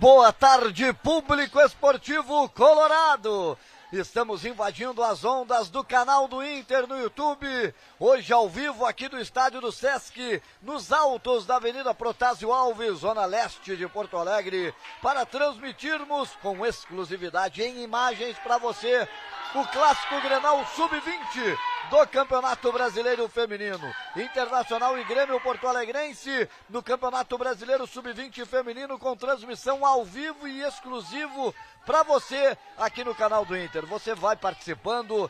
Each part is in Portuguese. Boa tarde, público esportivo colorado. Estamos invadindo as ondas do canal do Inter no YouTube, hoje ao vivo aqui do estádio do Sesc, nos altos da Avenida Protásio Alves, zona leste de Porto Alegre, para transmitirmos com exclusividade em imagens para você o Clássico Grenal Sub-20 do Campeonato Brasileiro Feminino. Internacional e Grêmio Porto Alegrense no Campeonato Brasileiro Sub-20 Feminino, com transmissão ao vivo e exclusivo para você aqui no canal do Inter. Você vai participando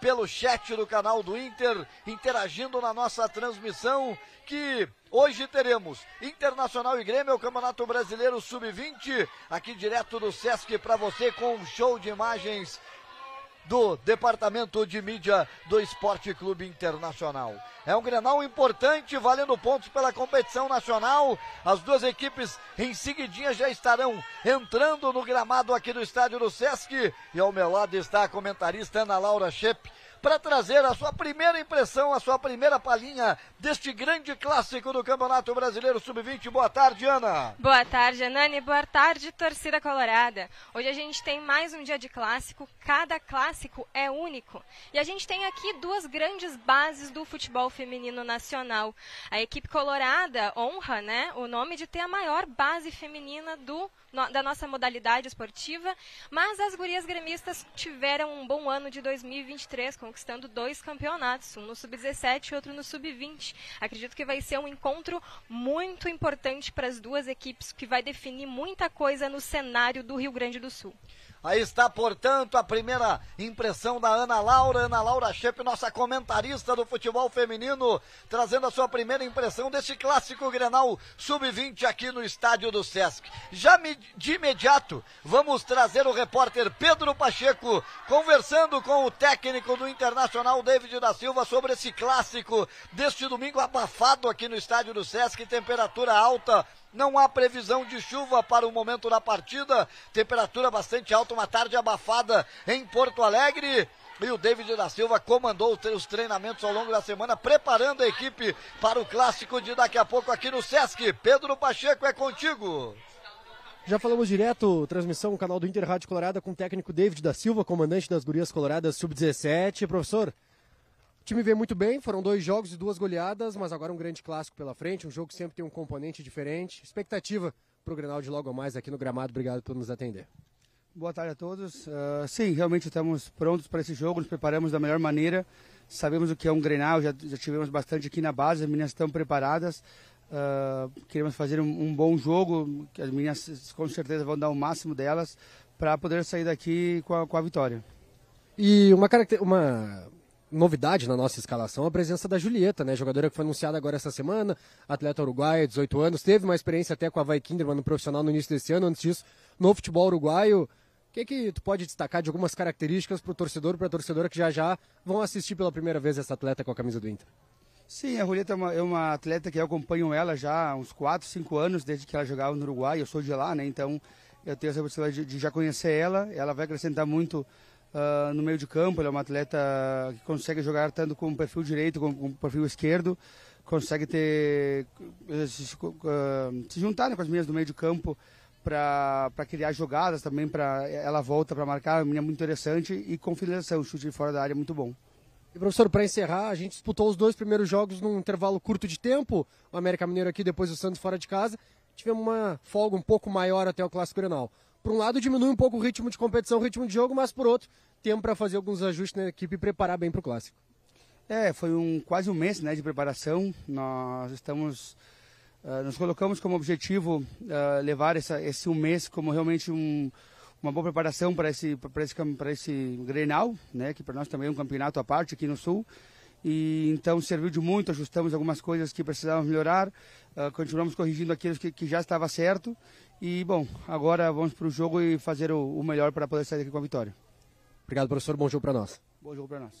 pelo chat do canal do Inter, interagindo na nossa transmissão, que hoje teremos Internacional e Grêmio, o Campeonato Brasileiro Sub-20, aqui direto do Sesc para você, com um show de imagens do Departamento de Mídia do Esporte Clube Internacional. É um Grenal importante, valendo pontos pela competição nacional. As duas equipes em seguidinha já estarão entrando no gramado aqui do estádio do Sesc. E ao meu lado está a comentarista Ana Laura Schepp, para trazer a sua primeira impressão, a sua primeira palhinha deste grande clássico do Campeonato Brasileiro Sub-20. Boa tarde, Ana. Boa tarde, Anani. Boa tarde, torcida colorada. Hoje a gente tem mais um dia de clássico. Cada clássico é único. E a gente tem aqui duas grandes bases do futebol feminino nacional. A equipe colorada honra, né, o nome de ter a maior base feminina da nossa modalidade esportiva, mas as gurias gremistas tiveram um bom ano de 2023, conquistando dois campeonatos, um no Sub-17 e outro no Sub-20. Acredito que vai ser um encontro muito importante para as duas equipes, que vai definir muita coisa no cenário do Rio Grande do Sul. Aí está, portanto, a primeira impressão da Ana Laura Schepp, nossa comentarista do futebol feminino, trazendo a sua primeira impressão deste clássico Grenal Sub-20 aqui no estádio do Sesc. Já de imediato, vamos trazer o repórter Pedro Pacheco, conversando com o técnico do Internacional, David da Silva, sobre esse clássico deste domingo abafado aqui no estádio do Sesc, temperatura alta. Não há previsão de chuva para o momento da partida, temperatura bastante alta, uma tarde abafada em Porto Alegre. E o David da Silva comandou os treinamentos ao longo da semana, preparando a equipe para o clássico de daqui a pouco aqui no Sesc. Pedro Pacheco, é contigo. Já falamos direto, transmissão no canal do Inter Rádio Colorada com o técnico David da Silva, comandante das gurias coloradas Sub-17. Professor, o time vem muito bem, foram dois jogos e duas goleadas, mas agora um grande clássico pela frente, um jogo que sempre tem um componente diferente. Expectativa para o Grenal de logo mais aqui no gramado. Obrigado por nos atender. Boa tarde a todos. Sim, realmente estamos prontos para esse jogo, nos preparamos da melhor maneira, sabemos o que é um Grenal, já tivemos bastante aqui na base, as meninas estão preparadas. Queremos fazer um bom jogo, que as meninas com certeza vão dar o máximo delas para poder sair daqui com a vitória. E uma novidade na nossa escalação, a presença da Julieta, né? Jogadora que foi anunciada agora essa semana, atleta uruguaia, 18 anos, teve uma experiência até com a Avaí Kindermann no profissional no início desse ano, antes disso no futebol uruguaio. O que tu pode destacar de algumas características para o torcedor e para a torcedora que já vão assistir pela primeira vez essa atleta com a camisa do Inter? Sim, a Julieta é uma atleta que eu acompanho ela já há uns 4, 5 anos, desde que ela jogava no Uruguai. Eu sou de lá, né? Então eu tenho essa possibilidade de já conhecer ela. Ela vai acrescentar muito no meio de campo. Ela é uma atleta que consegue jogar tanto com o perfil direito como com o perfil esquerdo. Consegue se juntar, né, com as meninas do meio de campo para criar jogadas também. Ela volta para marcar, é uma menina muito interessante. E com finalização, chute de fora da área muito bom. E, professor, para encerrar, a gente disputou os dois primeiros jogos num intervalo curto de tempo, o América Mineiro aqui, depois o Santos fora de casa. Tivemos uma folga um pouco maior até o Clássico Grenal. Por um lado, diminui um pouco o ritmo de competição, o ritmo de jogo, mas por outro, temos para fazer alguns ajustes na equipe e preparar bem para o Clássico. Foi quase um mês, né, de preparação. Nós estamos, nos colocamos como objetivo levar esse um mês como realmente uma boa preparação para esse Grenal, né, que para nós também é um campeonato à parte aqui no Sul. E então serviu de muito, ajustamos algumas coisas que precisávamos melhorar, continuamos corrigindo aquilo que já estava certo. E bom, agora vamos para o jogo e fazer o melhor para poder sair daqui com a vitória. Obrigado, professor, bom jogo para nós. Bom jogo para nós.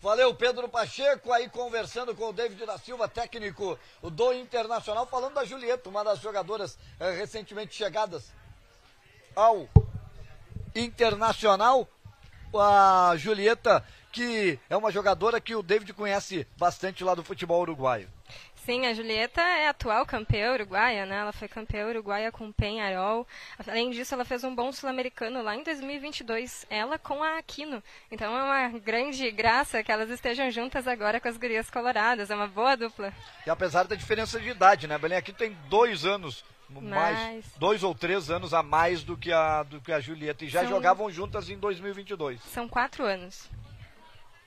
Valeu, Pedro Pacheco, aí conversando com o David da Silva, técnico do Internacional, falando da Julieta, uma das jogadoras recentemente chegadas ao Internacional. A Julieta, que é uma jogadora que o David conhece bastante lá do futebol uruguaio. Sim, a Julieta é atual campeã uruguaia, né? Ela foi campeã uruguaia com o Peñarol. Além disso, ela fez um bom sul-americano lá em 2022, ela com a Aquino. Então é uma grande graça que elas estejam juntas agora com as gurias coloradas, é uma boa dupla. E apesar da diferença de idade, né, Belém? Aqui tem 2 anos, mais 2 ou 3 anos a mais do que a Julieta. E já jogavam juntas em 2022. São 4 anos.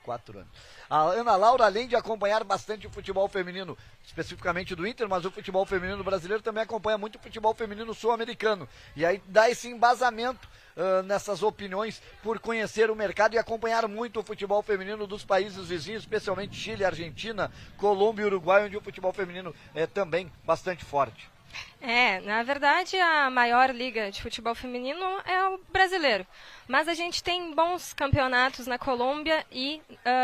4 anos. A Ana Laura, além de acompanhar bastante o futebol feminino, especificamente do Inter, mas o futebol feminino brasileiro, também acompanha muito o futebol feminino sul-americano. E aí dá esse embasamento nessas opiniões por conhecer o mercado e acompanhar muito o futebol feminino dos países vizinhos, especialmente Chile, Argentina, Colômbia e Uruguai, onde o futebol feminino é também bastante forte. É, na verdade a maior liga de futebol feminino é o brasileiro, mas a gente tem bons campeonatos na Colômbia e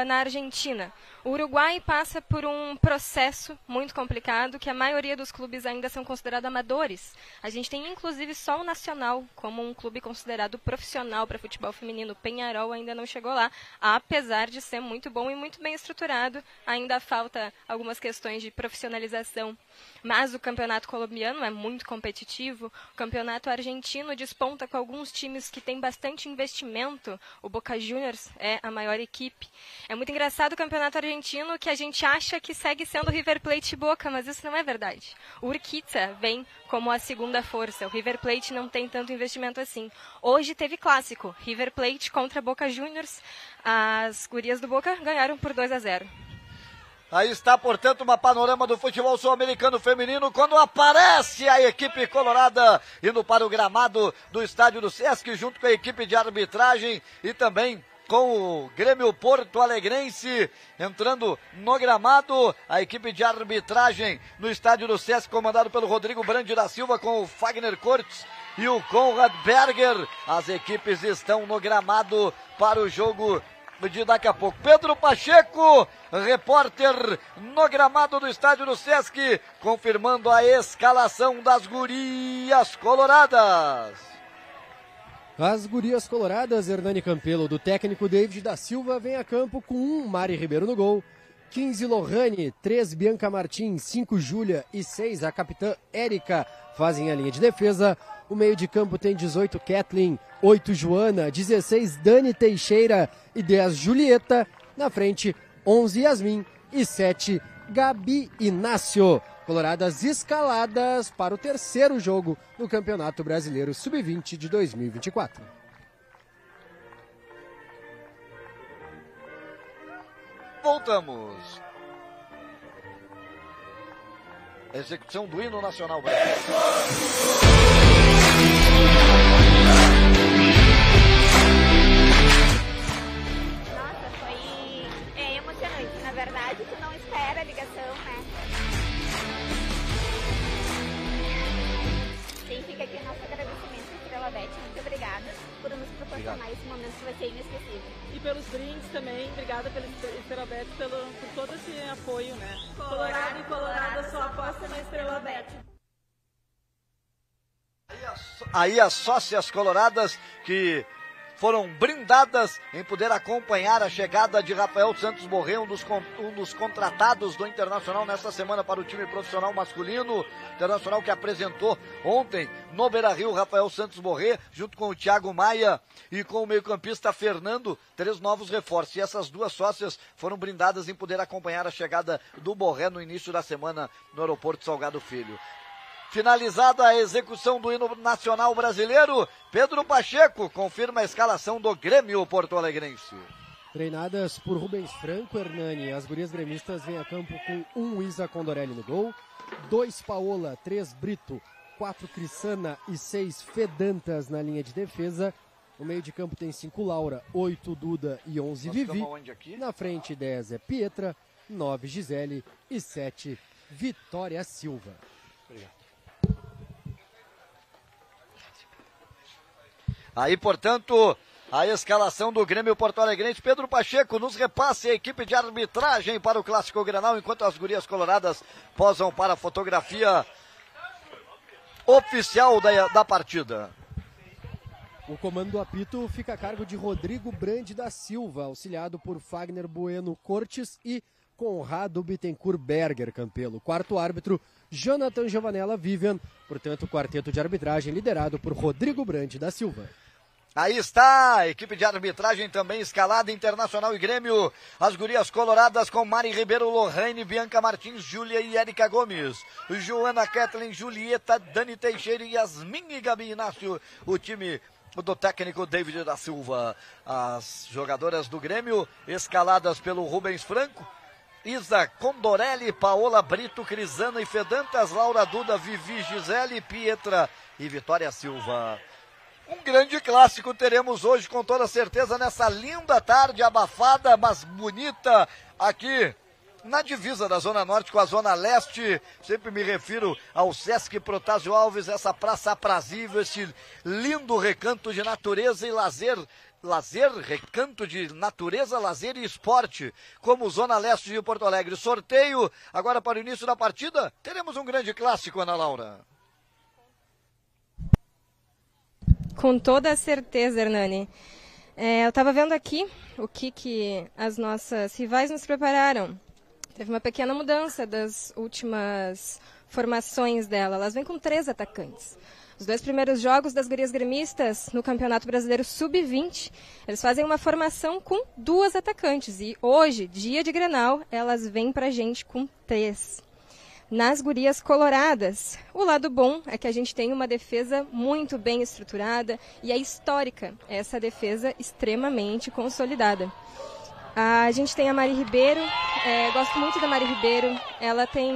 na Argentina. O Uruguai passa por um processo muito complicado, que a maioria dos clubes ainda são considerados amadores. A gente tem inclusive só o Nacional como um clube considerado profissional para futebol feminino. O Peñarol ainda não chegou lá, apesar de ser muito bom e muito bem estruturado, ainda falta algumas questões de profissionalização. Mas o campeonato colombiano é muito competitivo, o campeonato argentino desponta com alguns times que têm bastante investimento, o Boca Juniors é a maior equipe. É muito engraçado o campeonato argentino, que a gente acha que segue sendo River Plate e Boca, mas isso não é verdade. O Urquiza vem como a segunda força, o River Plate não tem tanto investimento assim. Hoje teve clássico, River Plate contra Boca Juniors, as gurias do Boca ganharam por 2-0. Aí está, portanto, uma panorama do futebol sul-americano feminino, quando aparece a equipe colorada indo para o gramado do estádio do Sesc, junto com a equipe de arbitragem e também com o Grêmio Porto Alegrense, entrando no gramado, a equipe de arbitragem no estádio do Sesc, comandado pelo Rodrigo Brandi da Silva, com o Fagner Cortes e o Conrado Berger. As equipes estão no gramado para o jogo de daqui a pouco. Pedro Pacheco, repórter no gramado do estádio do Sesc, confirmando a escalação das gurias coloradas. As gurias coloradas, Hernani Campelo, do técnico David da Silva, vem a campo com 1, Mari Ribeiro no gol, 15 Lohane, 3 Bianca Martins, 5 Júlia e 6 a capitã Érica fazem a linha de defesa. O meio de campo tem 18 Kathleen, 8 Joana, 16 Dani Teixeira e 10 Julieta. Na frente, 11 Yasmin e 7 Gabi Inácio. Coloradas escaladas para o terceiro jogo no Campeonato Brasileiro Sub-20 de 2024. Voltamos. Execução do hino nacional brasileiro. Nossa, foi emocionante, na verdade, tu não espera a ligação, né? Sim, fica aqui o nosso agradecimento, Estrela Bete, muito obrigada por nos proporcionar esse momento que vai ser inesquecível. E pelos brindes também, obrigada pela Estrela Bete, por todo esse apoio, né? Colorado e colorada, só aposta na Estrela Bete. Aí as sócias coloradas que foram brindadas em poder acompanhar a chegada de Rafael Santos Borré, um dos contratados do Internacional nesta semana para o time profissional masculino. Internacional que apresentou ontem no Beira-Rio Rafael Santos Borré, junto com o Thiago Maia e com o meio-campista Fernando, 3 novos reforços. E essas 2 sócias foram brindadas em poder acompanhar a chegada do Borré no início da semana no aeroporto Salgado Filho. Finalizada a execução do hino nacional brasileiro, Pedro Pacheco confirma a escalação do Grêmio porto-alegrense. Treinadas por Rubens Franco, Hernani, as gurias gremistas vêm a campo com 1 Isa Condorelli no gol, 2 Paola, 3 Brito, 4 Crissana e 6 Fedantas na linha de defesa. O meio de campo tem 5 Laura, 8 Duda e 11 Vivi. Na frente 10 é Pietra, 9 Gisele e 7 Vitória Silva. Obrigado. Aí, portanto, a escalação do Grêmio Porto Alegrense. Pedro Pacheco nos repasse a equipe de arbitragem para o Clássico Grenal, enquanto as gurias coloradas posam para a fotografia oficial da partida. O comando do apito fica a cargo de Rodrigo Brandi da Silva, auxiliado por Fagner Bueno Cortes e Conrado Bittencourt Berger, Campelo. Quarto árbitro, Jonathan Giovanella Vivian. Portanto, o quarteto de arbitragem liderado por Rodrigo Brandi da Silva. Aí está, a equipe de arbitragem também escalada, Internacional e Grêmio. As gurias coloradas com Mari Ribeiro, Lorraine, Bianca Martins, Júlia e Érica Gomes. Joana, Kathleen, Julieta, Dani Teixeira, Yasmin e Gabi Inácio. O time do técnico David da Silva. As jogadoras do Grêmio escaladas pelo Rubens Franco. Isa Condorelli, Paola Brito, Crisana e Fedantas, Laura Duda, Vivi, Gisele, Pietra e Vitória Silva. Um grande clássico teremos hoje, com toda certeza, nessa linda tarde abafada, mas bonita, aqui na divisa da Zona Norte com a Zona Leste. Sempre me refiro ao Sesc Protásio Alves, essa praça aprazível, esse lindo recanto de natureza e lazer. Lazer, recanto de natureza, lazer e esporte, como Zona Leste de Porto Alegre. Sorteio agora para o início da partida. Teremos um grande clássico, Ana Laura. Com toda certeza, Hernani. Eu estava vendo aqui o que as nossas rivais nos prepararam. Teve uma pequena mudança das últimas formações dela. Elas vêm com 3 atacantes. Os 2 primeiros jogos das gurias gremistas no Campeonato Brasileiro Sub-20, eles fazem uma formação com 2 atacantes. E hoje, dia de Grenal, elas vêm pra gente com 3. Nas gurias coloradas, o lado bom é que a gente tem uma defesa muito bem estruturada e é histórica, essa defesa extremamente consolidada. A gente tem a Mari Ribeiro, gosto muito da Mari Ribeiro, ela tem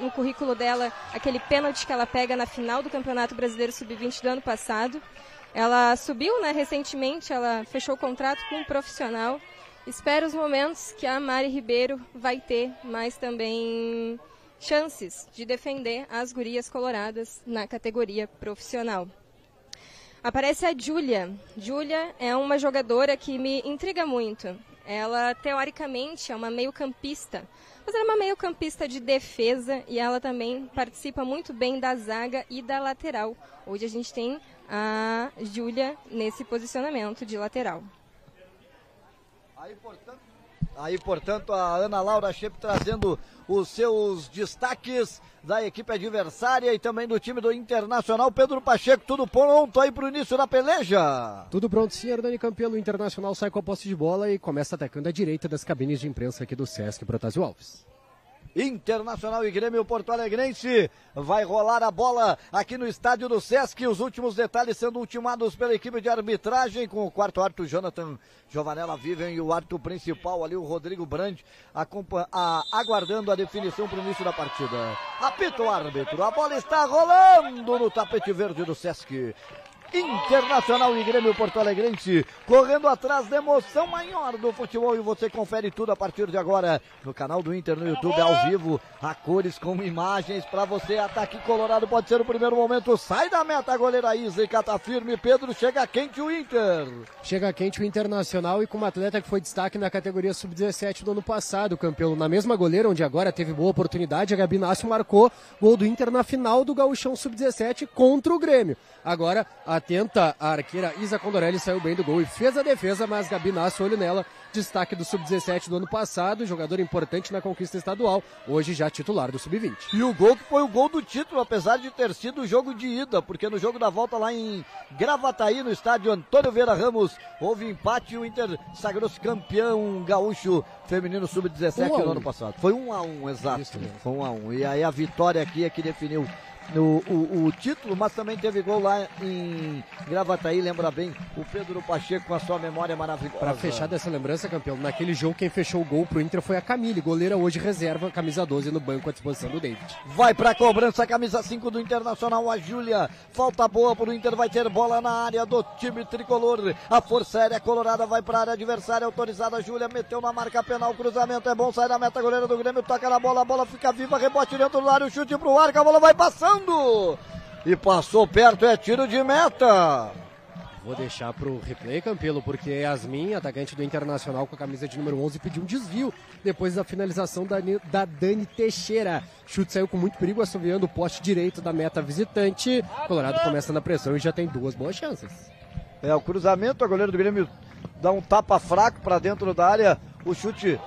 no currículo dela aquele pênalti que ela pega na final do Campeonato Brasileiro Sub-20 do ano passado. Ela subiu, né, recentemente, ela fechou o contrato com um profissional. Espero os momentos que a Mari Ribeiro vai ter, mas também chances de defender as gurias coloradas na categoria profissional. Aparece a Júlia. Júlia é uma jogadora que me intriga muito. Ela, teoricamente, é uma meio-campista, mas ela é uma meio-campista de defesa e ela também participa muito bem da zaga e da lateral. Hoje a gente tem a Júlia nesse posicionamento de lateral. Aí, portanto, a Ana Laura Schepp trazendo os seus destaques da equipe adversária e também do time do Internacional. Pedro Pacheco, tudo pronto aí para o início da peleja? Tudo pronto, sim, Hernani Campelo. O Internacional sai com a posse de bola e começa atacando a direita das cabines de imprensa aqui do Sesc Protásio Alves. Internacional e Grêmio Porto Alegrense, vai rolar a bola aqui no estádio do Sesc, os últimos detalhes sendo ultimados pela equipe de arbitragem, com o quarto árbitro Jonathan Giovanella Vivian e o árbitro principal ali, o Rodrigo Brandi, aguardando a definição para o início da partida. Apita o árbitro, a bola está rolando no tapete verde do Sesc. Internacional e Grêmio Porto Alegrense, correndo atrás da emoção maior do futebol, e você confere tudo a partir de agora no canal do Inter, no YouTube, ao vivo, a cores com imagens para você. Ataque colorado, pode ser o primeiro momento, sai da meta a goleira Isa e cata firme, Pedro, chega quente o Inter. Chega quente o Internacional e com uma atleta que foi destaque na categoria sub-17 do ano passado, campeão, na mesma goleira onde agora teve boa oportunidade, a Gabi Inácio marcou gol do Inter na final do Gauchão sub-17 contra o Grêmio. Agora, atenta, a arqueira Isa Condorelli saiu bem do gol e fez a defesa, mas Gabi Inácio, olho nela, destaque do Sub-17 do ano passado, jogador importante na conquista estadual, hoje já titular do Sub-20. E o gol que foi o gol do título, apesar de ter sido o jogo de ida, porque no jogo da volta lá em Gravataí, no estádio Antônio Vieira Ramos, houve empate e o Inter sagrou-se campeão gaúcho feminino Sub-17 do ano passado. Foi 1-1, exato. Isso, foi 1-1. E aí a vitória aqui é que definiu o título, mas também teve gol lá em Gravataí, lembra bem o Pedro Pacheco com a sua memória maravilhosa. Para fechar dessa lembrança, campeão, naquele jogo quem fechou o gol pro Inter foi a Camille, goleira hoje reserva, camisa 12 no banco à disposição do David. Vai pra cobrança, camisa 5 do Internacional, a Júlia, falta boa pro Inter, vai ter bola na área do time tricolor, a Força Aérea Colorada vai pra área adversária, autorizada a Júlia, meteu na marca penal, cruzamento é bom, sai da meta, goleira do Grêmio, toca na bola, a bola fica viva, rebote dentro do área, o chute pro ar, que a bola vai passando. E passou perto, é tiro de meta. Vou deixar pro replay, Campelo, porque Yasmin, atacante do Internacional com a camisa de número 11, pediu um desvio depois da finalização da Dani Teixeira. Chute saiu com muito perigo, assoviando o poste direito da meta visitante. Colorado começa na pressão e já tem 2 boas chances. É o cruzamento, a goleira do Grêmio dá um tapa fraco para dentro da área. o chute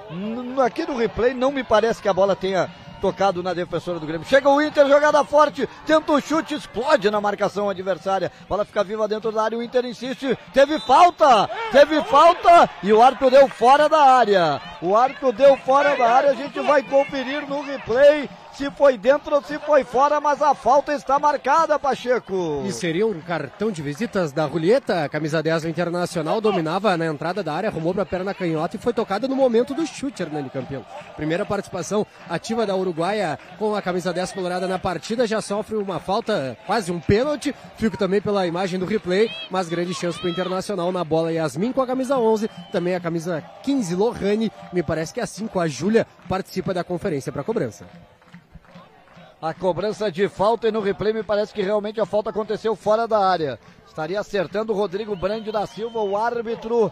aqui no replay não me parece que a bola tenha tocado na defensora do Grêmio. Chega o Inter, jogada forte, tenta o chute, explode na marcação adversária, bola fica viva dentro da área, o Inter insiste, teve falta e o árbitro deu fora da área, a gente vai conferir no replay se foi dentro ou se foi fora, mas a falta está marcada, Pacheco. E seria um cartão de visitas da Julieta, camisa 10 do Internacional, dominava na entrada da área, arrumou para a perna canhota e foi tocada no momento do chute, Hernani Campelo. Primeira participação ativa da uruguaia com a camisa 10 colorada na partida, já sofre uma falta, quase um pênalti, fico também pela imagem do replay, mas grande chance para o Internacional na bola. Yasmin com a camisa 11, também a camisa 15, Lohane, me parece que é a 5, a Júlia, participa da conferência para cobrança. A cobrança de falta e no replay me parece que realmente a falta aconteceu fora da área. Estaria acertando o Rodrigo Brandi da Silva, o árbitro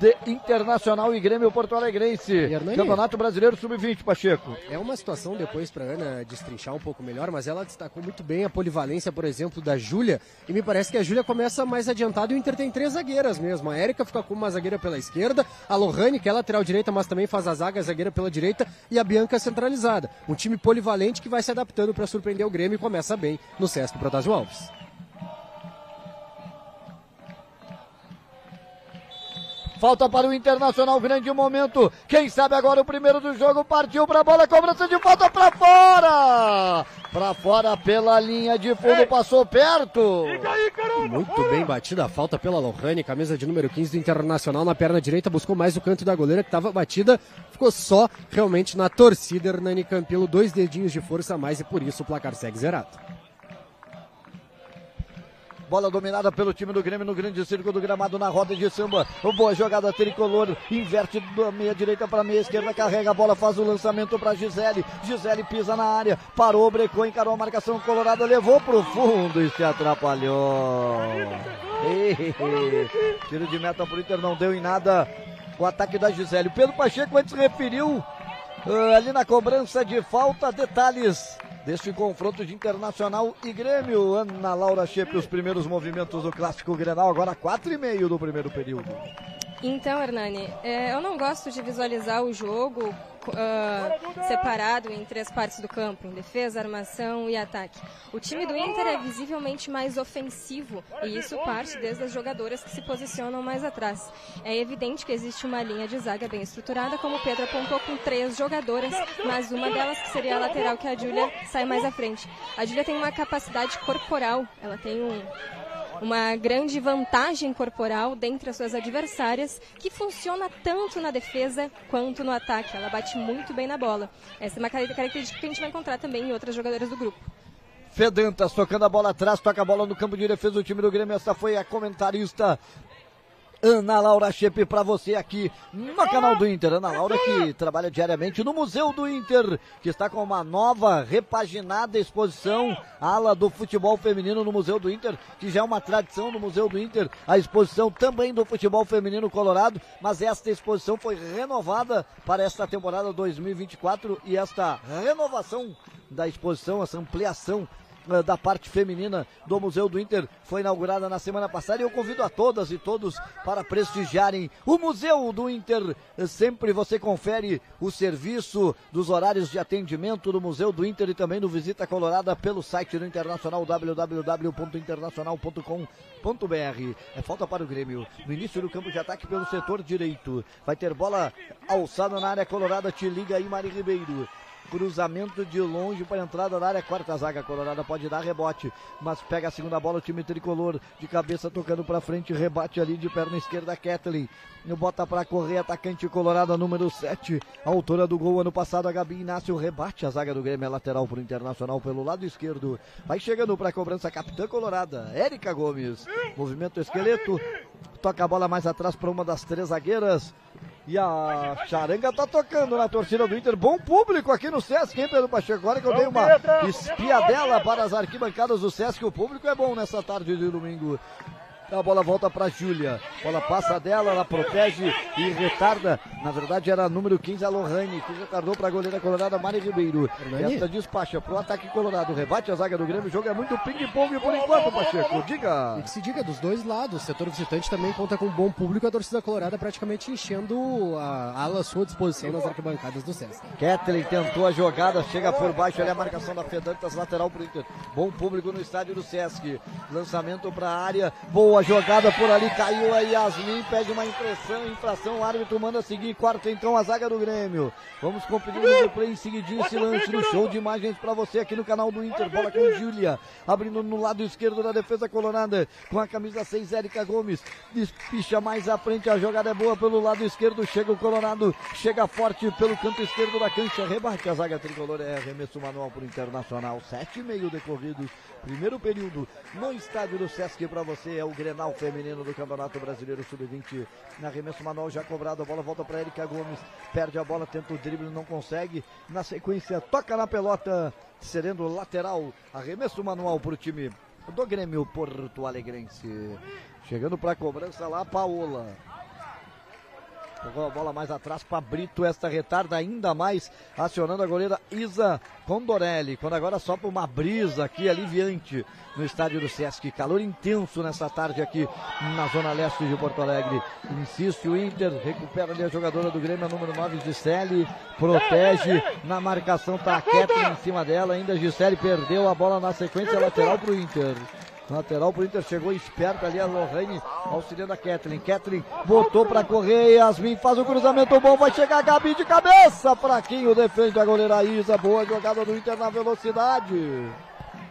de Internacional e Grêmio Porto Alegrense. Campeonato Brasileiro Sub-20, Pacheco. É uma situação depois para Ana destrinchar um pouco melhor, mas ela destacou muito bem a polivalência, por exemplo, da Júlia, e me parece que a Júlia começa mais adiantada e o Inter tem 3 zagueiras mesmo. A Érica fica com uma zagueira pela esquerda, a Lohane, que é lateral direita, mas também faz a zaga, a zagueira pela direita, e a Bianca centralizada. Um time polivalente que vai se adaptando para surpreender o Grêmio e começa bem no Sesc Protásio Alves. Falta para o Internacional, grande momento. Quem sabe agora o primeiro do jogo, partiu para a bola, cobrança de falta para fora! Para fora pela linha de fundo, passou perto. Muito bem batida a falta pela Lohane, camisa de número 15 do Internacional, na perna direita, buscou mais o canto da goleira que estava batida, ficou só realmente na torcida, Hernani Campilo, 2 dedinhos de força a mais e por isso o placar segue zerado. Bola dominada pelo time do Grêmio no grande círculo do gramado, na roda de samba. Boa jogada tricolor, inverte da meia direita para meia esquerda, carrega a bola, faz o lançamento para Gisele. Gisele pisa na área, parou, brecou, encarou a marcação colorada, levou pro fundo e se atrapalhou. Tiro de meta pro Inter, não deu em nada o ataque da Gisele. O Pedro Pacheco antes referiu ali na cobrança de falta detalhes deste confronto de Internacional e Grêmio. Ana Laura Schepp, os primeiros movimentos do Clássico Grenal, agora 4:30 do primeiro período. Então, Hernani, eu não gosto de visualizar o jogo separado em 3 partes do campo, defesa, armação e ataque. O time do Inter é visivelmente mais ofensivo e isso parte desde as jogadoras que se posicionam mais atrás. É evidente que existe uma linha de zaga bem estruturada, como o Pedro apontou, com 3 jogadoras, mas uma delas, que seria a lateral, que é a Júlia, sai mais à frente. A Júlia tem uma capacidade corporal, ela tem uma grande vantagem corporal dentre as suas adversárias, que funciona tanto na defesa quanto no ataque. Ela bate muito bem na bola. Essa é uma característica que a gente vai encontrar também em outras jogadoras do grupo. Fedantas tocando a bola atrás, toca a bola no campo de defesa do time do Grêmio. Essa foi a comentarista Ana Laura Schepp para você aqui no canal do Inter. Ana Laura, que trabalha diariamente no Museu do Inter, que está com uma nova repaginada exposição, ala do futebol feminino no Museu do Inter, que já é uma tradição no Museu do Inter, a exposição também do futebol feminino colorado, mas esta exposição foi renovada para esta temporada 2024 e esta renovação da exposição, essa ampliação da parte feminina do Museu do Inter foi inaugurada na semana passada, e eu convido a todas e todos para prestigiarem o Museu do Inter. Sempre você confere o serviço dos horários de atendimento do Museu do Inter e também do Visita Colorada pelo site do Internacional, www.internacional.com.br. É falta para o Grêmio no início do campo de ataque pelo setor direito. Vai ter bola alçada na área colorada, te liga aí, Mari Ribeiro. Cruzamento de longe para a entrada da área, quarta zaga colorada, pode dar rebote, mas pega a segunda bola o time tricolor, de cabeça tocando para frente, rebate ali de perna esquerda, Kathleen, bota para correr, atacante colorada, número 7, autora do gol ano passado, a Gabi Inácio, rebate a zaga do Grêmio, é lateral para o Internacional pelo lado esquerdo, vai chegando para a cobrança capitã colorada, Érica Gomes, movimento esqueleto, toca a bola mais atrás para uma das 3 zagueiras. E a charanga tá tocando na torcida do Inter. Bom público aqui no Sesc, hein, Pedro Pacheco? Agora que eu dei uma espiadela para as arquibancadas do Sesc, o público é bom nessa tarde de domingo. a bola volta para Júlia. Bola passa dela, ela protege e retarda. Na verdade era número 15, a Lohane, que retardou para a goleira colorada Mari Ribeiro. Esta despacha para o ataque colorado, rebate a zaga do Grêmio. O jogo é muito ping-pong por enquanto, Pacheco. Diga! E que se diga, dos dois lados, o setor visitante também conta com um bom público, a torcida colorada praticamente enchendo a ala à sua disposição nas arquibancadas do César. Ketley tentou a jogada, chega por baixo, olha a marcação da Fedantas, lateral pro Inter. Bom público no estádio do Sesc. Lançamento para a área, boa jogada por ali, caiu a Yasmin, pede uma infração, o árbitro manda seguir, corta então a zaga do Grêmio. Vamos conferir o replay em seguidinho esse lance no show de imagens para você aqui no canal do Inter. Bola com Júlia, abrindo no lado esquerdo da defesa colorada, com a camisa 6, Érica Gomes, despicha mais à frente, a jogada é boa pelo lado esquerdo, chega o Colorado, chega forte pelo canto esquerdo da cancha, rebate a zaga tricolor, é arremesso manual pro Internacional, 7:30 decorridos, primeiro período no estádio do Sesc para você. É o Grenal feminino do Campeonato Brasileiro Sub-20, na arremesso manual já cobrado, a bola volta para Érica Gomes, perde a bola, tenta o drible, não consegue, na sequência toca na pelota, serendo lateral, arremesso manual pro time do Grêmio Porto Alegrense. Chegando para a cobrança lá, Paola. Jogou a bola mais atrás para Brito, esta retarda ainda mais, acionando a goleira Isa Condorelli. Quando agora sopra uma brisa aqui aliviante no estádio do Sesc, calor intenso nessa tarde aqui na zona leste de Porto Alegre. Insiste o Inter, recupera ali a jogadora do Grêmio, a número 9, Gisele, protege, na marcação tá a Ketlin em cima dela, ainda Gisele perdeu a bola na sequência, lateral para o Inter. Lateral pro Inter, chegou esperto ali a Lohane, auxiliando a Ketlin. Ketlin botou pra correr, Yasmin faz o cruzamento bom, vai chegar a Gabi de cabeça, fraquinho, defende a goleira Isa, boa jogada do Inter na velocidade.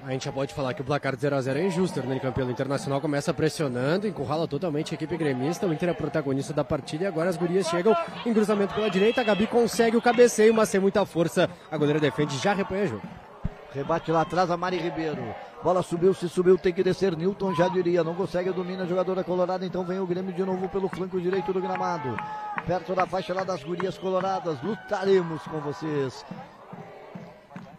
A gente já pode falar que o placar de 0x0 é injusto, Hernani Campelo. O Internacional começa pressionando, encurrala totalmente a equipe gremista, o Inter é protagonista da partida e agora as gurias chegam em cruzamento pela direita, a Gabi consegue o cabeceio, mas sem muita força, a goleira defende, já repõe o jogo. Rebate lá atrás a Mari Ribeiro. Bola subiu, se subiu tem que descer, Newton já diria, não consegue, domina a jogadora colorada, então vem o Grêmio de novo pelo flanco direito do gramado. Perto da faixa lá das gurias coloradas, lutaremos com vocês.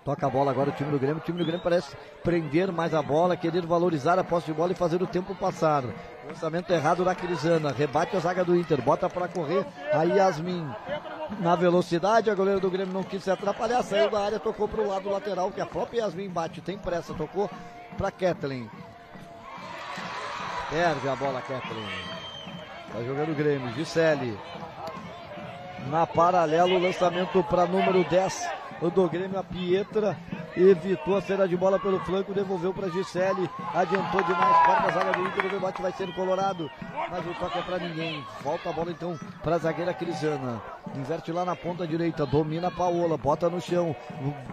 Toca a bola agora o time do Grêmio parece prender mais a bola, querer valorizar a posse de bola e fazer o tempo passar. Lançamento errado da Crisana, rebate a zaga do Inter, bota para correr a Yasmin. Na velocidade, a goleira do Grêmio não quis se atrapalhar, saiu da área, tocou para o lado lateral, que a própria Yasmin bate, tem pressa, tocou para Ketlin. Perde a bola, Ketlin. Está jogando o Grêmio, Gisele. Na paralela, o lançamento para número 10 do Grêmio, a Pietra. Evitou a saída de bola pelo flanco, devolveu para Gisele, adiantou demais, corta a zaga do Inter, o debate vai ser colorado, mas o toque é para ninguém. Volta a bola então para a zagueira Crisana, inverte lá na ponta direita, domina a Paola, bota no chão,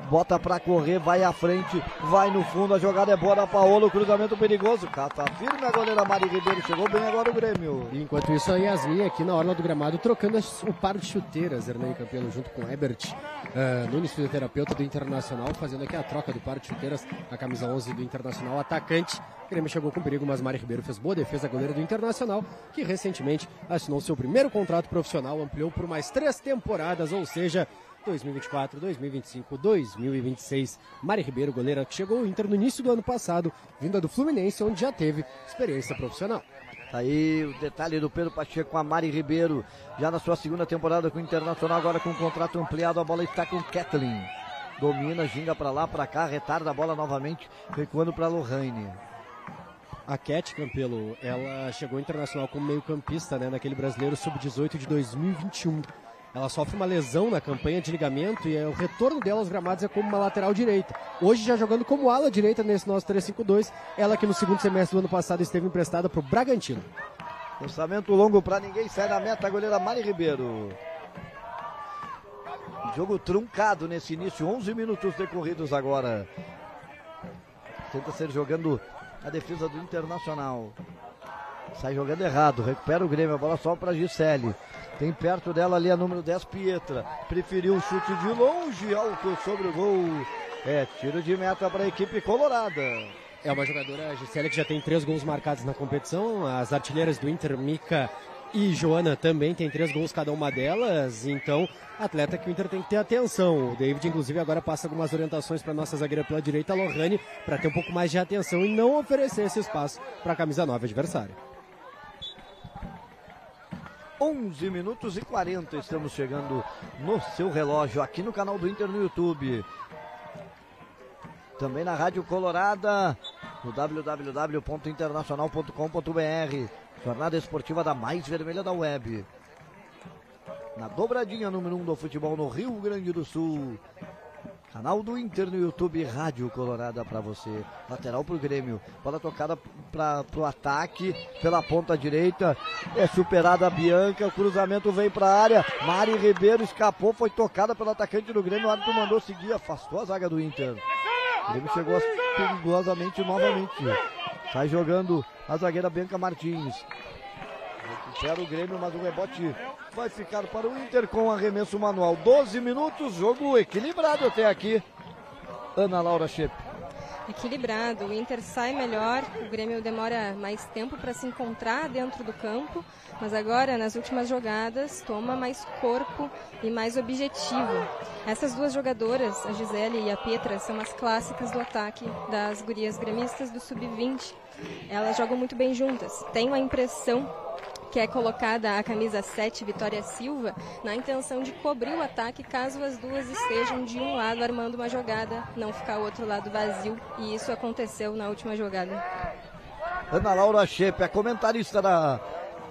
bota para correr, vai à frente, vai no fundo, a jogada é boa da Paola, o cruzamento perigoso, cata firme a goleira Mari Ribeiro, chegou bem agora o Grêmio. E enquanto isso a Yasmin aqui na orla do gramado, trocando o par de chuteiras, Hernani Campelo junto com Ebert Nunes, fisioterapeuta do Internacional, fazendo aqui a troca do par de chuteiras, a camisa 11 do Internacional, atacante. O Grêmio chegou com perigo, mas Mari Ribeiro fez boa defesa, a goleira do Internacional, que recentemente assinou seu primeiro contrato profissional, ampliou por mais 3 temporadas, ou seja, 2024, 2025, 2026. Mari Ribeiro, goleira que chegou ao Inter no início do ano passado, vinda do Fluminense, onde já teve experiência profissional. Aí o detalhe do Pedro Pacheco com a Mari Ribeiro, já na sua 2ª temporada com o Internacional, agora com o contrato ampliado, a bola está com Ketlin. Domina, ginga pra lá, pra cá, retarda a bola novamente, recuando pra Lohane. A Cat Campelo, ela chegou Internacional como meio-campista, né, naquele Brasileiro Sub-18 de 2021. Ela sofre uma lesão na campanha de ligamento e o retorno dela aos gramados é como uma lateral direita. Hoje já jogando como ala direita nesse nosso 3-5-2, ela que no segundo semestre do ano passado esteve emprestada pro Bragantino. Lançamento longo pra ninguém, sai da meta a goleira Mari Ribeiro. Jogo truncado nesse início, 11 minutos decorridos agora. Tenta ser jogando a defesa do Internacional. Sai jogando errado, recupera o Grêmio, a bola só para Gisele. Tem perto dela ali a número 10, Pietra. Preferiu o chute de longe, alto sobre o gol. É tiro de meta para a equipe colorada. É uma jogadora, a Gisele, que já tem 3 gols marcados na competição. As artilheiras do Inter, Mica e Joana, também tem 3 gols cada uma delas, então atleta que o Inter tem que ter atenção. O David, inclusive, agora passa algumas orientações para nossa zagueira pela direita, Lohane, para ter um pouco mais de atenção e não oferecer esse espaço para a camisa 9 adversária. 11 minutos e 40. Estamos chegando no seu relógio aqui no canal do Inter no YouTube. Também na Rádio Colorada, no www.internacional.com.br. Jornada esportiva da mais vermelha da web. Na dobradinha número 1 do futebol no Rio Grande do Sul. Canal do Inter no YouTube, Rádio Colorada para você. Lateral pro Grêmio. Bola tocada pro ataque pela ponta direita. É superada a Bianca. O cruzamento vem pra área. Mari Ribeiro escapou. Foi tocada pelo atacante do Grêmio. O árbitro mandou seguir. Afastou a zaga do Inter. O Grêmio chegou perigosamente novamente. Sai jogando a zagueira Bianca Martins. Recupera o Grêmio, mas o rebote vai ficar para o Inter com arremesso manual. 12 minutos, jogo equilibrado até aqui. Ana Laura Schepp. Equilibrado, o Inter sai melhor, o Grêmio demora mais tempo para se encontrar dentro do campo, mas agora nas últimas jogadas toma mais corpo e mais objetivo. Essas duas jogadoras, a Gisele e a Petra, são as clássicas do ataque das gurias gremistas do Sub-20. Elas jogam muito bem juntas, tenho a impressão que é colocada a camisa 7, Vitória Silva, na intenção de cobrir o ataque caso as duas estejam de um lado armando uma jogada, não ficar o outro lado vazio, e isso aconteceu na última jogada. Ana Laura Schepp, a comentarista da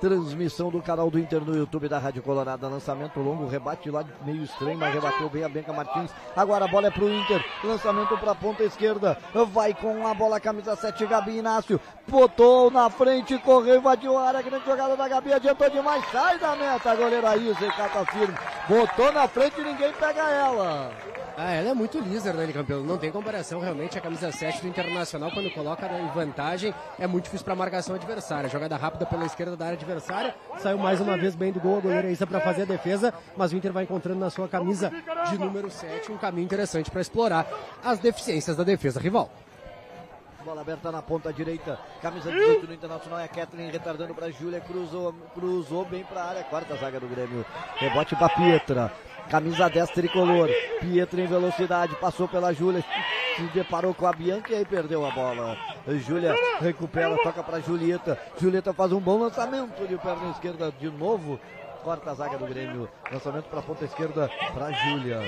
transmissão do canal do Inter no YouTube da Rádio Colorada. Lançamento longo, rebate lá meio estranho, mas rebateu bem a Bianca Martins. Agora a bola é pro Inter, lançamento pra ponta esquerda, vai com a bola, camisa 7, Gabi Inácio, botou na frente, correu, invadiu a área, grande jogada da Gabi, adiantou demais, sai da meta, goleira Isa e cata firme, botou na frente e ninguém pega ela. Ah, ela é muito líder, né, Campelo? Não tem comparação, realmente, a camisa 7 do Internacional, quando coloca em vantagem, é muito difícil para a marcação adversária. Jogada rápida pela esquerda da área adversária, saiu mais uma vez bem do gol, a goleira Isa para fazer a defesa, mas o Inter vai encontrando na sua camisa de número 7 um caminho interessante para explorar as deficiências da defesa rival. Bola aberta na ponta direita, camisa 18 do Internacional, é a Kathleen retardando para a Júlia, cruzou bem para a área, quarta zaga do Grêmio, rebote para Pietra, camisa 10 tricolor, Pietra em velocidade, passou pela Júlia, se deparou com a Bianca e aí perdeu a bola. Júlia recupera, toca para Julieta, Julieta faz um bom lançamento de perna esquerda de novo, quarta zaga do Grêmio, lançamento para a ponta esquerda para Júlia,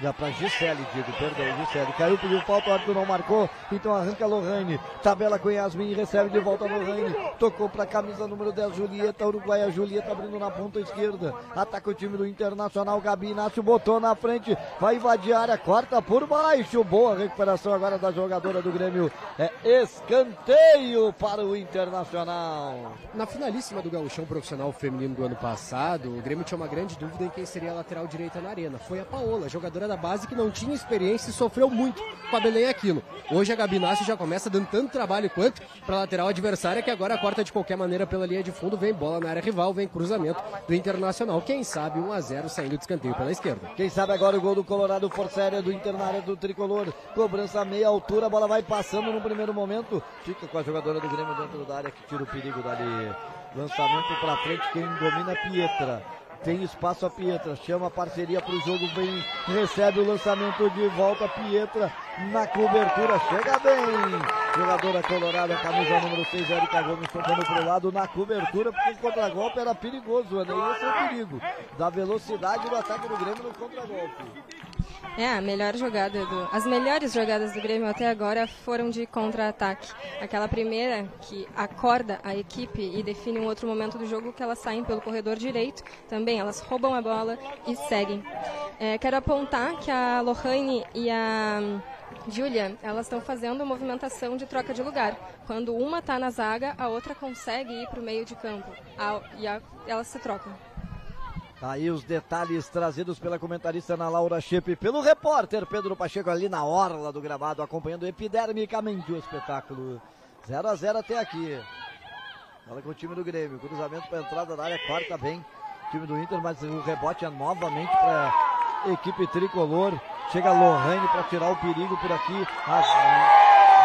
já para Gisele, Gisele caiu, pediu falta, o árbitro não marcou, então arranca Lohane, tabela com Yasmin, recebe de volta Lohane, tocou para a camisa número 10, Julieta, uruguaia, Julieta abrindo na ponta esquerda, ataca o time do Internacional, Gabi Inácio botou na frente, vai invadir a área, corta por baixo, boa recuperação agora da jogadora do Grêmio, é escanteio para o Internacional. Na finalíssima do Gauchão Profissional Feminino do ano passado, o Grêmio tinha uma grande dúvida em quem seria a lateral direita na arena. Foi a Paola, jogadora da base que não tinha experiência e sofreu muito com a Belém Aquino. Hoje a Gabi Inácio já começa dando tanto trabalho quanto para a lateral adversária, que agora corta de qualquer maneira pela linha de fundo, vem bola na área rival, vem cruzamento do Internacional. Quem sabe 1-0 saindo de escanteio pela esquerda. Quem sabe agora o gol do Colorado, força aérea do Inter na área do Tricolor. Cobrança a meia altura, a bola vai passando no primeiro momento. Fica com a jogadora do Grêmio dentro da área que tira o perigo dali. Lançamento para frente, quem domina é Pietra. Tem espaço a Pietra, chama a parceria para o jogo, vem, recebe o lançamento de volta, Pietra na cobertura, chega bem. Jogadora colorada, camisa número 6, Erika Gomes, tocando para o lado na cobertura, porque o contragolpe era perigoso, né? E esse é o perigo da velocidade do ataque do Grêmio no contragolpe. É, a melhor jogada as melhores jogadas do Grêmio até agora foram de contra-ataque. Aquela primeira que acorda a equipe e define um outro momento do jogo, que elas saem pelo corredor direito, também elas roubam a bola e seguem. Quero apontar que a Lohane e a Júlia, elas estão fazendo movimentação de troca de lugar. Quando uma está na zaga, a outra consegue ir para o meio de campo elas se trocam. Aí os detalhes trazidos pela comentarista Ana Laura Schepp e pelo repórter Pedro Pacheco ali na orla do gramado, acompanhando epidermicamente o espetáculo. 0-0 até aqui. Olha com o time do Grêmio, cruzamento para a entrada da área, corta bem o time do Inter, mas o rebote é novamente para a equipe tricolor. Chega Lohane para tirar o perigo por aqui.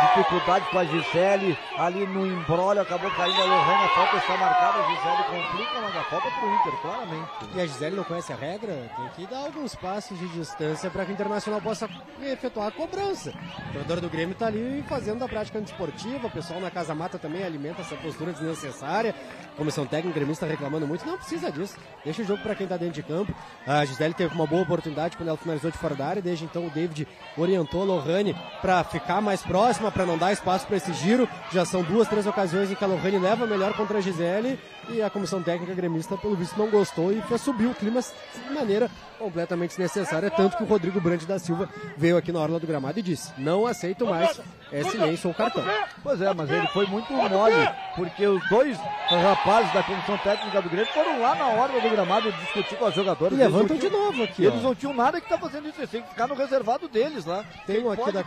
dificuldade com a Gisele, ali no embrólio, acabou caindo a Lohane, a falta está marcada, a Gisele complica, mas a falta para o Inter, claramente. E a Gisele não conhece a regra, tem que dar alguns passos de distância para que o Internacional possa efetuar a cobrança. O jogador do Grêmio está ali fazendo a prática antiesportiva, o pessoal na Casa Mata também alimenta essa postura desnecessária, a comissão técnica, o gremista está reclamando muito, não precisa disso, deixa o jogo para quem está dentro de campo. A Gisele teve uma boa oportunidade quando ela finalizou de fora da área, desde então o David orientou a Lohane para ficar mais próxima, para não dar espaço para esse giro. Já são duas, três ocasiões em que a Lohane leva melhor contra a Gisele e a comissão técnica gremista, pelo visto, não gostou e fez subir o clima de maneira completamente desnecessária, tanto que o Rodrigo Brandi da Silva veio aqui na orla do gramado e disse: não aceito mais, é silêncio ou cartão. Pois é, mas ele foi muito mole, porque os dois rapazes da comissão técnica do Grêmio foram lá na orla do gramado discutir com as jogadoras. E levantam de novo aqui. Eles não tinham nada que tá fazendo isso, eles têm que ficar no reservado deles lá. Tem um aqui da,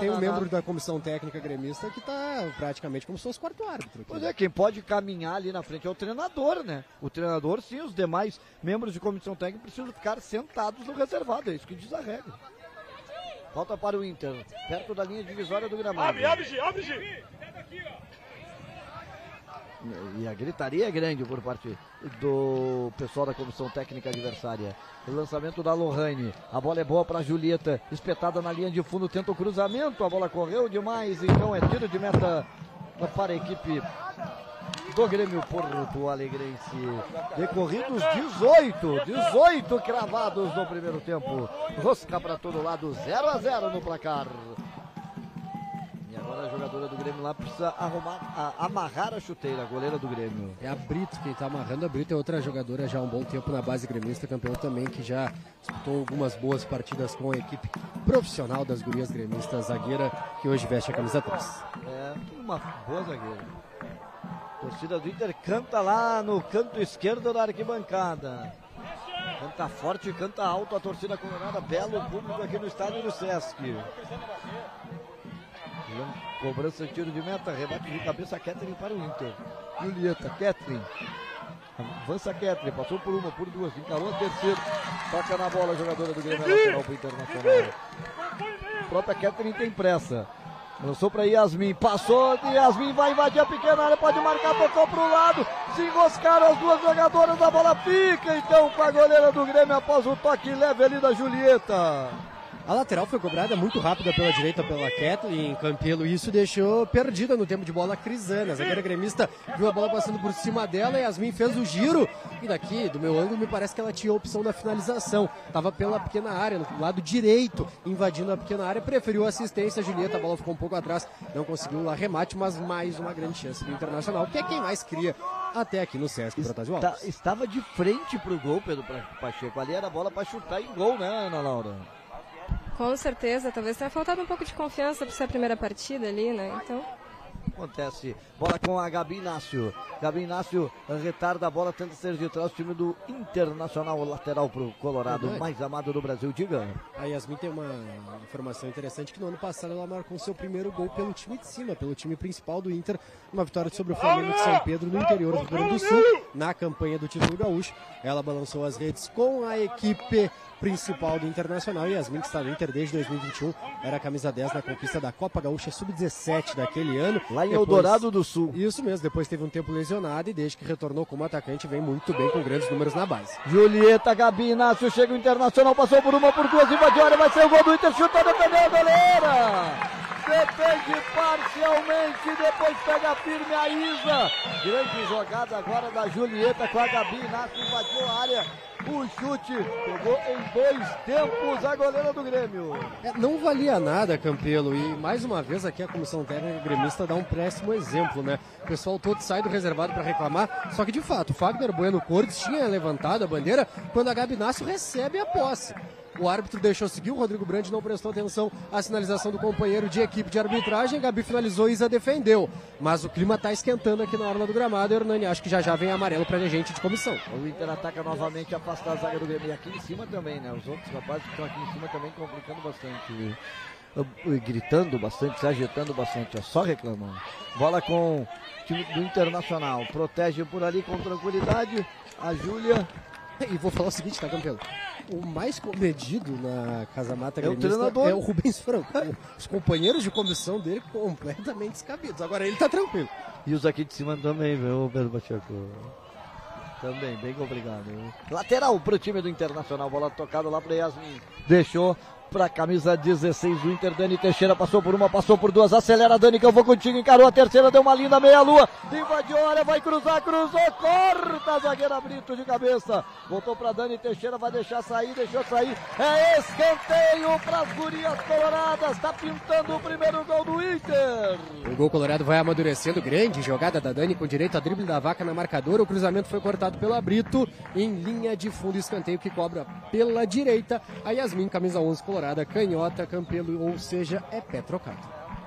tem um membro da comissão técnica gremista que tá praticamente como se fosse quarto árbitro aqui. Pois é, quem pode caminhar ali na frente é o treinador, né? O treinador, sim, os demais membros de comissão técnica precisam ficar sentados no reservado, é isso que diz a regra. Falta para o Inter, perto da linha divisória do gramado. Abre, Gi! E a gritaria é grande por parte do pessoal da comissão técnica adversária. O lançamento da Lohane, a bola é boa para Julieta, espetada na linha de fundo, tenta o cruzamento, a bola correu demais, então é tiro de meta para a equipe do Grêmio Porto Alegrense. Decorridos 18 cravados no primeiro tempo, rosca para todo lado, 0-0 no placar. Agora a jogadora do Grêmio lá precisa amarrar a chuteira, a goleira do Grêmio. É a Brito quem está amarrando, a Brito é outra jogadora já há um bom tempo na base gremista, campeão também, que já disputou algumas boas partidas com a equipe profissional das gurias gremistas, zagueira que hoje veste a camisa 3. É, uma boa zagueira. A torcida do Inter canta lá no canto esquerdo da arquibancada. Canta forte, canta alto a torcida colorada, belo público aqui no estádio do Sesc. Cobrança de tiro de meta, rebate de cabeça, Kathleen para o Inter. Julieta, Kathleen. Avança Kathleen, passou por uma, por duas, encarou a terceira. Toca na bola a jogadora do Grêmio Nacional para o Internacional. A própria Kathleen tem pressa. Lançou para Yasmin, passou, Yasmin vai invadir a pequena área, pode marcar, tocou para o lado, se enroscaram as duas jogadoras, a bola fica então com a goleira do Grêmio após o toque leve ali da Julieta. A lateral foi cobrada muito rápida pela direita pela Kathleen Campelo e isso deixou perdida no tempo de bola a Crisana. A zagueira gremista viu a bola passando por cima dela e Yasmin fez o giro. E daqui, do meu ângulo, me parece que ela tinha a opção da finalização. Estava pela pequena área, no lado direito, invadindo a pequena área. Preferiu a assistência, a Julieta, a bola ficou um pouco atrás. Não conseguiu lá remate, mas mais uma grande chance do Internacional, que é quem mais cria até aqui no Sesc Protásio Alves. Estava de frente para o gol, Pedro Pacheco. Ali era a bola para chutar em gol, né, Ana Laura? Com certeza, talvez tenha faltado um pouco de confiança para ser a primeira partida ali, né? Então acontece. Bola com a Gabi Inácio. Gabi Inácio retarda a bola, tenta ser de trás. O time do Internacional, lateral pro Colorado, mais amado do Brasil, diga. A Yasmin tem uma informação interessante que no ano passado ela marcou seu primeiro gol pelo time de cima, pelo time principal do Inter, uma vitória sobre o Flamengo de São Pedro no interior do Rio Grande do Sul, na campanha do título gaúcho. Ela balançou as redes com a equipe principal do Internacional. Yasmin, que está no Inter desde 2021, era a camisa 10 na conquista da Copa Gaúcha Sub-17 daquele ano. Lá em Eldorado do Sul. Isso mesmo, depois teve um tempo lesionado e desde que retornou como atacante vem muito bem com grandes números na base. Julieta, Gabi Inácio, chega o Internacional, passou por uma, por duas, invadiu a área, vai ser o gol do Inter, chuta, defendeu a goleira! Depende parcialmente, depois pega firme a Isa. Grande jogada agora da Julieta com a Gabi Inácio, invadiu a área. O chute pegou em dois tempos a goleira do Grêmio. Não valia nada, Campelo, e mais uma vez aqui a comissão técnica gremista dá um péssimo exemplo, né? O pessoal todo sai do reservado para reclamar, só que de fato, o Fagner Bueno Cortes tinha levantado a bandeira quando a Gabi Inácio recebe a posse. O árbitro deixou seguir, o Rodrigo Brandi não prestou atenção à sinalização do companheiro de equipe de arbitragem, Gabi finalizou e Isa defendeu. Mas o clima está esquentando aqui na orla do gramado, Hernani, acho que já vem amarelo para a gente de comissão. O Inter ataca novamente, afasta a zaga do Grêmio aqui em cima também, né? Os outros rapazes que estão aqui em cima também complicando bastante, gritando bastante, se agitando bastante, só reclamando. Bola com o time do Internacional, protege por ali com tranquilidade a Júlia. E vou falar o seguinte, tá, Campelo? o mais comedido na Casa Mata Gremista é o Rubens Franco. Os companheiros de comissão dele completamente descabidos. Agora ele tá tranquilo. E os aqui de cima também, viu, Pedro Pacheco? Também, bem complicado. Viu? Lateral pro time do Internacional. Bola tocada lá pra Yasmin. Deixou pra camisa 16 do Inter. Dani Teixeira passou por uma, passou por duas. Acelera, Dani, que eu vou contigo. Encarou a terceira, deu uma linda meia-lua. Invadiu a área, vai cruzar, cruzou. Corta a zagueira Brito de cabeça. Voltou pra Dani Teixeira, vai deixar sair, deixou sair. É escanteio pras gurias coloradas. Tá pintando o primeiro gol do Inter. O gol colorado vai amadurecendo. Grande jogada da Dani com direito a drible da vaca na marcadora. O cruzamento foi cortado pela Brito. Em linha de fundo, escanteio que cobra pela direita. A Yasmin, camisa 11, colorada. Canhota, Campelo, ou seja, é pé trocado.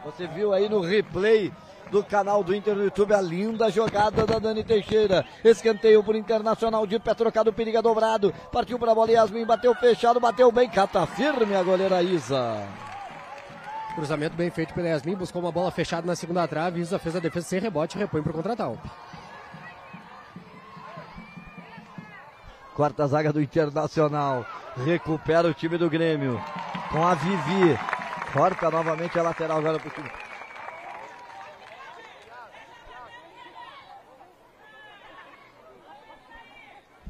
Você viu aí no replay do canal do Inter no YouTube a linda jogada da Dani Teixeira. Escanteio por Internacional de pé trocado, Periga dobrado. Partiu para a bola Yasmin, bateu fechado, bateu bem. Cata firme a goleira Isa. Cruzamento bem feito pela Yasmin, buscou uma bola fechada na segunda trave. Isa fez a defesa sem rebote e repõe para o contra-tal. Quarta zaga do Internacional. Recupera o time do Grêmio. Com a Vivi. Corta novamente a lateral agora para o time.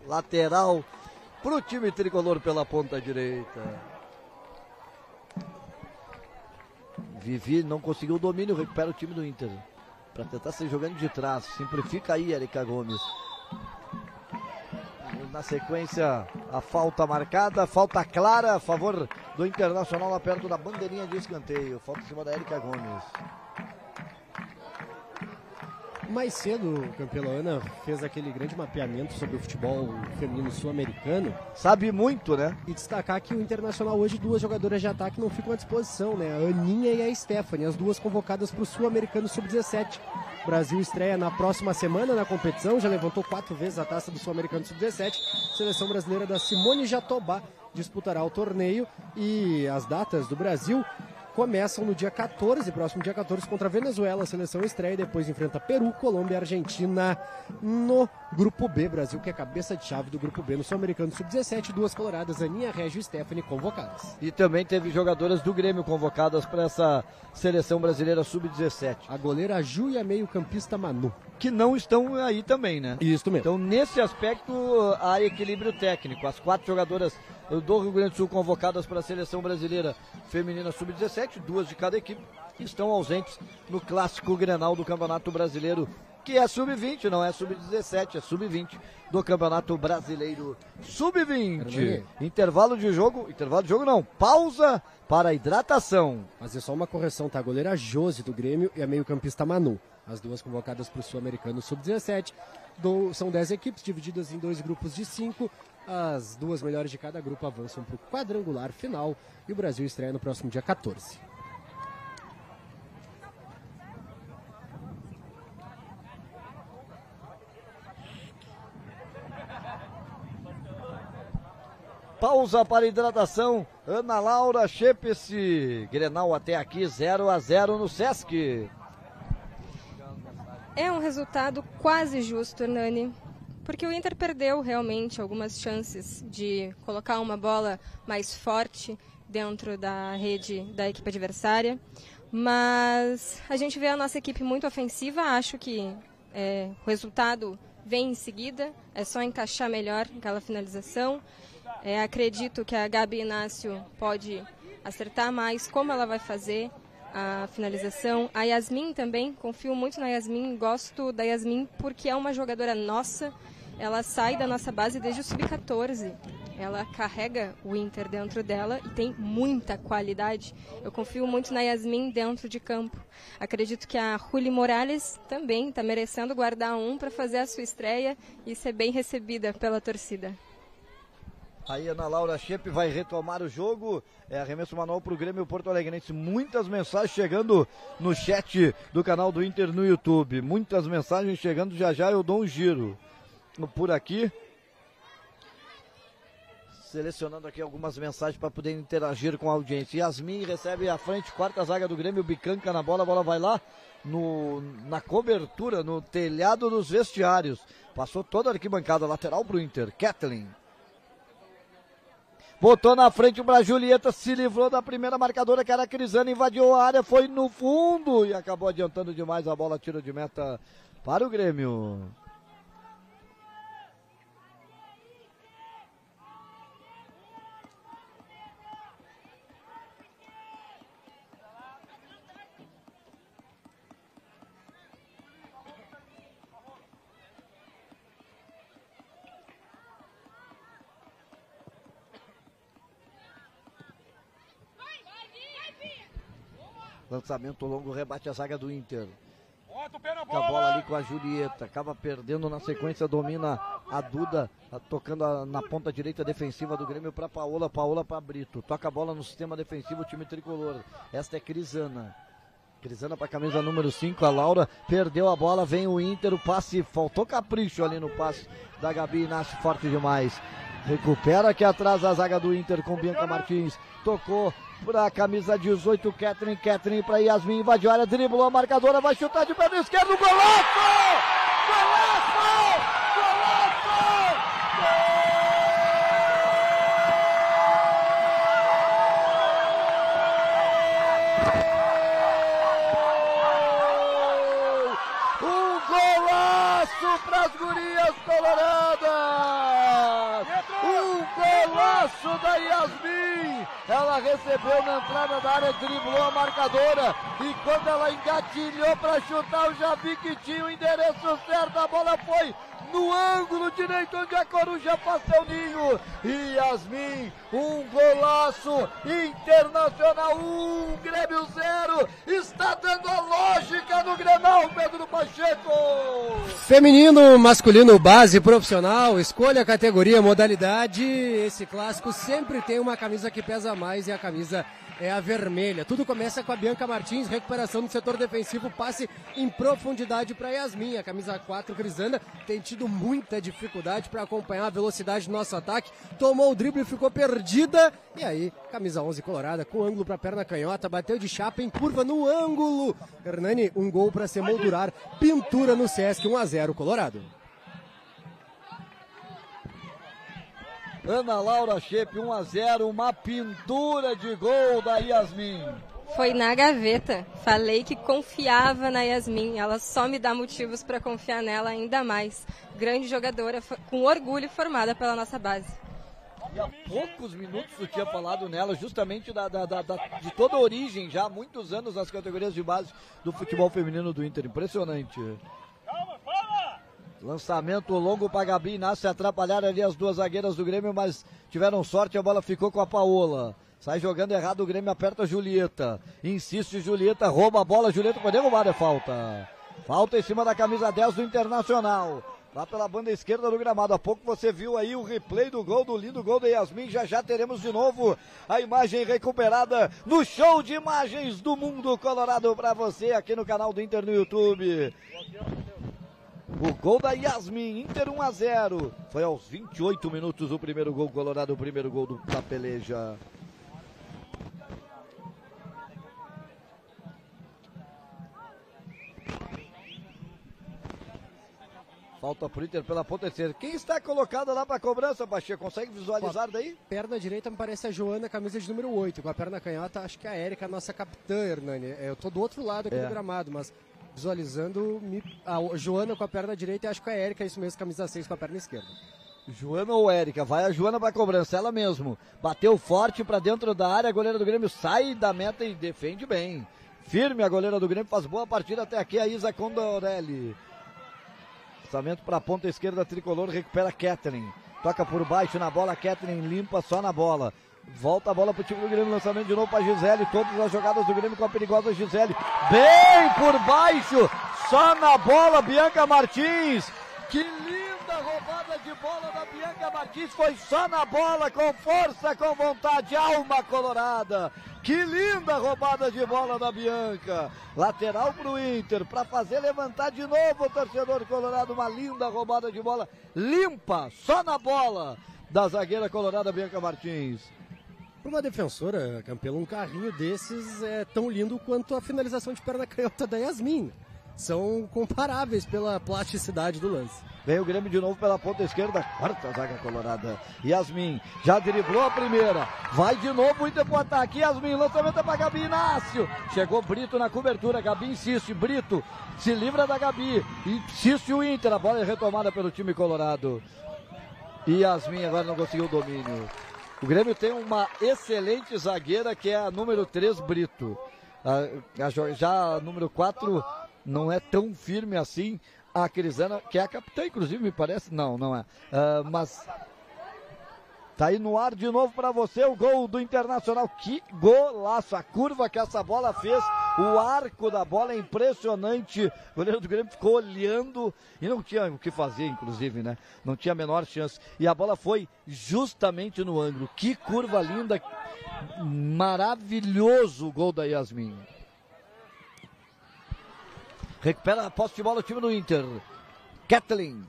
Lateral para o time tricolor pela ponta direita. Vivi não conseguiu o domínio. Recupera o time do Inter. Para tentar sair jogando de trás. Simplifica aí, Erika Gomes. Na sequência, a falta marcada, falta clara a favor do Internacional lá perto da bandeirinha de escanteio. Falta em cima da Erika Gomes. Mais cedo, Campelo, Ana fez aquele grande mapeamento sobre o futebol feminino sul-americano. Sabe muito, né? E destacar que o Internacional hoje, duas jogadoras de ataque não ficam à disposição, né? A Aninha e a Stephanie, as duas convocadas para o Sul-Americano Sub-17. O Brasil estreia na próxima semana na competição, já levantou 4 vezes a taça do Sul-Americano Sub-17. Seleção brasileira da Simone Jatobá disputará o torneio e as datas do Brasil... começam no dia 14, próximo dia 14, contra a Venezuela, a seleção estreia e depois enfrenta Peru, Colômbia e Argentina no Grupo B. Brasil que é cabeça de chave do Grupo B no Sul-Americano Sub-17, duas coloradas, Aninha, Régio e Stephanie convocadas. E também teve jogadoras do Grêmio convocadas para essa seleção brasileira Sub-17. A goleira Ju e a meio-campista Manu. Que não estão aí também, né? Isso mesmo. Então, nesse aspecto, há equilíbrio técnico. As 4 jogadoras do Rio Grande do Sul convocadas para a seleção brasileira feminina sub-17, 2 de cada equipe, estão ausentes no clássico Grenal do Campeonato Brasileiro, que é sub-20, não é sub-17, é sub-20 do Campeonato Brasileiro sub-20. Intervalo de jogo não, pausa para hidratação. Mas é só uma correção, tá? A goleira Josi do Grêmio e a meio-campista Manu. As duas convocadas para o Sul-Americano Sub-17. São 10 equipes divididas em 2 grupos de 5. As 2 melhores de cada grupo avançam para o quadrangular final e o Brasil estreia no próximo dia 14. Pausa para hidratação. Ana Laura Schepp, esse Grenal até aqui 0-0 no Sesc. É um resultado quase justo, Hernani, porque o Inter perdeu realmente algumas chances de colocar uma bola mais forte dentro da rede da equipe adversária, mas a gente vê a nossa equipe muito ofensiva, acho que o resultado vem em seguida, é só encaixar melhor aquela finalização. Acredito que a Gabi Inácio pode acertar mais como ela vai fazer a finalização. A Yasmin também, confio muito na Yasmin, gosto da Yasmin porque é uma jogadora nossa, ela sai da nossa base desde o sub-14, ela carrega o Inter dentro dela e tem muita qualidade. Eu confio muito na Yasmin dentro de campo. Acredito que a Juli Morales também está merecendo guardar um para fazer a sua estreia e ser bem recebida pela torcida. Aí Ana Laura Schepp vai retomar o jogo. Arremesso manual para o Grêmio Porto Alegrense. Muitas mensagens chegando no chat do canal do Inter no YouTube. Muitas mensagens chegando. Já eu dou um giro por aqui. Selecionando aqui algumas mensagens para poder interagir com a audiência. Yasmin recebe à frente, quarta zaga do Grêmio. Bicanca na bola. A bola vai lá na cobertura, no telhado dos vestiários. Passou toda a arquibancada. Lateral para o Inter. Kathleen. botou na frente para Julieta, se livrou da primeira marcadora, que era a Crisana, invadiu a área, foi no fundo e acabou adiantando demais a bola, tiro de meta para o Grêmio. Lançamento longo, rebate a zaga do Inter. Fica a bola ali com a Julieta, acaba perdendo na sequência, domina a Duda, tocando na ponta direita defensiva do Grêmio para Paola, Paola para Brito. Toca a bola no sistema defensivo, o time tricolor. Esta é Crisana. Crisana para a camisa número 5, a Laura perdeu a bola, vem o Inter, o passe, faltou capricho ali no passe da Gabi Inácio, forte demais. Recupera aqui atrás a zaga do Inter com Bianca Martins, tocou para a camisa 18, Catherine para Yasmin, invadiu a área, driblou a marcadora, vai chutar de pé esquerdo, golaço! Golaço! Golaço! Gol! Um golaço para as gurias coloradas! Um golaço da Yasmin! Ela recebeu na entrada da área, driblou a marcadora e quando ela engatilhou para chutar, eu já vi que tinha o endereço certo, a bola foi no ângulo direito onde a coruja faz seu ninho. E Yasmin, um golaço, Internacional 1, Grêmio 0, está dando a lógica no Grenal, Pedro Pacheco. Feminino, masculino, base, profissional, escolha, categoria, modalidade, esse clássico sempre tem uma camisa que pesa mais e a camisa é a vermelha. Tudo começa com a Bianca Martins, recuperação do setor defensivo, passe em profundidade para Yasmin, a camisa 4 Crisana tem tido muita dificuldade para acompanhar a velocidade do nosso ataque, tomou o drible e ficou perdida, e aí camisa 11 colorada, com ângulo para a perna canhota, bateu de chapa em curva no ângulo, Hernani, um gol para se moldurar, pintura no Sesc, 1-0 Colorado. Ana Laura Schepp, 1-0, uma pintura de gol da Yasmin. Foi na gaveta, falei que confiava na Yasmin, ela só me dá motivos para confiar nela ainda mais. Grande jogadora, com orgulho, formada pela nossa base. E há poucos minutos eu tinha falado nela, justamente de toda a origem, já há muitos anos nas categorias de base do futebol feminino do Inter, impressionante. Lançamento longo para Gabi Inácio, atrapalharam ali as duas zagueiras do Grêmio, mas tiveram sorte, a bola ficou com a Paola. Sai jogando errado, o Grêmio aperta a Julieta. Insiste, Julieta rouba a bola, Julieta foi derrubada, é falta. Falta em cima da camisa 10 do Internacional. Lá pela banda esquerda do gramado, há pouco você viu aí o replay do gol, do lindo gol da Yasmin, já já teremos de novo a imagem recuperada no show de imagens do Mundo Colorado para você aqui no canal do Inter no YouTube. O gol da Yasmin, Inter 1-0. Foi aos 28 minutos o primeiro gol colorado, o primeiro gol da peleja. Falta pro Inter pela ponta terceira. Quem está colocada lá para cobrança, Pacheco? Consegue visualizar daí? Perna direita me parece a Joana, camisa de número 8. Com a perna canhota, acho que a Érica, a nossa capitã, Hernani. Eu tô do outro lado aqui do gramado, mas... visualizando a Joana com a perna direita e acho que a Érica, isso mesmo, camisa 6 com a perna esquerda. Joana ou Érica, vai a Joana para a cobrança, ela mesmo. Bateu forte para dentro da área, a goleira do Grêmio sai da meta e defende bem. Firme a goleira do Grêmio, faz boa partida até aqui a Isa Condorelli. Lançamento para a ponta esquerda, tricolor, recupera Catherine. Toca por baixo na bola, Catherine limpa só na bola. Volta a bola para o time do Grêmio, lançamento de novo para Gisele, todas as jogadas do Grêmio com a perigosa Gisele, bem por baixo, só na bola Bianca Martins, que linda roubada de bola da Bianca Martins, foi só na bola, com força, com vontade, alma colorada, que linda roubada de bola da Bianca, lateral para o Inter, para fazer levantar de novo o torcedor colorado, uma linda roubada de bola, limpa, só na bola, da zagueira colorada Bianca Martins. Para uma defensora, Campelo, um carrinho desses é tão lindo quanto a finalização de perna canhota da Yasmin. São comparáveis pela plasticidade do lance. Vem o Grêmio de novo pela ponta esquerda. Corta a zaga colorada. Yasmin já driblou a primeira. Vai de novo o Inter pro ataque. Yasmin, lançamento é pra Gabi Inácio. Chegou Brito na cobertura. Gabi insiste. Brito se livra da Gabi. Insiste o Inter. A bola é retomada pelo time colorado. E Yasmin agora não conseguiu o domínio. O Grêmio tem uma excelente zagueira que é a número 3, Brito. Já a número 4 não é tão firme assim. A Crisana, que é a capitã, inclusive, me parece. Não, não é. Mas tá aí no ar de novo para você o gol do Internacional. Que golaço! A curva que essa bola fez, o arco da bola é impressionante. O goleiro do Grêmio ficou olhando e não tinha o que fazer, inclusive, né? Não tinha a menor chance. E a bola foi justamente no ângulo. Que curva linda! Maravilhoso o gol da Yasmin. Recupera a posse de bola o time do Inter. Kathleen.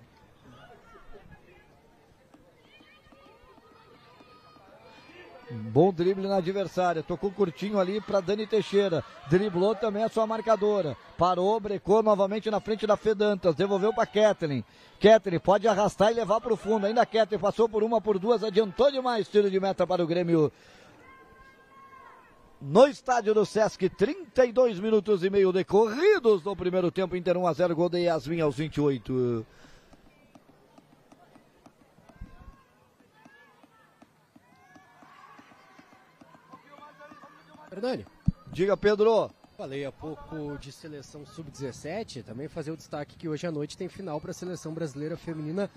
Bom drible na adversária. Tocou curtinho ali para Dani Teixeira. Driblou também a sua marcadora. Parou, brecou novamente na frente da Fedantas. Devolveu para Kathleen. Kathleen pode arrastar e levar para o fundo. Ainda Kathleen passou por uma, por duas. Adiantou demais. Tiro de meta para o Grêmio. No estádio do Sesc, 32 minutos e meio decorridos no primeiro tempo. Inter 1-0, gol de Yasmin aos 28. Hernani. Diga, Pedro. Falei há pouco de seleção sub-17. Também fazer o destaque que hoje à noite tem final para a seleção brasileira feminina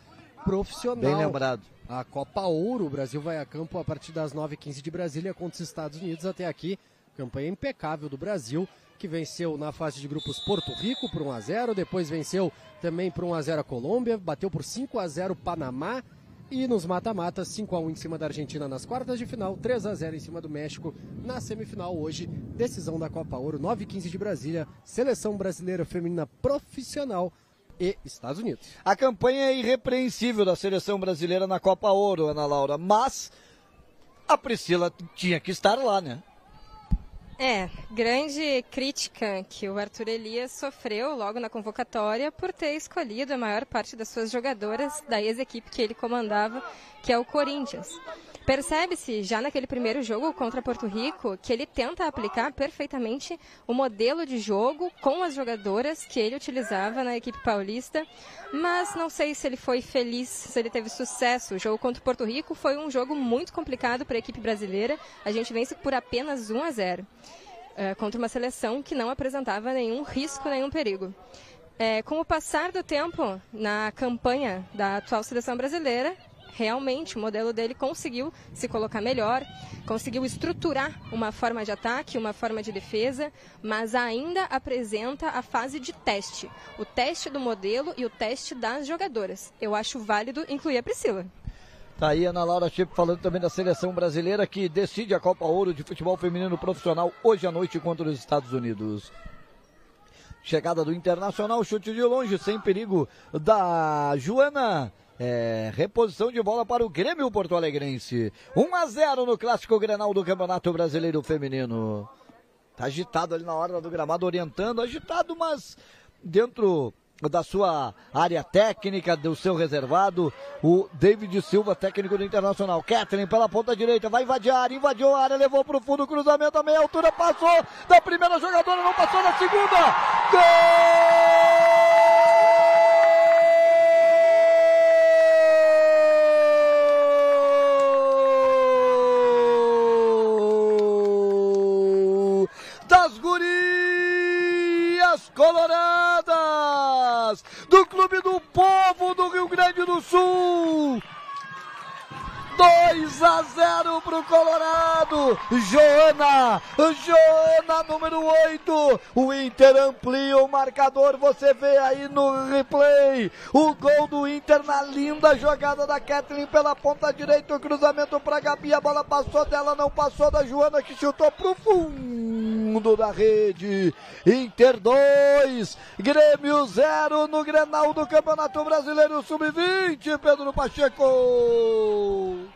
profissional. Bem lembrado. A Copa Ouro, o Brasil vai a campo a partir das 9h15 de Brasília contra os Estados Unidos. Até aqui, campanha impecável do Brasil, que venceu na fase de grupos Porto Rico por 1-0, depois venceu também por 1-0 a Colômbia, bateu por 5-0 o Panamá e nos mata-mata 5-1 em cima da Argentina nas quartas de final, 3-0 em cima do México na semifinal hoje, decisão da Copa Ouro, 9h15 de Brasília, seleção brasileira feminina profissional e Estados Unidos. A campanha é irrepreensível da seleção brasileira na Copa Ouro, Ana Laura, mas a Priscila tinha que estar lá, né? É, grande crítica que o Arthur Elias sofreu logo na convocatória por ter escolhido a maior parte das suas jogadoras da ex-equipe que ele comandava, que é o Corinthians. Percebe-se, já naquele primeiro jogo contra Porto Rico, que ele tenta aplicar perfeitamente o modelo de jogo com as jogadoras que ele utilizava na equipe paulista, mas não sei se ele foi feliz, se ele teve sucesso. O jogo contra o Porto Rico foi um jogo muito complicado para a equipe brasileira, a gente vence por apenas 1-0, contra uma seleção que não apresentava nenhum risco, nenhum perigo. Com o passar do tempo na campanha da atual seleção brasileira, realmente o modelo dele conseguiu se colocar melhor, conseguiu estruturar uma forma de ataque, uma forma de defesa, mas ainda apresenta a fase de teste, o teste do modelo e o teste das jogadoras. Eu acho válido incluir a Priscila. Tá aí Ana Laura Schepp falando também da seleção brasileira que decide a Copa Ouro de futebol feminino profissional hoje à noite contra os Estados Unidos. Chegada do Internacional, chute de longe, sem perigo da Joana. Reposição de bola para o Grêmio Porto Alegrense. 1-0 no Clássico Grenal do Campeonato Brasileiro Feminino. Tá agitado ali na hora do gramado, orientando. Agitado, mas dentro da sua área técnica, do seu reservado, o David Silva, técnico do Internacional. Kathleen pela ponta direita, vai invadir a área, invadiu a área, levou para o fundo, cruzamento a meia altura, passou da primeira jogadora, não passou na segunda. Gol! Coloradas do Clube do Povo do Rio Grande do Sul, 2-0 pro Colorado. Joana número 8, o Inter amplia o marcador, você vê aí no replay, o gol do Inter na linda jogada da Kathleen pela ponta direita, o cruzamento pra Gabi, a bola passou dela, não passou da Joana que chutou pro fundo da rede. Inter 2, Grêmio 0 no Grenal do Campeonato Brasileiro Sub-20, Pedro Pacheco.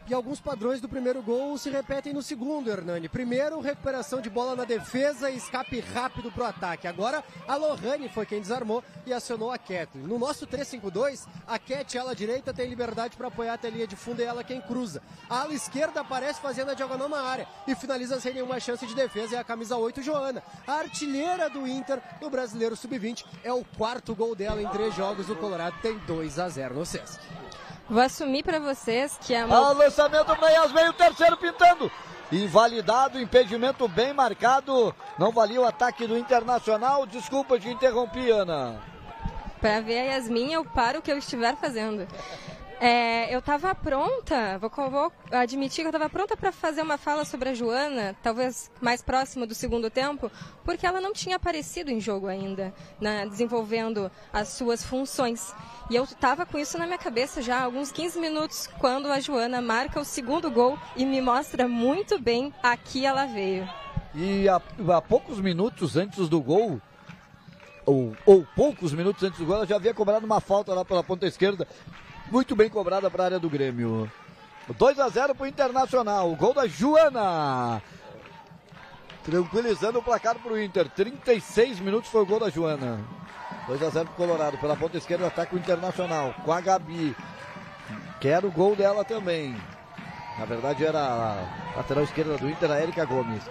e alguns padrões do primeiro gol se repetem no segundo, Hernani. Primeiro, recuperação de bola na defesa e escape rápido para o ataque. Agora, a Lohane foi quem desarmou e acionou a Kathleen. No nosso 3-5-2, a Cat, ala direita, tem liberdade para apoiar até a linha de fundo e ela quem cruza. A ala esquerda aparece fazendo a diagonal na área e finaliza sem nenhuma chance de defesa, é a camisa 8, Joana. A artilheira do Inter no Brasileiro Sub-20 é o quarto gol dela em 3 jogos. O Colorado tem 2-0 no sexto. Vou assumir para vocês que a... Olha o lançamento, Meias veio, o terceiro pintando. Invalidado, impedimento bem marcado. Não valia o ataque do Internacional. Desculpa te interromper, Ana. Para ver a Yasmin, eu paro o que eu estiver fazendo. Eu estava pronta, vou admitir que eu estava pronta para fazer uma fala sobre a Joana, talvez mais próximo do segundo tempo, porque ela não tinha aparecido em jogo ainda, né, desenvolvendo as suas funções. E eu estava com isso na minha cabeça já há alguns 15 minutos, quando a Joana marca o segundo gol e me mostra muito bem a que ela veio. E há poucos minutos antes do gol... Ou poucos minutos antes do gol, ela já havia cobrado uma falta lá pela ponta esquerda, muito bem cobrada para a área do Grêmio. 2-0 para o Internacional, o gol da Joana, tranquilizando o placar para o Inter. 36 minutos foi o gol da Joana. 2-0 para o Colorado, pela ponta esquerda ataca o Internacional, com a Gabi, quer o gol dela também. Na verdade era a lateral esquerda do Inter, a Érica Gomes.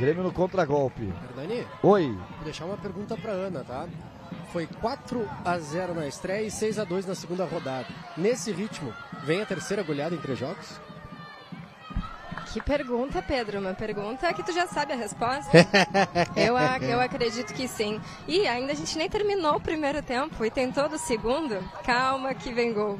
Grêmio no contra-golpe. Hernani? Oi. Vou deixar uma pergunta para Ana, tá? Foi 4-0 na estreia e 6-2 na segunda rodada. Nesse ritmo, vem a terceira goleada em 3 jogos? Que pergunta, Pedro, uma pergunta que tu já sabe a resposta. Eu acredito que sim. E ainda a gente nem terminou o primeiro tempo e tem todo o segundo. Calma que vem gol.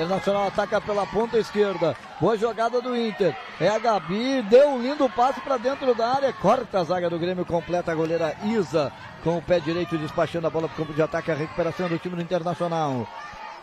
Internacional ataca pela ponta esquerda. Boa jogada do Inter. É a Gabi, deu um lindo passe para dentro da área. Corta a zaga do Grêmio, completa a goleira Isa com o pé direito, despachando a bola para o campo de ataque. A recuperação do time do Internacional.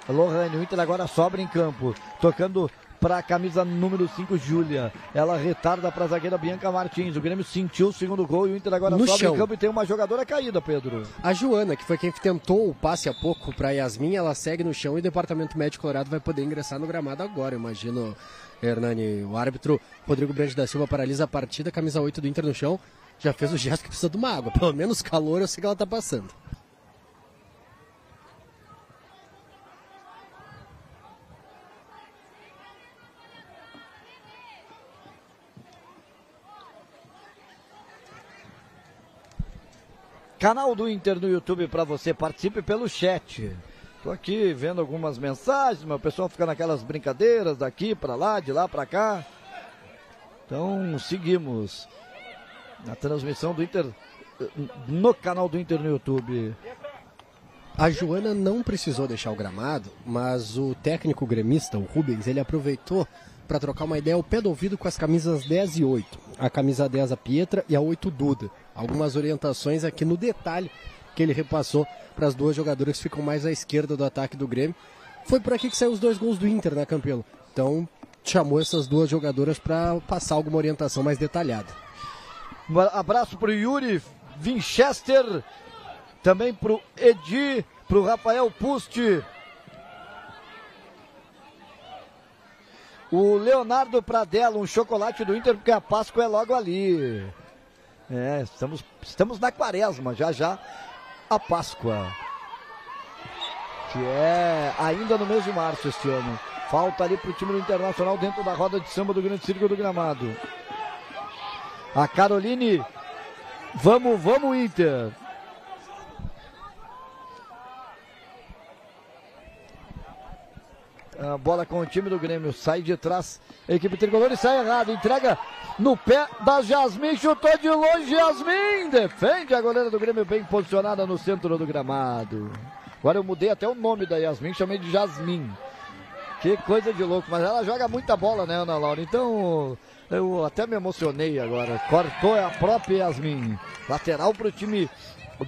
Lohane, o Inter agora sobra em campo. Tocando para a camisa número 5, Júlia. Ela retarda para a zagueira Bianca Martins. O Grêmio sentiu o segundo gol e o Inter agora no sobe em campo e tem uma jogadora caída, Pedro. A Joana, que foi quem tentou o passe há pouco para Yasmin, ela segue no chão e o Departamento Médico Colorado vai poder ingressar no gramado agora, imagino, Hernani. O árbitro Rodrigo Brandi da Silva paralisa a partida, camisa 8 do Inter no chão. Já fez o gesto que precisa de uma água. Pelo menos calor eu sei que ela está passando. Canal do Inter no YouTube para você, participe pelo chat. Tô aqui vendo algumas mensagens, mas o pessoal fica naquelas brincadeiras daqui para lá, de lá para cá. Então seguimos na transmissão do Inter no canal do Inter no YouTube. A Joana não precisou deixar o gramado, mas o técnico gremista, o Rubens, ele aproveitou para trocar uma ideia ao pé do ouvido com as camisas 10 e 8. A camisa 10, a Pietra, e a 8, Duda. Algumas orientações aqui no detalhe que ele repassou para as duas jogadoras que ficam mais à esquerda do ataque do Grêmio. Foi por aqui que saiu os 2 gols do Inter, né, Campelo? Então, chamou essas duas jogadoras para passar alguma orientação mais detalhada. Um abraço para o Yuri Winchester, também para o Edi, para o Rafael Pusti. O Leonardo Pradella, um chocolate do Inter, porque a Páscoa é logo ali. É, estamos na quaresma, já já a Páscoa. Que é ainda no mês de março este ano. Falta ali para o time do Internacional dentro da roda de samba do Grande Circo do Gramado. A Caroline, vamos Inter. A bola com o time do Grêmio, sai de trás a equipe tricolor e sai errado, entrega no pé da Yasmin, chutou de longe, Yasmin defende a goleira do Grêmio, bem posicionada no centro do gramado. Agora eu mudei até o nome da Yasmin, chamei de Yasmin, que coisa de louco, mas ela joga muita bola, né, Ana Laura? Então eu até me emocionei agora. Cortou a própria Yasmin, lateral para o time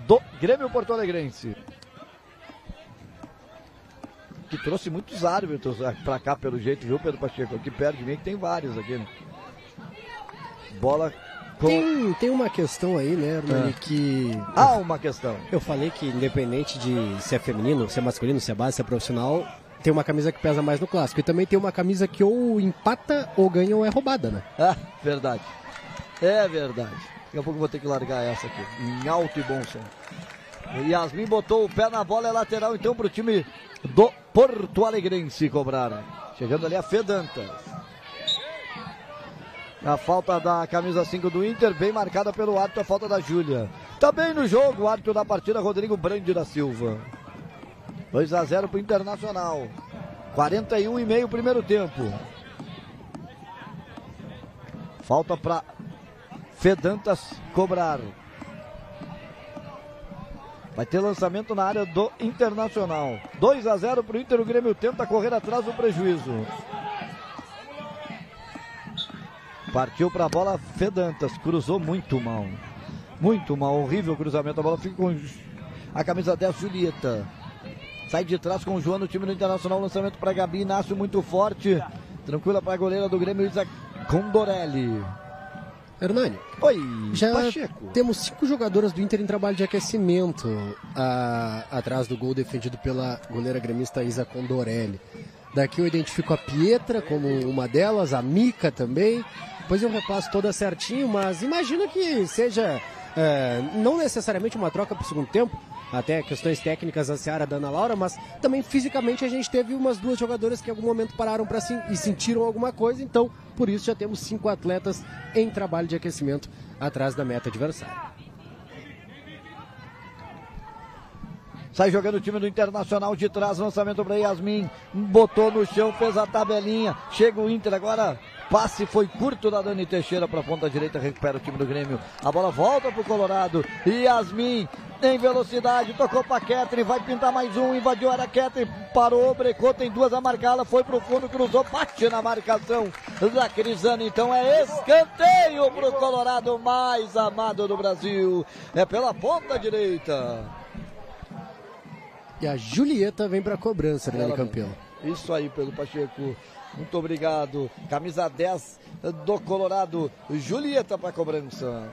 do Grêmio porto-alegrense, que trouxe muitos árbitros pra cá pelo jeito, viu, Pedro Pacheco? Aqui perto de mim que tem vários aqui, né? Bola Tem uma questão aí, né, Armani, que... Há uma questão. Eu falei que independente de se é feminino, se é masculino, se é base, se é profissional, tem uma camisa que pesa mais no clássico. E também tem uma camisa que ou empata, ou ganha, ou é roubada, né? Ah, verdade. É verdade. Daqui a pouco eu vou ter que largar essa aqui, em alto e bom som. Yasmin botou o pé na bola, é lateral então para o time do Porto Alegrense cobrar. Chegando ali a Fedanta. A falta da camisa 5 do Inter, bem marcada pelo árbitro, a falta da Júlia. Tá bem no jogo, o árbitro da partida, Rodrigo Brandi da Silva. 2-0 para o Internacional. 41,5 primeiro tempo. Falta para Fedantas cobrar. Vai ter lançamento na área do Internacional. 2-0 para o Inter, o Grêmio tenta correr atrás do prejuízo. Partiu para a bola Fedantas, cruzou muito mal. Muito mal, horrível o cruzamento. A bola fica com a camisa 10, Julieta. Sai de trás com o João no time do Internacional. Lançamento para Gabi Inácio, muito forte. Tranquila para a goleira do Grêmio, Isa Condorelli. Hernani, oi, já Pacheco. Temos 5 jogadoras do Inter em trabalho de aquecimento atrás do gol defendido pela goleira gremista Isa Condorelli. Daqui eu identifico a Pietra como uma delas, a Mica também. Depois eu repasso toda certinho, mas imagino que seja não necessariamente uma troca para o segundo tempo, até questões técnicas da seara da Ana Laura, mas também fisicamente a gente teve umas 2 jogadoras que em algum momento pararam para e sentiram alguma coisa, então por isso já temos 5 atletas em trabalho de aquecimento atrás da meta adversária. Sai jogando o time do Internacional de trás, lançamento para Yasmin, botou no chão, fez a tabelinha, chega o Inter agora, passe foi curto da Dani Teixeira para a ponta direita, recupera o time do Grêmio, a bola volta para o Colorado, Yasmin em velocidade, tocou para Ketri, vai pintar mais um, invadiu a área Ketri, parou, brecou, tem 2 a marcá-la, foi para o fundo, cruzou, bate na marcação da Crisana, então é escanteio para o Colorado mais amado do Brasil, é pela ponta direita. E a Julieta vem para a cobrança, né, campeão? Isso aí, Pedro Pacheco. Muito obrigado. Camisa 10 do Colorado. Julieta para a cobrança.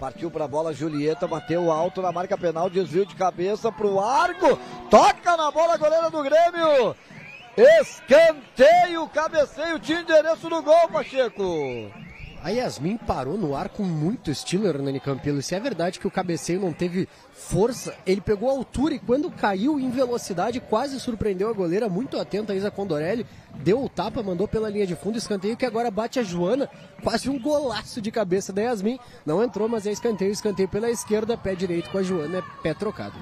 Partiu para a bola, Julieta bateu alto na marca penal, desvio de cabeça para o arco. Toca na bola, goleira do Grêmio. Escanteio, cabeceio, tinha endereço do gol, Pacheco. A Yasmin parou no ar com muito estilo, Hernani Campillo. Se é verdade que o cabeceio não teve força, ele pegou a altura e quando caiu em velocidade, quase surpreendeu a goleira, muito atenta a Isa Condorelli, deu o tapa, mandou pela linha de fundo, escanteio que agora bate a Joana, quase um golaço de cabeça da Yasmin, não entrou, mas é escanteio pela esquerda, pé direito com a Joana, é pé trocado.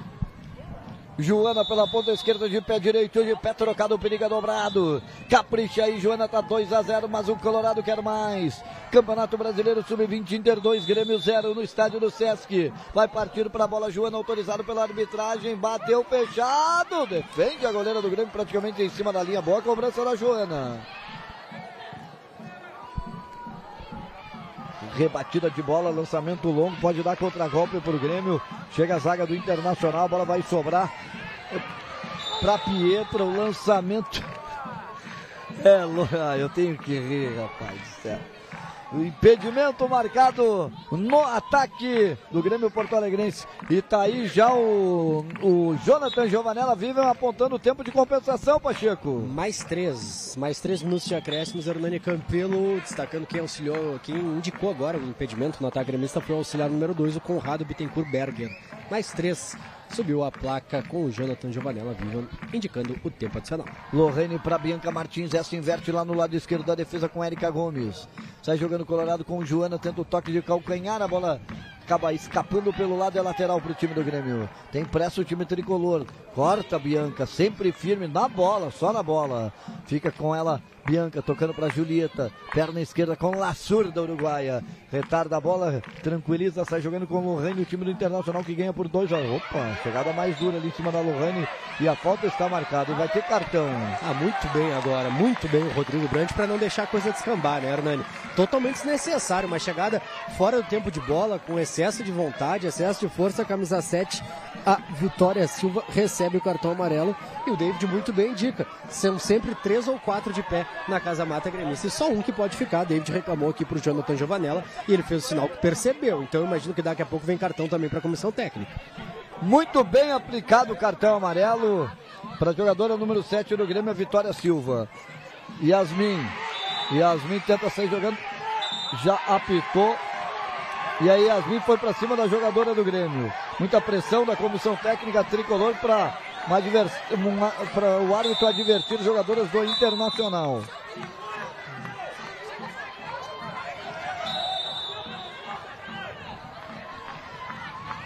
Joana pela ponta esquerda de pé direito, de pé trocado, periga dobrado. Capricha aí, Joana, tá 2-0, mas o Colorado quer mais. Campeonato Brasileiro Sub-20, Inter 2, Grêmio 0 no estádio do Sesc. Vai partir pra bola, Joana, autorizado pela arbitragem, bateu fechado, defende a goleira do Grêmio praticamente em cima da linha, boa cobrança da Joana. Rebatida de bola, lançamento longo, pode dar contra-golpe pro Grêmio. Chega a zaga do Internacional, a bola vai sobrar pra Pietra, o lançamento. Eu tenho que rir, rapaz. O impedimento marcado no ataque do Grêmio Porto Alegrense. E tá aí já o Jonathan Giovanella vivem apontando o tempo de compensação, Pacheco. Mais três minutos de acréscimos, Hernani Campillo, destacando quem auxiliou, quem indicou agora o impedimento no ataque gremista foi o auxiliar número 2, o Conrado Bittencourt Berger. Mais 3. Subiu a placa com o Jonathan Giovanella Vivian, indicando o tempo adicional. Lorraine para Bianca Martins, essa inverte lá no lado esquerdo da defesa com Érica Gomes. Sai jogando Colorado com o Joana, tenta o toque de calcanhar, a bola acaba escapando pelo lado, é lateral para o time do Grêmio. Tem pressa o time tricolor, corta Bianca, sempre firme na bola, só na bola. Fica com ela Bianca, tocando para Julieta, perna esquerda com Lasurda, uruguaia. Retarda a bola, tranquiliza, sai jogando com Lohane, o time do Internacional que ganha por 2 a 1. Opa, chegada mais dura ali em cima da Lohane e a falta está marcada, vai ter cartão. Ah, muito bem agora, muito bem o Rodrigo Brandi para não deixar a coisa descambar, né, Hernani? Totalmente desnecessário, uma chegada fora do tempo de bola, com excesso de vontade, excesso de força, a camisa 7 a Vitória Silva recebe o cartão amarelo e o David muito bem indica. São sempre 3 ou 4 de pé na casa mata gremista e só um que pode ficar. David reclamou aqui para o Jonathan Giovanella e ele fez o sinal que percebeu. Então eu imagino que daqui a pouco vem cartão também para a comissão técnica. Muito bem aplicado o cartão amarelo para a jogadora número 7 do Grêmio, a Vitória Silva. Yasmin tenta sair jogando, já apitou. E aí Yasmin foi para cima da jogadora do Grêmio. Muita pressão da comissão técnica tricolor para o árbitro advertir os jogadores do Internacional.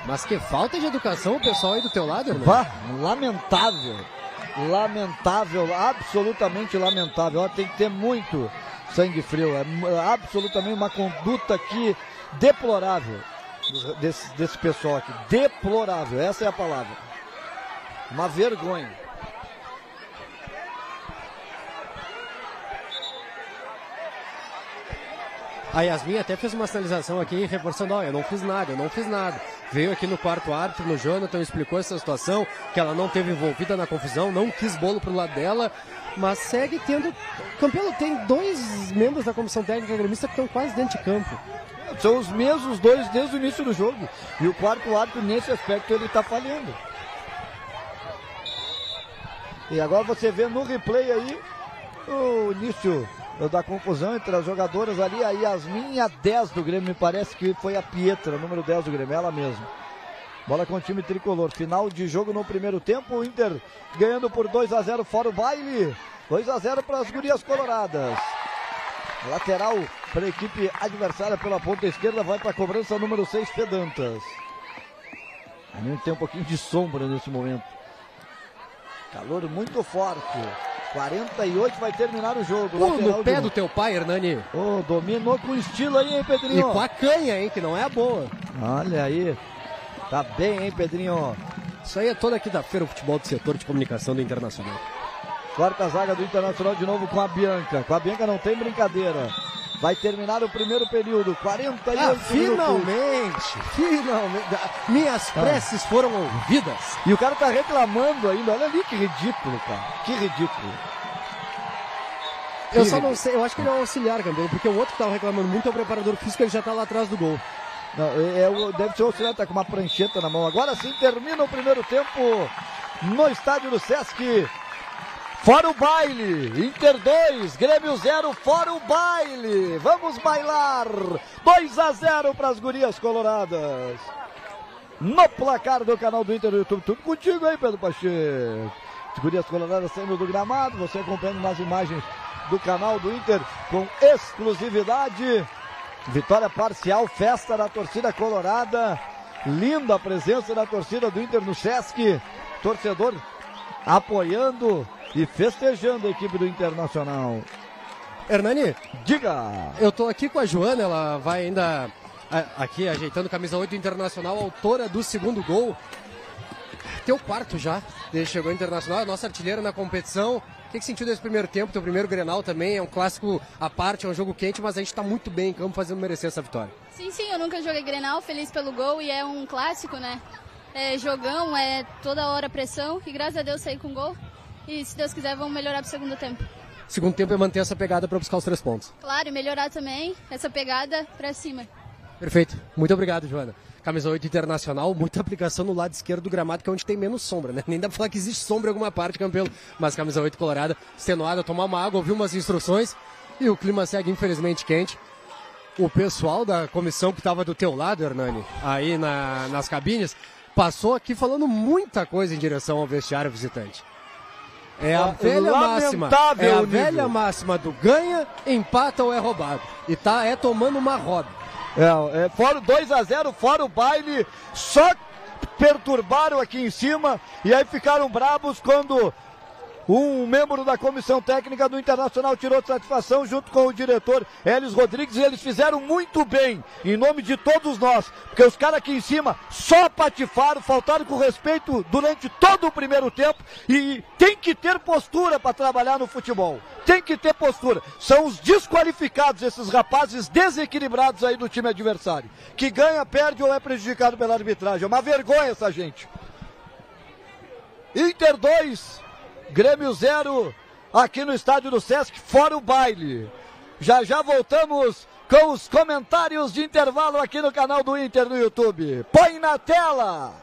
Mas que falta de educação o pessoal aí do teu lado, né? Lamentável. Lamentável, absolutamente lamentável. Ó, tem que ter muito sangue frio. É absolutamente uma conduta aqui deplorável desse pessoal aqui. Deplorável, essa é a palavra. Uma vergonha. A Yasmin até fez uma sinalização aqui, reforçando, ó, eu não fiz nada. Veio aqui no quarto árbitro, no Jonathan, explicou essa situação, que ela não esteve envolvida na confusão, não quis bolo pro lado dela, mas segue tendo... Campeão, tem 2 membros da comissão técnica gremista que estão quase dentro de campo. São os mesmos 2 desde o início do jogo. E o quarto árbitro, nesse aspecto, ele está falhando. E agora você vê no replay aí o início da confusão entre as jogadoras ali, a Yasmin e a 10 do Grêmio, me parece que foi a Pietra, número 10 do Grêmio, ela mesma. Bola com o time tricolor, final de jogo no primeiro tempo, o Inter ganhando por 2-0 fora o baile, 2-0 para as gurias coloradas. Lateral para a equipe adversária pela ponta esquerda, vai para a cobrança número 6, Pedantas. Tem um pouquinho de sombra nesse momento. Calor muito forte. 48 vai terminar o jogo. No pé do teu pai, Hernani. Oh, dominou com estilo aí, hein, Pedrinho? E com a canha, hein, que não é a boa. Olha aí. Tá bem, hein, Pedrinho? Isso aí é toda quinta-feira o futebol do setor de comunicação do Internacional. Corta a zaga do Internacional de novo com a Bianca. Com a Bianca não tem brincadeira. Vai terminar o primeiro período. 48 minutos. Finalmente. Minhas preces foram ouvidas. E o cara tá reclamando ainda. Olha ali que ridículo, cara. Que ridículo. Eu só não sei. Eu acho que ele é um auxiliar, Gambino, porque o outro que tava reclamando muito é o preparador físico, ele já tá lá atrás do gol. Não, deve ser o auxiliar, tá com uma prancheta na mão. Agora sim termina o primeiro tempo no estádio do Sesc. Fora o baile, Inter 2, Grêmio 0, fora o baile, vamos bailar, 2-0 para as gurias coloradas, no placar do canal do Inter do YouTube, tudo contigo aí, Pedro Pacheco, as gurias coloradas saindo do gramado, você acompanhando nas imagens do canal do Inter com exclusividade, vitória parcial, festa da torcida colorada, linda a presença da torcida do Inter no Sesc, torcedor apoiando e festejando a equipe do Internacional. Hernani, diga! Eu tô aqui com a Joana, ela vai ainda aqui ajeitando camisa 8 do Internacional, autora do segundo gol. Teu quarto já, chegou o Internacional, a nossa artilheira na competição. O que sentiu desse primeiro tempo? Teu primeiro Grenal também, é um clássico à parte, é um jogo quente, mas a gente tá muito bem em campo fazendo merecer essa vitória. Sim, eu nunca joguei Grenal, feliz pelo gol e é um clássico, né? É jogão, é toda hora pressão e graças a Deus saí com gol. E se Deus quiser, vamos melhorar pro segundo tempo. Segundo tempo é manter essa pegada para buscar os 3 pontos. Claro, e melhorar também essa pegada para cima. Perfeito. Muito obrigado, Joana. Camisa 8 Internacional, muita aplicação no lado esquerdo do gramado, que é onde tem menos sombra, né? Nem dá pra falar que existe sombra em alguma parte, Campelo. Mas camisa 8 colorada, extenuada, tomar uma água, ouvir umas instruções. E o clima segue, infelizmente, quente. O pessoal da comissão que estava do teu lado, Hernani, aí nas cabines, passou aqui falando muita coisa em direção ao vestiário visitante. É a velha máxima, do ganha, empata ou é roubado. E tá tomando uma roda. Fora o 2-0, fora o baile, só perturbaram aqui em cima e aí ficaram bravos quando um membro da comissão técnica do Internacional tirou satisfação junto com o diretor Elis Rodrigues e eles fizeram muito bem, em nome de todos nós, porque os caras aqui em cima só patifaram, faltaram com respeito durante todo o primeiro tempo e tem que ter postura para trabalhar no futebol, tem que ter postura. São os desqualificados, esses rapazes desequilibrados aí do time adversário, que ganha, perde ou é prejudicado pela arbitragem. É uma vergonha essa gente. Inter 2, Grêmio 0, aqui no estádio do Sesc, fora o baile. Já já voltamos com os comentários de intervalo aqui no canal do Inter no YouTube. Põe na tela!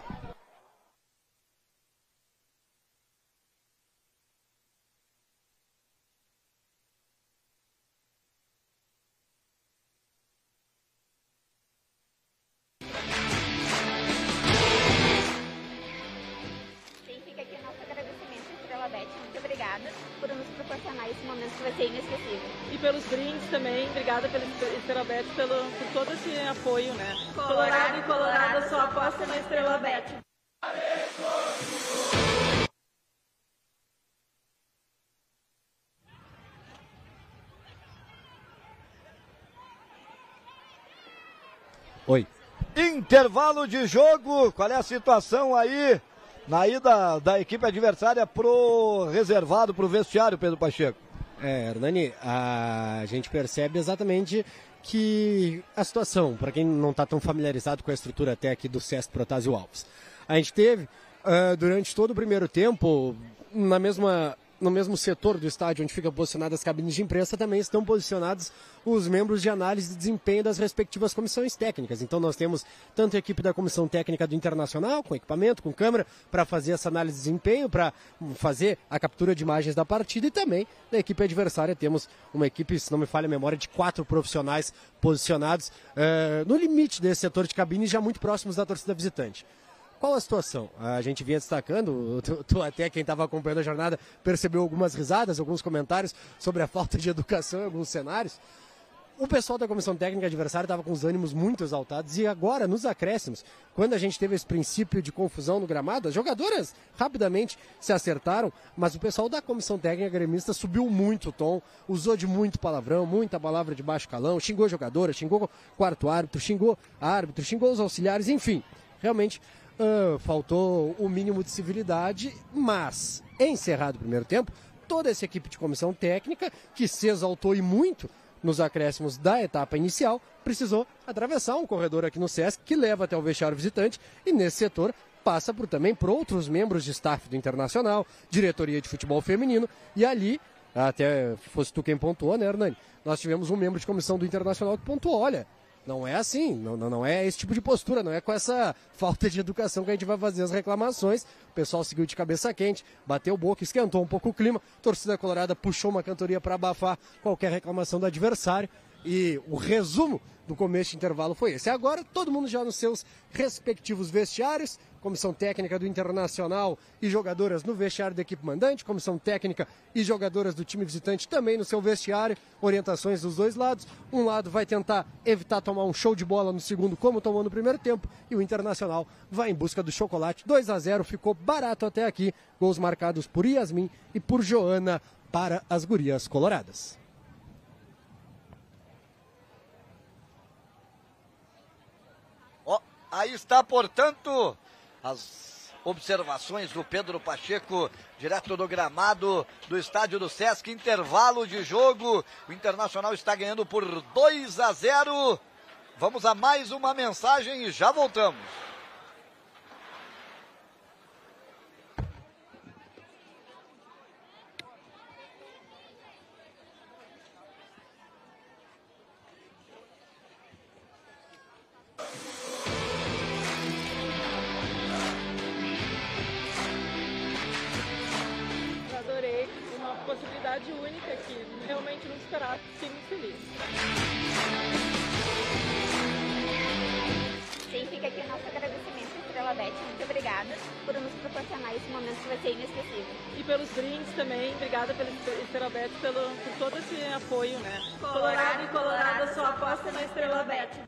Vai ser inesquecível. E pelos brindes também, obrigada pelo Estrela Bete, por todo esse apoio, né? Colorado e Colorada, só aposta na Estrela Bete. Oi. Intervalo de jogo, qual é a situação aí na ida da equipe adversária pro reservado, pro vestiário, Pedro Pacheco? É, Hernani, a gente percebe exatamente que a situação, para quem não está tão familiarizado com a estrutura até aqui do Sesc Protásio Alves, a gente teve durante todo o primeiro tempo, no mesmo setor do estádio onde ficam posicionadas as cabines de imprensa, também estão posicionados os membros de análise de desempenho das respectivas comissões técnicas. Então nós temos tanto a equipe da comissão técnica do Internacional, com equipamento, com câmera, para fazer essa análise de desempenho, para fazer a captura de imagens da partida, e também na equipe adversária temos uma equipe, se não me falha a memória, de 4 profissionais posicionados no limite desse setor de cabines, já muito próximos da torcida visitante. Qual a situação? A gente vinha destacando, até quem estava acompanhando a jornada percebeu algumas risadas, alguns comentários sobre a falta de educação em alguns cenários. O pessoal da comissão técnica adversária estava com os ânimos muito exaltados, e agora, nos acréscimos, quando a gente teve esse princípio de confusão no gramado, as jogadoras rapidamente se acertaram, mas o pessoal da comissão técnica gremista subiu muito o tom, usou de muito palavrão, muita palavra de baixo calão, xingou jogadora, xingou quarto árbitro, xingou os auxiliares, enfim, realmente... faltou o mínimo de civilidade, mas, encerrado o primeiro tempo, toda essa equipe de comissão técnica, que se exaltou e muito nos acréscimos da etapa inicial, precisou atravessar um corredor aqui no Sesc, que leva até o vestiário visitante, e nesse setor passa por outros membros de staff do Internacional, diretoria de futebol feminino, e ali, até fosse tu quem pontuou, né, Hernani? Nós tivemos um membro de comissão do Internacional que pontuou, olha... Não é assim, não é esse tipo de postura, não é com essa falta de educação que a gente vai fazer as reclamações. O pessoal seguiu de cabeça quente, bateu boca, esquentou um pouco o clima. A torcida colorada puxou uma cantoria para abafar qualquer reclamação do adversário. E o resumo do começo de intervalo foi esse. Agora, todo mundo já nos seus respectivos vestiários. Comissão técnica do Internacional e jogadoras no vestiário da equipe mandante. Comissão técnica e jogadoras do time visitante também no seu vestiário. Orientações dos dois lados. Um lado vai tentar evitar tomar um show de bola no segundo, como tomou no primeiro tempo. E o Internacional vai em busca do chocolate. 2-0, ficou barato até aqui. Gols marcados por Yasmin e por Joana para as gurias coloradas. Aí está, portanto, as observações do Pedro Pacheco, direto do gramado do estádio do Sesc. Intervalo de jogo, o Internacional está ganhando por 2-0. Vamos a mais uma mensagem e já voltamos. Única aqui, realmente não esperava, fiquei muito feliz. Sim, fica aqui o nosso agradecimento, Estrela Bete, muito obrigada por nos proporcionar esse momento que vai ser inesquecível. E pelos brindes também, obrigada pelo Estrela Bete, por todo esse apoio, né? Colorado e Colorada, só aposta na Estrela Bete.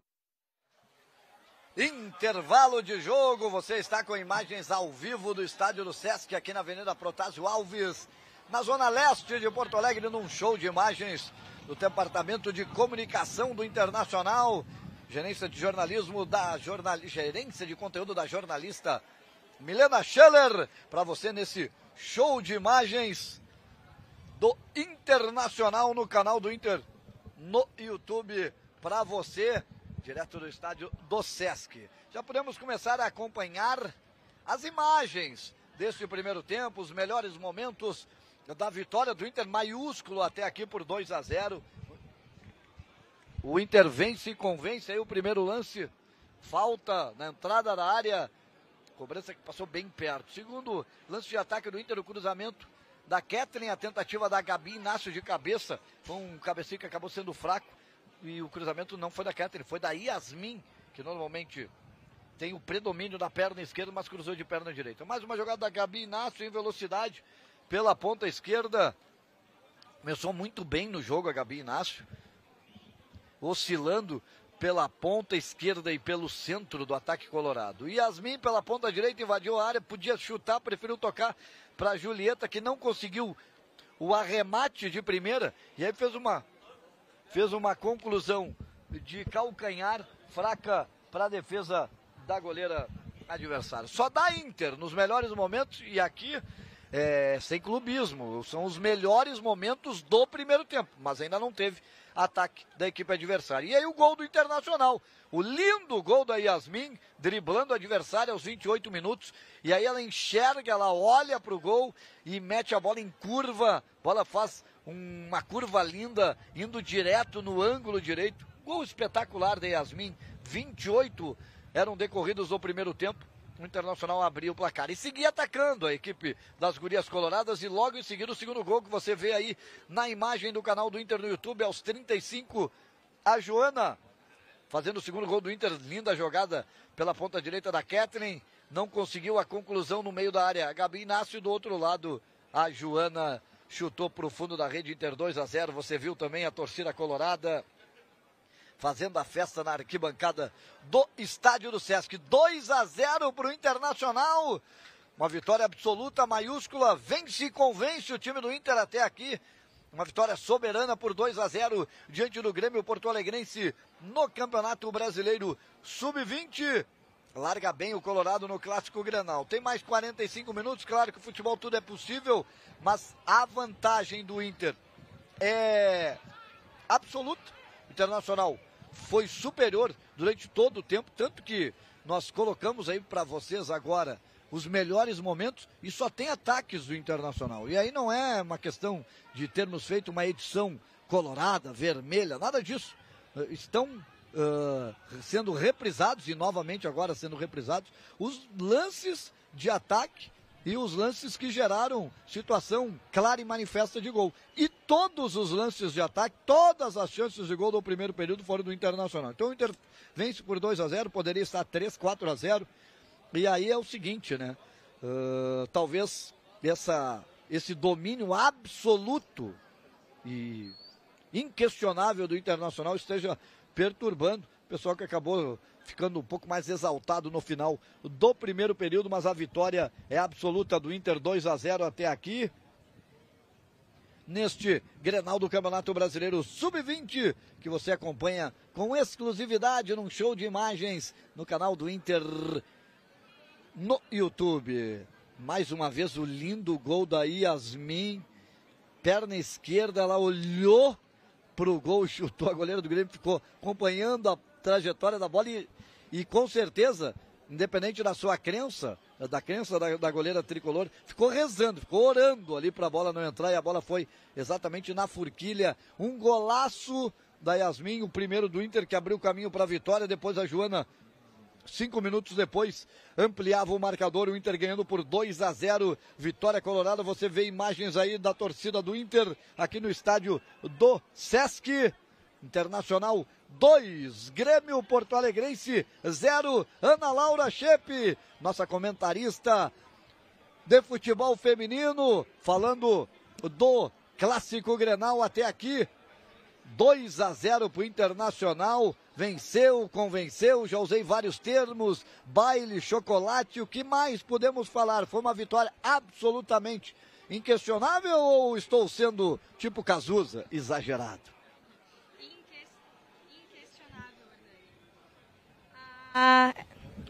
Intervalo de jogo, você está com imagens ao vivo do estádio do Sesc, aqui na Avenida Protásio Alves, na zona leste de Porto Alegre, num show de imagens do Departamento de Comunicação do Internacional, gerência de conteúdo da jornalista Milene Scheller, para você nesse show de imagens do Internacional no canal do Inter no YouTube, para você, direto do estádio do Sesc. Já podemos começar a acompanhar as imagens deste primeiro tempo, os melhores momentos da vitória do Inter, maiúsculo até aqui por 2-0. O Inter vence e convence aí o primeiro lance, falta na entrada da área, cobrança que passou bem perto. Segundo lance de ataque do Inter, o cruzamento da Kathleen, a tentativa da Gabi Inácio de cabeça, foi um cabeceio que acabou sendo fraco, e o cruzamento não foi da Kathleen, foi da Yasmin, que normalmente tem o predomínio da perna esquerda, mas cruzou de perna direita. Mais uma jogada da Gabi Inácio em velocidade pela ponta esquerda. Começou muito bem no jogo a Gabi Inácio, oscilando pela ponta esquerda e pelo centro do ataque colorado. Yasmin pela ponta direita invadiu a área, podia chutar, preferiu tocar para Julieta, que não conseguiu o arremate de primeira, e aí fez uma conclusão de calcanhar fraca para a defesa da goleira adversária. Só dá Inter nos melhores momentos, e aqui é sem clubismo, são os melhores momentos do primeiro tempo, mas ainda não teve ataque da equipe adversária. E aí o gol do Internacional, o lindo gol da Yasmin, driblando o adversário aos 28 minutos, e aí ela enxerga, ela olha para o gol e mete a bola em curva, a bola faz uma curva linda, indo direto no ângulo direito. Gol espetacular da Yasmin, 28 eram decorridos no primeiro tempo. O Internacional abriu o placar e seguia atacando a equipe das gurias coloradas, e logo em seguida o segundo gol que você vê aí na imagem do canal do Inter no YouTube, aos 35, a Joana fazendo o segundo gol do Inter, linda jogada pela ponta direita da Kathleen, não conseguiu a conclusão no meio da área, a Gabi Inácio, do outro lado a Joana chutou para o fundo da rede. Inter 2-0, você viu também a torcida colorada fazendo a festa na arquibancada do estádio do Sesc. 2-0 para o Internacional, uma vitória absoluta, maiúscula, vence e convence o time do Inter até aqui, uma vitória soberana por 2-0 diante do Grêmio Porto Alegrense no Campeonato Brasileiro Sub-20, larga bem o Colorado no Clássico Grenal. Tem mais 45 minutos, claro que o futebol tudo é possível, mas a vantagem do Inter é absoluta. Internacional foi superior durante todo o tempo, tanto que nós colocamos aí para vocês agora os melhores momentos, e só tem ataques do Internacional. E aí não é uma questão de termos feito uma edição colorada, vermelha, nada disso. Estão sendo reprisados, e novamente agora sendo reprisados, os lances de ataque e os lances que geraram situação clara e manifesta de gol. E todos os lances de ataque, todas as chances de gol do primeiro período foram do Internacional. Então o Inter vence por 2-0, poderia estar 3-4-0. E aí é o seguinte, né? Talvez esse domínio absoluto e inquestionável do Internacional esteja perturbando o pessoal, que acabou ficando um pouco mais exaltado no final do primeiro período, mas a vitória é absoluta do Inter, 2-0 até aqui, neste Grenal do Campeonato Brasileiro Sub-20, que você acompanha com exclusividade num show de imagens no canal do Inter no YouTube. Mais uma vez o lindo gol da Yasmin, perna esquerda, ela olhou pro gol, chutou, a goleira do Grêmio ficou acompanhando a trajetória da bola, e com certeza, independente da sua crença, da crença da goleira tricolor, ficou rezando, ficou orando ali para a bola não entrar, e a bola foi exatamente na forquilha. Um golaço da Yasmin, o primeiro do Inter, que abriu o caminho para a vitória. Depois a Joana, 5 minutos depois, ampliava o marcador, o Inter ganhando por 2-0, vitória colorada. Você vê imagens aí da torcida do Inter aqui no estádio do Sesc. Internacional 2, Grêmio Porto Alegrense 0. Ana Laura Schepp, nossa comentarista de futebol feminino, falando do Clássico Grenal até aqui. 2-0 para o Internacional, venceu, convenceu, já usei vários termos, baile, chocolate, o que mais podemos falar? Foi uma vitória absolutamente inquestionável, ou estou sendo tipo Cazuza, exagerado?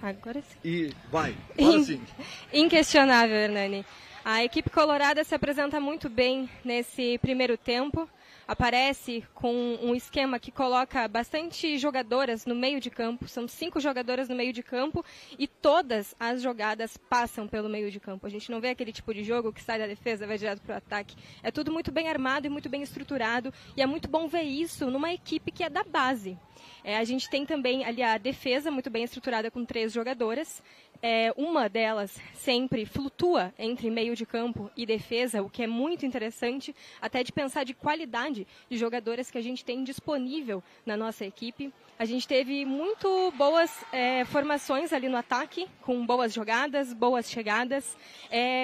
Agora sim. E vai, agora sim. Inquestionável, Hernani. A equipe colorada se apresenta muito bem nesse primeiro tempo. aparece com um esquema que coloca bastante jogadoras no meio de campo. São 5 jogadoras no meio de campo e todas as jogadas passam pelo meio de campo. A gente não vê aquele tipo de jogo que sai da defesa, vai direto para o ataque. É tudo muito bem armado e muito bem estruturado, e é muito bom ver isso numa equipe que é da base. A gente tem também ali a defesa muito bem estruturada com 3 jogadoras. Uma delas sempre flutua entre meio de campo e defesa, o que é muito interessante, até de pensar de qualidade de jogadoras que a gente tem disponível na nossa equipe. A gente teve muito boas formações ali no ataque, com boas jogadas, boas chegadas,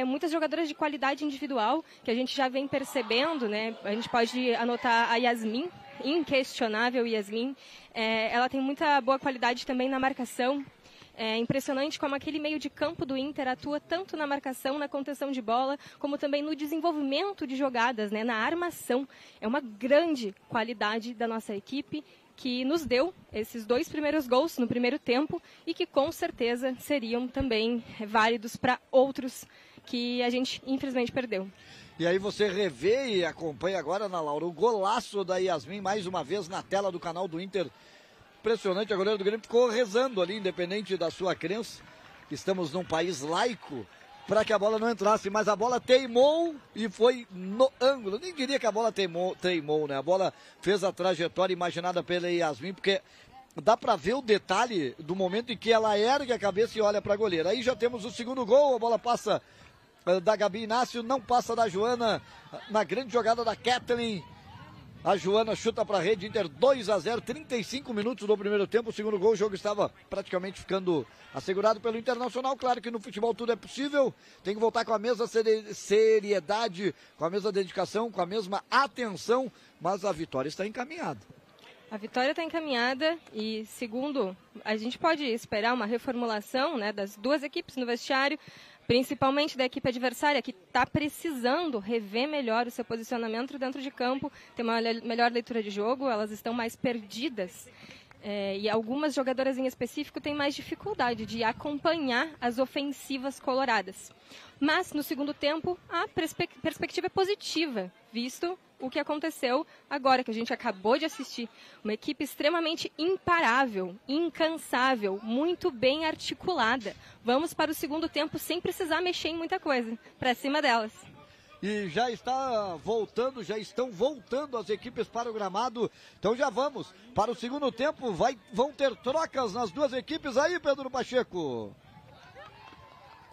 muitas jogadoras de qualidade individual, que a gente já vem percebendo, né? A gente pode anotar a Yasmin, inquestionável Yasmin. Ela tem muita boa qualidade também na marcação. É impressionante como aquele meio de campo do Inter atua tanto na marcação, na contenção de bola, como também no desenvolvimento de jogadas, né, na armação. É uma grande qualidade da nossa equipe que nos deu esses 2 primeiros gols no primeiro tempo e que com certeza seriam também válidos para outros que a gente infelizmente perdeu. E aí você revê e acompanha agora, Ana Laura, o golaço da Yasmin mais uma vez na tela do canal do Inter. Impressionante, a goleira do Grêmio ficou rezando ali, independente da sua crença, que estamos num país laico, para que a bola não entrasse, mas a bola teimou e foi no ângulo. Nem diria que a bola teimou, né? A bola fez a trajetória imaginada pela Yasmin, porque dá para ver o detalhe do momento em que ela ergue a cabeça e olha para a goleira. Aí já temos o segundo gol, a bola passa da Gabi Inácio, não passa da Joana, na grande jogada da Kathleen. A Joana chuta para a rede, Inter 2-0, 35 minutos do primeiro tempo, o segundo gol, o jogo estava praticamente ficando assegurado pelo Internacional. Claro que no futebol tudo é possível, tem que voltar com a mesma seriedade, com a mesma dedicação, com a mesma atenção, mas a vitória está encaminhada. A vitória está encaminhada e, segundo, a gente pode esperar uma reformulação, né, das duas equipes no vestiário, principalmente da equipe adversária, que está precisando rever melhor o seu posicionamento dentro de campo, ter uma melhor leitura de jogo, elas estão mais perdidas. E algumas jogadoras em específico têm mais dificuldade de acompanhar as ofensivas coloradas. Mas, no segundo tempo, a perspectiva é positiva, visto o que aconteceu agora, que a gente acabou de assistir. Uma equipe extremamente imparável, incansável, muito bem articulada. Vamos para o segundo tempo sem precisar mexer em muita coisa. Para cima delas. E já estão voltando as equipes para o gramado. Então já vamos para o segundo tempo. Vão ter trocas nas duas equipes aí, Pedro Pacheco.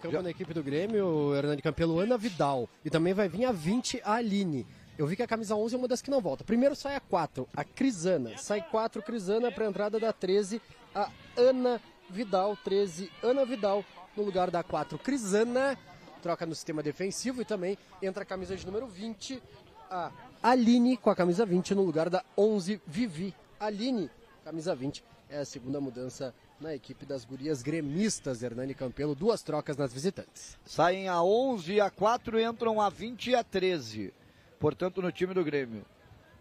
Campo na equipe do Grêmio, Hernani Campelo, Ana Vidal. E também vai vir a 20, a Aline. Eu vi que a camisa 11 é uma das que não volta. Primeiro sai a 4, a Crisana. Sai 4, Crisana, para a entrada da 13, a Ana Vidal. 13, Ana Vidal, no lugar da 4, Crisana. Troca no sistema defensivo e também entra a camisa de número 20, a Aline, com a camisa 20, no lugar da 11, Vivi. Aline, camisa 20, é a segunda mudança na equipe das gurias gremistas, Hernani Campelo. 2 trocas nas visitantes. Saem a 11, a 4, entram a 20 e a 13, portanto no time do Grêmio.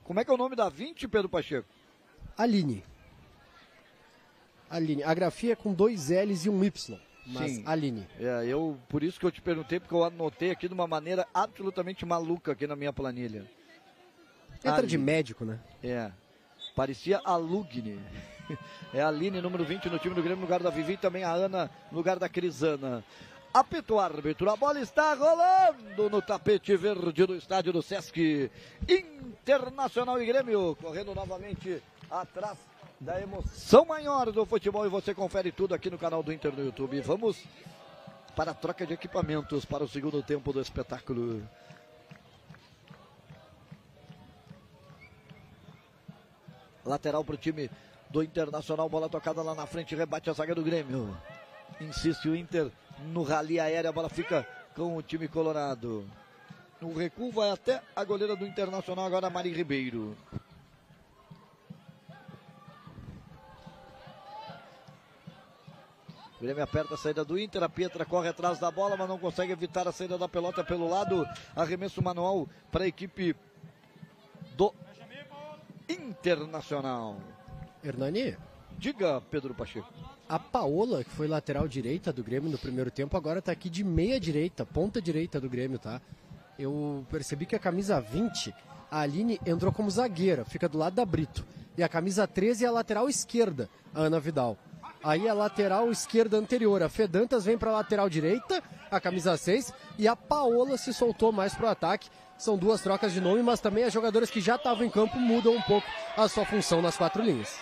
Como é que é o nome da 20, Pedro Pacheco? Aline. Aline, a grafia é com 2 L's e um Y. Mas sim, Aline. Por isso que eu te perguntei, porque eu anotei aqui de uma maneira absolutamente maluca aqui na minha planilha. Letra de médico, né? Parecia Alugne. É a Aline, número 20, no time do Grêmio, no lugar da Vivi, e também a Ana, no lugar da Crisana. Apitou o árbitro, a bola está rolando no tapete verde do estádio do Sesc. Internacional e Grêmio, correndo novamente atrás da emoção maior do futebol, e você confere tudo aqui no canal do Inter no YouTube. Vamos para a troca de equipamentos para o segundo tempo do espetáculo. Lateral para o time do Internacional, bola tocada lá na frente, rebate a zaga do Grêmio. Insiste o Inter no rally aéreo, a bola fica com o time colorado. No recuo vai até a goleira do Internacional agora, Mari Ribeiro. O Grêmio aperta a saída do Inter, a Pietra corre atrás da bola, mas não consegue evitar a saída da pelota pelo lado. Arremesso manual para a equipe do Internacional. Hernani? Diga, Pedro Pacheco. A Paola, que foi lateral direita do Grêmio no primeiro tempo, agora está aqui de meia direita, ponta direita do Grêmio, tá? Eu percebi que a camisa 20 A Aline entrou como zagueira, fica do lado da Brito. E a camisa 13 é a lateral esquerda, a Ana Vidal. Aí a lateral esquerda anterior, a Fedantas vem para a lateral direita, a camisa 6, e a Paola se soltou mais para o ataque. São duas trocas de nome, mas também as jogadoras que já estavam em campo mudam um pouco a sua função nas quatro linhas.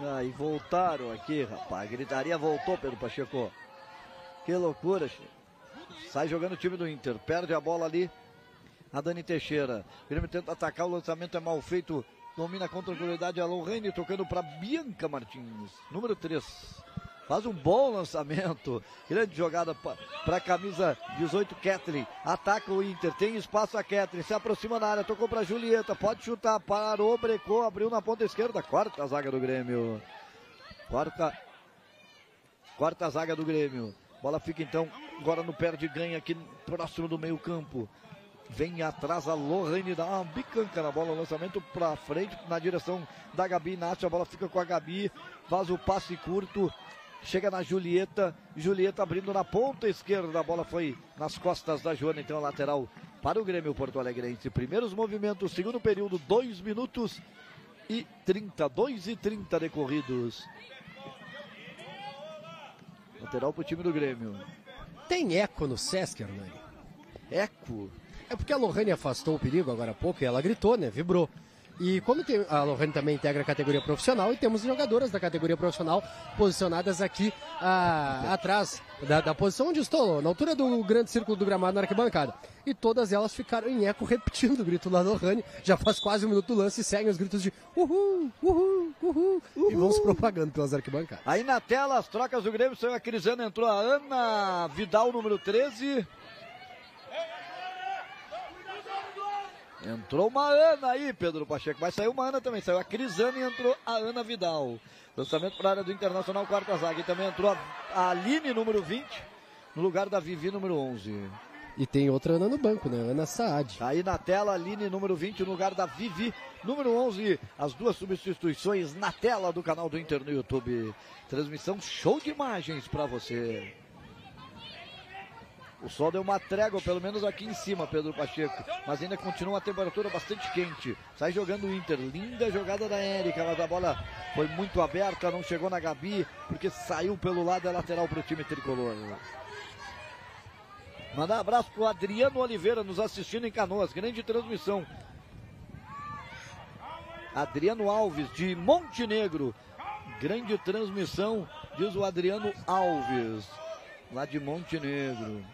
Ah, e voltaram aqui, rapaz. A gritaria voltou, Pedro Pacheco. Que loucura, Chico. Sai jogando o time do Inter, perde a bola ali. A Dani Teixeira. O Grêmio tenta atacar, o lançamento é mal feito. Domina com tranquilidade a Lorraine, tocando para Bianca Martins, número 3. Faz um bom lançamento. Grande jogada para a camisa 18, Kathleen. Ataca o Inter, tem espaço a Kathleen. Se aproxima na área, tocou para Julieta. Pode chutar, parou, brecou, abriu na ponta esquerda. Corta a zaga do Grêmio. Corta a zaga do Grêmio. Bola fica então, agora no pé de ganha aqui próximo do meio campo. Vem atrás a Lorraine, dá uma bicanca na bola, lançamento pra frente, na direção da Gabi Inácio, a bola fica com a Gabi, faz o passe curto, chega na Julieta, Julieta abrindo na ponta esquerda, a bola foi nas costas da Joana, então a lateral para o Grêmio Porto Alegrense. Primeiros movimentos, segundo período, 2 minutos e 30, 2 e 30 decorridos. Lateral pro time do Grêmio. Tem eco no Sesc, Hernani? Eco? É porque a Lohane afastou o perigo agora há pouco e ela gritou, né? Vibrou. E como a Lohane também integra a categoria profissional e temos jogadoras da categoria profissional posicionadas aqui atrás da posição onde estou, na altura do grande círculo do gramado na arquibancada. E todas elas ficaram em eco repetindo o grito da Lohane. Já faz quase um minuto do lance e seguem os gritos de uhul, uhul, uhul, uhul. E vão se propagando pelas arquibancadas. Aí na tela as trocas do Grêmio, saiu a Crisana, entrou a Ana Vidal, número 13... Entrou uma Ana aí, Pedro Pacheco, mas saiu uma Ana também, saiu a Crisana e entrou a Ana Vidal. Lançamento para a área do Internacional, quarta zaga, e também entrou a Aline, número 20, no lugar da Vivi, número 11. E tem outra Ana no banco, né? Ana Saad. Aí na tela, Aline, número 20, no lugar da Vivi, número 11. As duas substituições na tela do canal do Inter no YouTube. Transmissão show de imagens para você. O sol deu uma trégua, pelo menos aqui em cima, Pedro Pacheco. Mas ainda continua uma temperatura bastante quente. Sai jogando o Inter. Linda jogada da Érica, mas a bola foi muito aberta. Não chegou na Gabi, porque saiu pelo lado da lateral para o time tricolor. Mandar um abraço para o Adriano Oliveira, nos assistindo em Canoas. Grande transmissão. Adriano Alves, de Montenegro. Grande transmissão, diz o Adriano Alves, lá de Montenegro.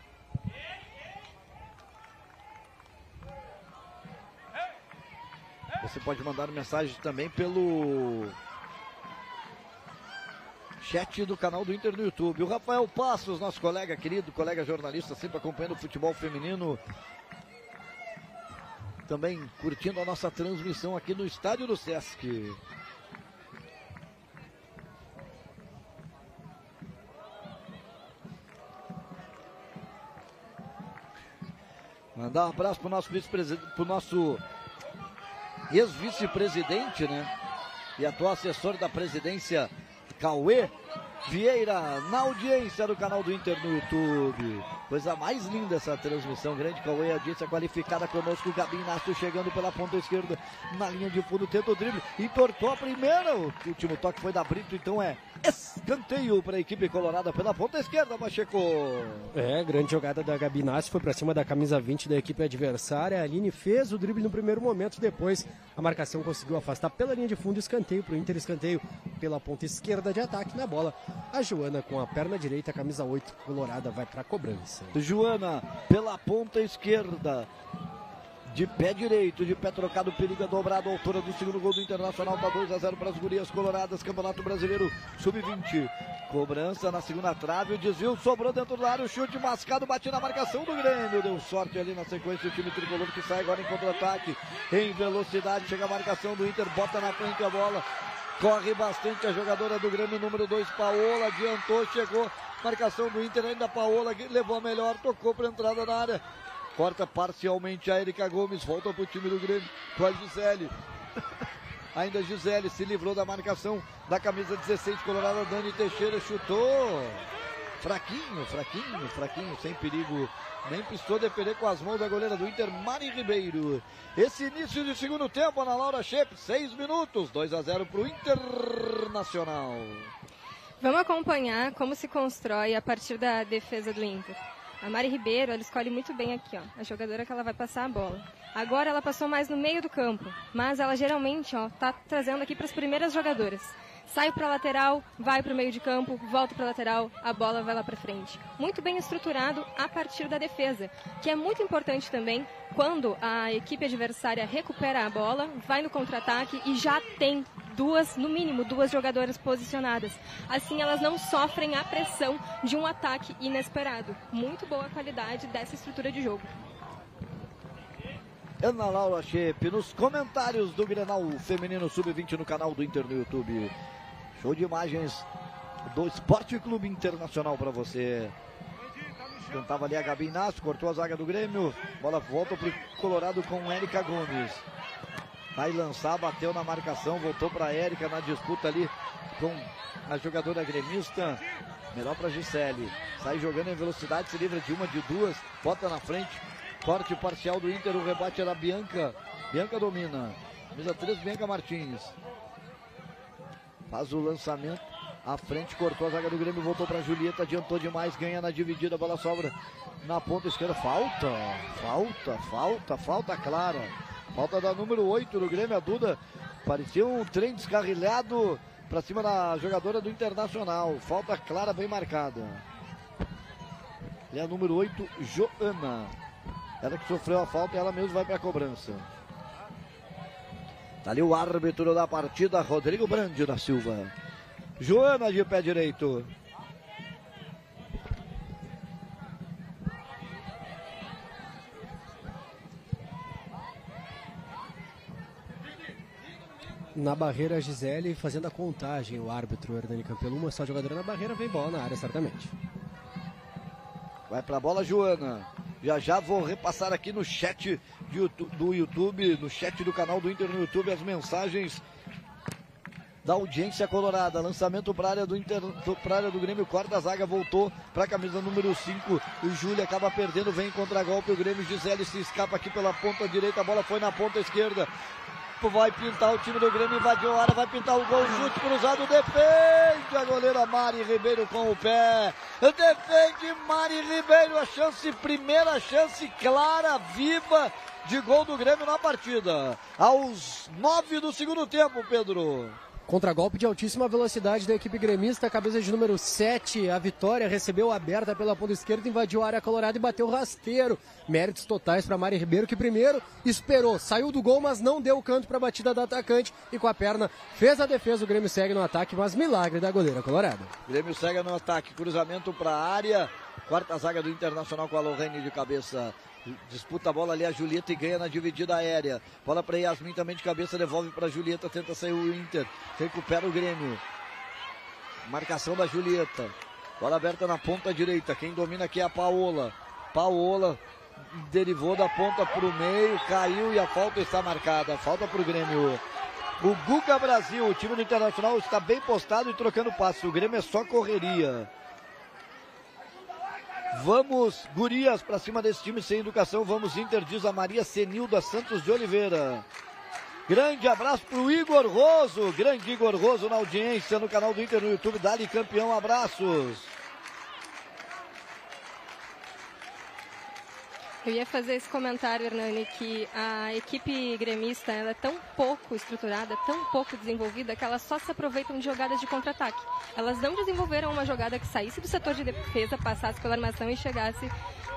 Você pode mandar mensagem também pelo chat do canal do Inter no YouTube. O Rafael Passos, nosso colega querido, colega jornalista, sempre acompanhando o futebol feminino. Também curtindo a nossa transmissão aqui no estádio do Sesc. Mandar um abraço para o nosso ex-vice-presidente, né? E atual assessor da presidência, Cauê Vieira, na audiência do canal do Inter no YouTube. Coisa mais linda essa transmissão. Grande Cauê, audiência qualificada conosco. O Gabi Inácio chegando pela ponta esquerda na linha de fundo, tenta o drible, entortou a primeira. O último toque foi da Brito, então é escanteio para a equipe colorada pela ponta esquerda, Pacheco. É, grande jogada da Gabi Inácio, foi para cima da camisa 20 da equipe adversária. A Aline fez o drible no primeiro momento, depois a marcação conseguiu afastar pela linha de fundo, escanteio para o Inter, escanteio pela ponta esquerda de ataque na bola. A Joana com a perna direita, a camisa 8 colorada, vai para a cobrança. Joana pela ponta esquerda, de pé direito, de pé trocado, periga dobrado, a altura do segundo gol do Internacional, tá 2-0 para as gurias coloradas, Campeonato Brasileiro Sub-20. Cobrança na segunda trave, o desvio sobrou dentro do área, o chute mascado, bate na marcação do Grêmio, deu sorte ali na sequência, o time tricolor que sai agora em contra-ataque, em velocidade, chega a marcação do Inter, bota na frente a bola. Corre bastante a jogadora do Grêmio, número 2, Paola, adiantou, chegou, marcação do Inter ainda, Paola levou a melhor, tocou para a entrada na área, corta parcialmente a Erika Gomes, volta para o time do Grêmio, com a Gisele, ainda a Gisele se livrou da marcação da camisa 16 colorada, Dani Teixeira chutou, Fraquinho, sem perigo. Nem precisou defender com as mãos da goleira do Inter, Mari Ribeiro. Esse início de segundo tempo, Ana Laura Schepp, 6 minutos, 2-0 para o Internacional. Vamos acompanhar como se constrói a partir da defesa do Inter. A Mari Ribeiro, ela escolhe muito bem aqui, ó, a jogadora que ela vai passar a bola. Agora ela passou mais no meio do campo, mas ela geralmente, ó, tá trazendo aqui para as primeiras jogadoras. Sai para a lateral, vai para o meio de campo, volta para a lateral, a bola vai lá para frente. Muito bem estruturado a partir da defesa, que é muito importante também quando a equipe adversária recupera a bola, vai no contra-ataque e já tem no mínimo duas jogadoras posicionadas. Assim elas não sofrem a pressão de um ataque inesperado. Muito boa a qualidade dessa estrutura de jogo. Ana Laura Schepp nos comentários do Grenal Feminino Sub-20 no canal do Inter no YouTube. Show de imagens do Esporte Clube Internacional para você. Tentava ali a Gabi Inácio, cortou a zaga do Grêmio. Bola volta para o Colorado com Érica Gomes. Vai lançar, bateu na marcação, voltou para a Érica na disputa ali com a jogadora gremista. Melhor para a Gisele. Sai jogando em velocidade, se livra de uma, de duas, bota na frente. Corte parcial do Inter, o rebate era Bianca. Bianca domina. Mesa 3, Bianca Martins. Faz o lançamento, à frente, cortou a zaga do Grêmio, voltou para a Julieta, adiantou demais, ganha na dividida, a bola sobra na ponta esquerda. Falta clara. Falta da número 8 do Grêmio, a Duda. Parecia um trem descarrilhado para cima da jogadora do Internacional. Falta clara, bem marcada. E a número 8, Joana. Ela que sofreu a falta e ela mesmo vai para a cobrança. Tá ali o árbitro da partida, Rodrigo Brandi da Silva. Joana de pé direito. Na barreira, Gisele fazendo a contagem, o árbitro Hernani Campelo, uma só jogadora na barreira, vem bola na área, certamente. Vai pra bola, Joana. Já vou repassar aqui no chat do YouTube, no chat do canal do Inter no YouTube, as mensagens da audiência colorada. Lançamento para a área do Inter, para a área do Grêmio, corta a zaga, voltou para a camisa número 5, o Júlio acaba perdendo, vem em contragolpe, o Grêmio, Gisele se escapa aqui pela ponta direita, a bola foi na ponta esquerda. Vai pintar o time do Grêmio, invadiu a área, vai pintar o gol, chute cruzado, defende a goleira Mari Ribeiro com o pé, defende Mari Ribeiro, a chance, primeira chance clara, viva de gol do Grêmio na partida, aos 9 do segundo tempo, Pedro. Contragolpe de altíssima velocidade da equipe gremista, cabeça de número 7, a vitória, recebeu aberta pela ponta esquerda, invadiu a área colorada e bateu rasteiro. Méritos totais para Mari Ribeiro, que primeiro esperou, saiu do gol, mas não deu canto para a batida da atacante e com a perna fez a defesa. O Grêmio segue no ataque, mas milagre da goleira colorada. Grêmio segue no ataque, cruzamento para a área, quarta zaga do Internacional com a Lorraine de cabeça. Disputa a bola ali a Julieta e ganha na dividida aérea. Bola para Yasmin também de cabeça, devolve para Julieta, tenta sair o Inter. Recupera o Grêmio. Marcação da Julieta. Bola aberta na ponta direita. Quem domina aqui é a Paola. Paola derivou da ponta para o meio, caiu e a falta está marcada. Falta para o Grêmio. O Guga Brasil, o time do Internacional está bem postado e trocando passos. O Grêmio é só correria. Vamos, gurias, para cima desse time sem educação. Vamos, Inter, diz a Maria Senilda Santos de Oliveira. Grande abraço para o Igor Roso. Grande Igor Roso na audiência no canal do Inter no YouTube. Dá-lhe campeão, abraços. Eu ia fazer esse comentário, Hernani, que a equipe gremista ela é tão pouco estruturada, tão pouco desenvolvida, que elas só se aproveitam de jogadas de contra-ataque. Elas não desenvolveram uma jogada que saísse do setor de defesa, passasse pela armação e chegasse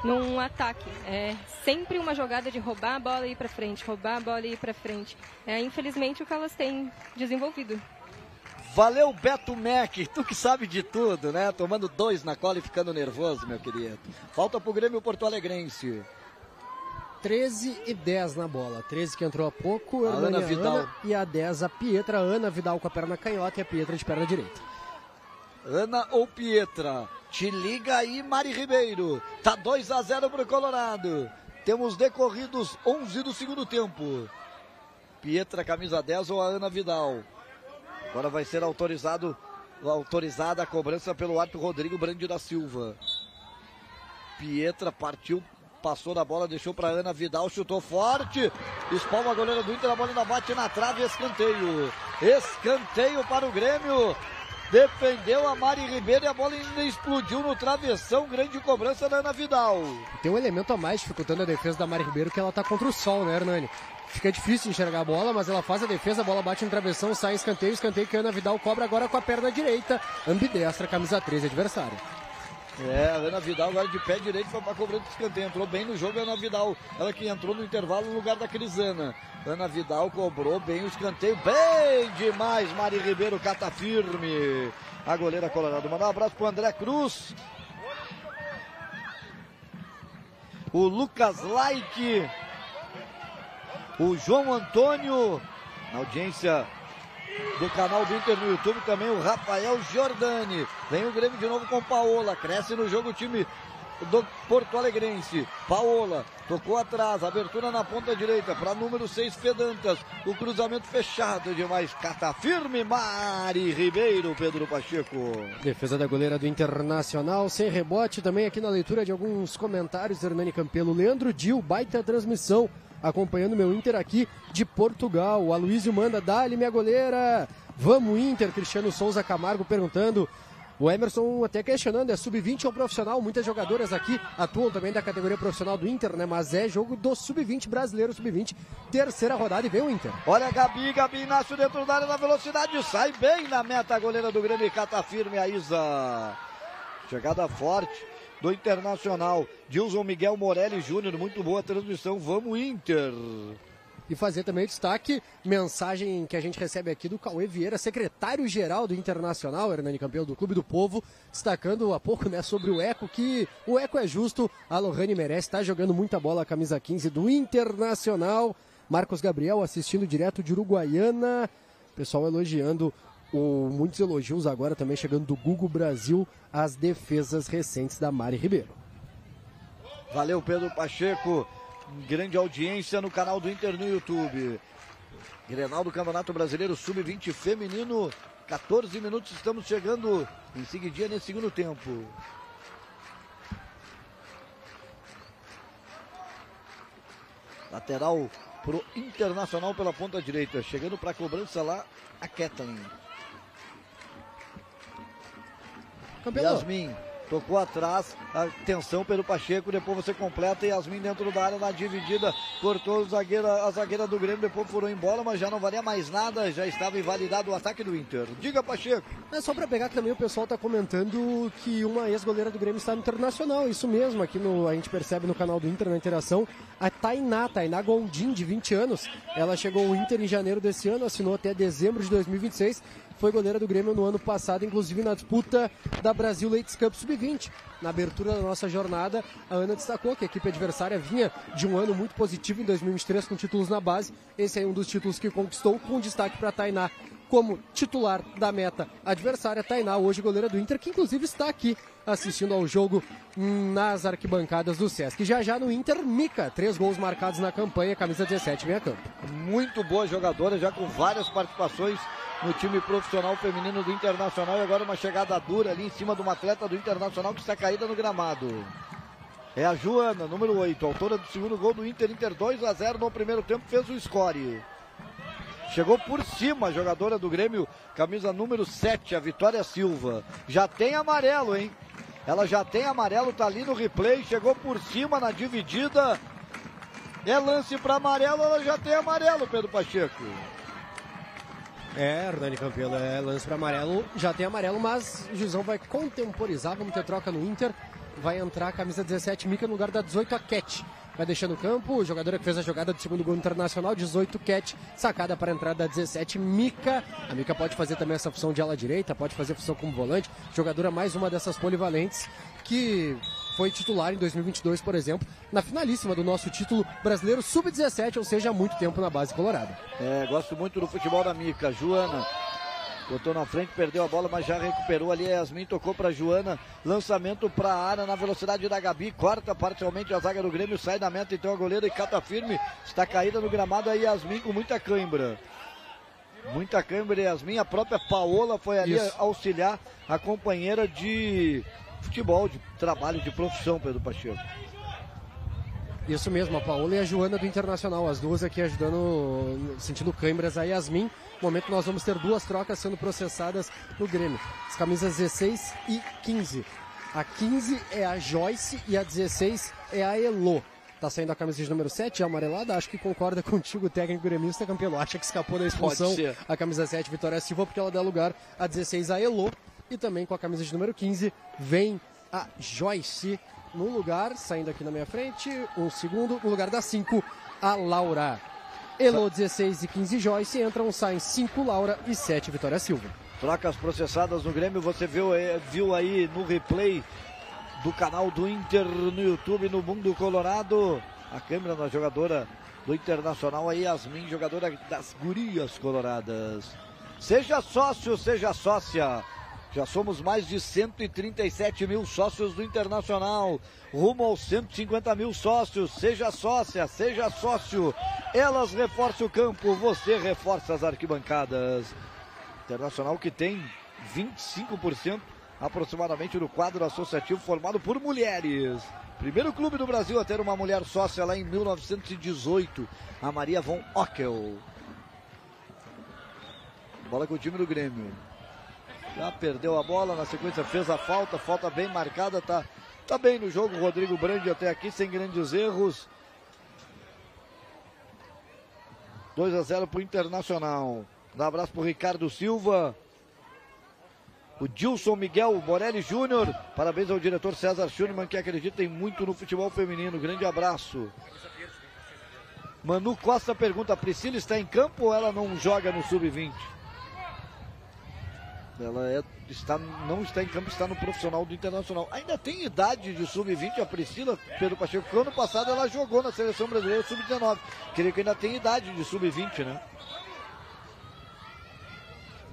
num ataque. É sempre uma jogada de roubar a bola e ir para frente, roubar a bola e ir para frente. É, infelizmente, o que elas têm desenvolvido. Valeu, Beto Mac, tu que sabe de tudo, né? Tomando 2 na cola e ficando nervoso, meu querido. Falta pro Grêmio porto-alegrense. 13:10 na bola. 13 que entrou há pouco, a Ana Vidal. Ana, e a 10 a Pietra. Ana Vidal com a perna canhota e a Pietra de perna direita. Ana ou Pietra? Te liga aí, Mari Ribeiro. Tá 2-0 pro Colorado. Temos decorridos 11 do segundo tempo. Pietra, camisa 10 ou a Ana Vidal. Agora vai ser autorizado autorizada a cobrança pelo árbitro Rodrigo Brandi da Silva. Pietra partiu, passou na bola, deixou para Ana Vidal, chutou forte, espalma a goleira do Inter, a bola ainda bate na trave, escanteio. Escanteio para o Grêmio, defendeu a Mari Ribeiro e a bola ainda explodiu no travessão, grande cobrança da Ana Vidal. Tem um elemento a mais dificultando a defesa da Mari Ribeiro, que ela tá contra o sol, né, Hernani? Fica difícil enxergar a bola, mas ela faz a defesa, a bola bate no travessão, sai em escanteio que a Ana Vidal cobra agora com a perna direita, ambidestra, camisa 13, adversário. É, a Ana Vidal agora de pé direito foi para cobrança do escanteio, entrou bem no jogo a Ana Vidal, ela que entrou no intervalo no lugar da Crisana. Ana Vidal cobrou bem o escanteio, bem demais, Mari Ribeiro cata firme, a goleira colorada. Mandar um abraço pro André Cruz, o Lucas Like, o João Antônio, na audiência do canal do Inter no YouTube, também o Rafael Giordani. Vem o Grêmio de novo com Paola, cresce no jogo o time do Porto Alegrense. Paola tocou atrás, abertura na ponta direita para número 6, Fedantas, o cruzamento fechado demais, cata firme Mari Ribeiro, Pedro Pacheco. Defesa da goleira do Internacional, sem rebote. Também aqui na leitura de alguns comentários, Hernani Campelo, Leandro Dil, baita transmissão, acompanhando meu Inter aqui de Portugal. O Aloysio manda, dá-lhe minha goleira, vamos Inter. Cristiano Souza Camargo perguntando, o Emerson até questionando, é sub-20 ou profissional? Muitas jogadoras aqui atuam também da categoria profissional do Inter, né? Mas é jogo do sub-20, brasileiro sub-20, terceira rodada, e vem o Inter. Olha a Gabi Inácio dentro da área na velocidade, sai bem na meta a goleira do Grêmio, cata firme a Isa. Chegada forte do Internacional. Dilson Miguel Morelli Júnior, muito boa transmissão, vamos Inter. E fazer também destaque, mensagem que a gente recebe aqui do Cauê Vieira, secretário-geral do Internacional, Hernani Campelo, do Clube do Povo, destacando há pouco, né, sobre o Eco, que o Eco é justo, a Lohane merece, está jogando muita bola a camisa 15 do Internacional. Marcos Gabriel assistindo direto de Uruguaiana, pessoal elogiando, muitos elogios agora também chegando do Google Brasil, as defesas recentes da Mari Ribeiro. Valeu, Pedro Pacheco. Grande audiência no canal do Inter no YouTube. Grenal do Campeonato Brasileiro Sub-20 Feminino, 14 minutos, estamos chegando em seguidinha nesse segundo tempo. Lateral pro Internacional pela ponta direita, chegando para a cobrança lá a Kathleen. Yasmin tocou atrás, atenção Pedro Pacheco, depois você completa. Yasmin dentro da área, na dividida, cortou a zagueira do Grêmio, depois furou em bola, mas já não valia mais nada, já estava invalidado o ataque do Inter. Diga, Pacheco. É só para pegar que também o pessoal está comentando que uma ex-goleira do Grêmio está no Internacional, isso mesmo, aqui no, a gente percebe no canal do Inter, na interação, a Tainá Gondim, de 20 anos, ela chegou ao Inter em janeiro desse ano, assinou até dezembro de 2026, foi goleira do Grêmio no ano passado, inclusive na disputa da Brasil Ladies Cup Sub-20. Na abertura da nossa jornada, a Ana destacou que a equipe adversária vinha de um ano muito positivo em 2023, com títulos na base. Esse é um dos títulos que conquistou, com destaque para a Tainá como titular da meta adversária. Tainá, hoje goleira do Inter, que inclusive está aqui assistindo ao jogo nas arquibancadas do Sesc. Já no Inter, Mica, 3 gols marcados na campanha, camisa 17, meia campo. Muito boa jogadora, já com várias participações no time profissional feminino do Internacional. E agora uma chegada dura ali em cima de uma atleta do Internacional que está caída no gramado. É a Joana, número 8, autora do segundo gol do Inter. Inter 2-0 no primeiro tempo, fez o score. Chegou por cima a jogadora do Grêmio, camisa número 7, a Vitória Silva. Já tem amarelo, hein? Ela já tem amarelo, tá ali no replay, chegou por cima na dividida. É lance para amarelo, ela já tem amarelo, Pedro Pacheco. É, Hernani Campelo, é lance para amarelo, já tem amarelo, mas o Juizão vai contemporizar, vamos ter troca no Inter, vai entrar a camisa 17, Mica, no lugar da 18, a Cat. Vai deixando o campo, o jogador que fez a jogada do segundo gol Internacional, 18, Cat, sacada para a entrada da 17, Mica. A Mica pode fazer também essa função de ala direita, pode fazer função como volante, jogadora mais uma dessas polivalentes que foi titular em 2022, por exemplo, na finalíssima do nosso título brasileiro sub-17, ou seja, há muito tempo na base colorada. É, gosto muito do futebol da Mica. Joana botou na frente, perdeu a bola, mas já recuperou ali. A Yasmin tocou para Joana, lançamento para a área na velocidade da Gabi, corta parcialmente a zaga do Grêmio, sai da meta então a goleira e cata firme, está caída no gramado a Yasmin com muita cãibra. muita câmera, e Yasmin, a própria Paola foi ali auxiliar a companheira de futebol, de trabalho, de profissão, Pedro Pacheco. Isso mesmo, a Paola e a Joana do Internacional, as duas aqui ajudando, sentindo câimbras a Yasmin. No momento nós vamos ter duas trocas sendo processadas no Grêmio. As camisas 16 e 15. A 15 é a Joyce e a 16 é a Elô. Tá saindo a camisa de número 7, amarelada, acho que concorda contigo o técnico gremista, Campelo, acha que escapou da expulsão a camisa 7, Vitória Silva, porque ela dá lugar a 16, a Elô, e também com a camisa de número 15 vem a Joyce no lugar, saindo aqui na minha frente, um segundo, no lugar da 5, a Laura. Elô 16 e 15, Joyce, entram, saem 5, Laura e 7, Vitória Silva. Trocas processadas no Grêmio, você viu aí no replay do canal do Inter no YouTube, no Mundo Colorado, a câmera da jogadora do Internacional, a Yasmin, jogadora das Gurias Coloradas. Seja sócio, seja sócia. Já somos mais de 137 mil sócios do Internacional, rumo aos 150 mil sócios. Seja sócia, seja sócio. Elas reforçam o campo, você reforça as arquibancadas. Internacional que tem 25% aproximadamente do quadro associativo formado por mulheres. Primeiro clube do Brasil a ter uma mulher sócia lá em 1918, a Maria von Ockel. Bola com o time do Grêmio. Já perdeu a bola, na sequência fez a falta, falta bem marcada, tá bem no jogo. Rodrigo Brandi até aqui, sem grandes erros. 2-0 para o Internacional. Dá um abraço para o Ricardo Silva. O Dilson Miguel Morelli Júnior, parabéns ao diretor César Schurman, que acredita em muito no futebol feminino. Grande abraço. Manu Costa pergunta, a Priscila está em campo ou ela não joga no Sub-20? Ela não está em campo, está no profissional do Internacional. Ainda tem idade de Sub-20 a Priscila, Pedro Pacheco, porque ano passado ela jogou na Seleção Brasileira Sub-19. Creio que ainda tem idade de Sub-20, né?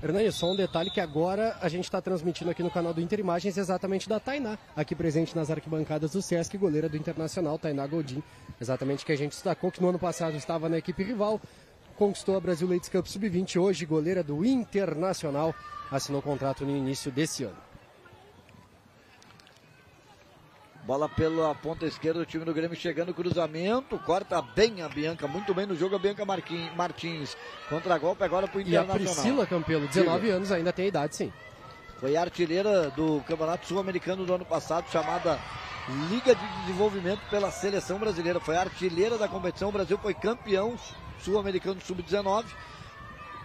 Hernani, só um detalhe que agora a gente está transmitindo aqui no canal do Inter Imagens exatamente da Tainá, aqui presente nas arquibancadas do Sesc, goleira do Internacional, Tainá Gondim, exatamente que a gente destacou, que no ano passado estava na equipe rival, conquistou a Brasil Ladies Cup Sub-20, hoje goleira do Internacional, assinou contrato no início desse ano. Bola pela ponta esquerda, o time do Grêmio chegando, cruzamento, corta bem a Bianca, muito bem no jogo a Bianca Martins. Contra-golpe agora para o Internacional. E a Priscila, Campelo, 19 anos, ainda tem idade, sim. Foi artilheira do Campeonato Sul-Americano do ano passado, chamada Liga de Desenvolvimento pela Seleção Brasileira. Foi artilheira da competição, o Brasil foi campeão sul-americano sub-19.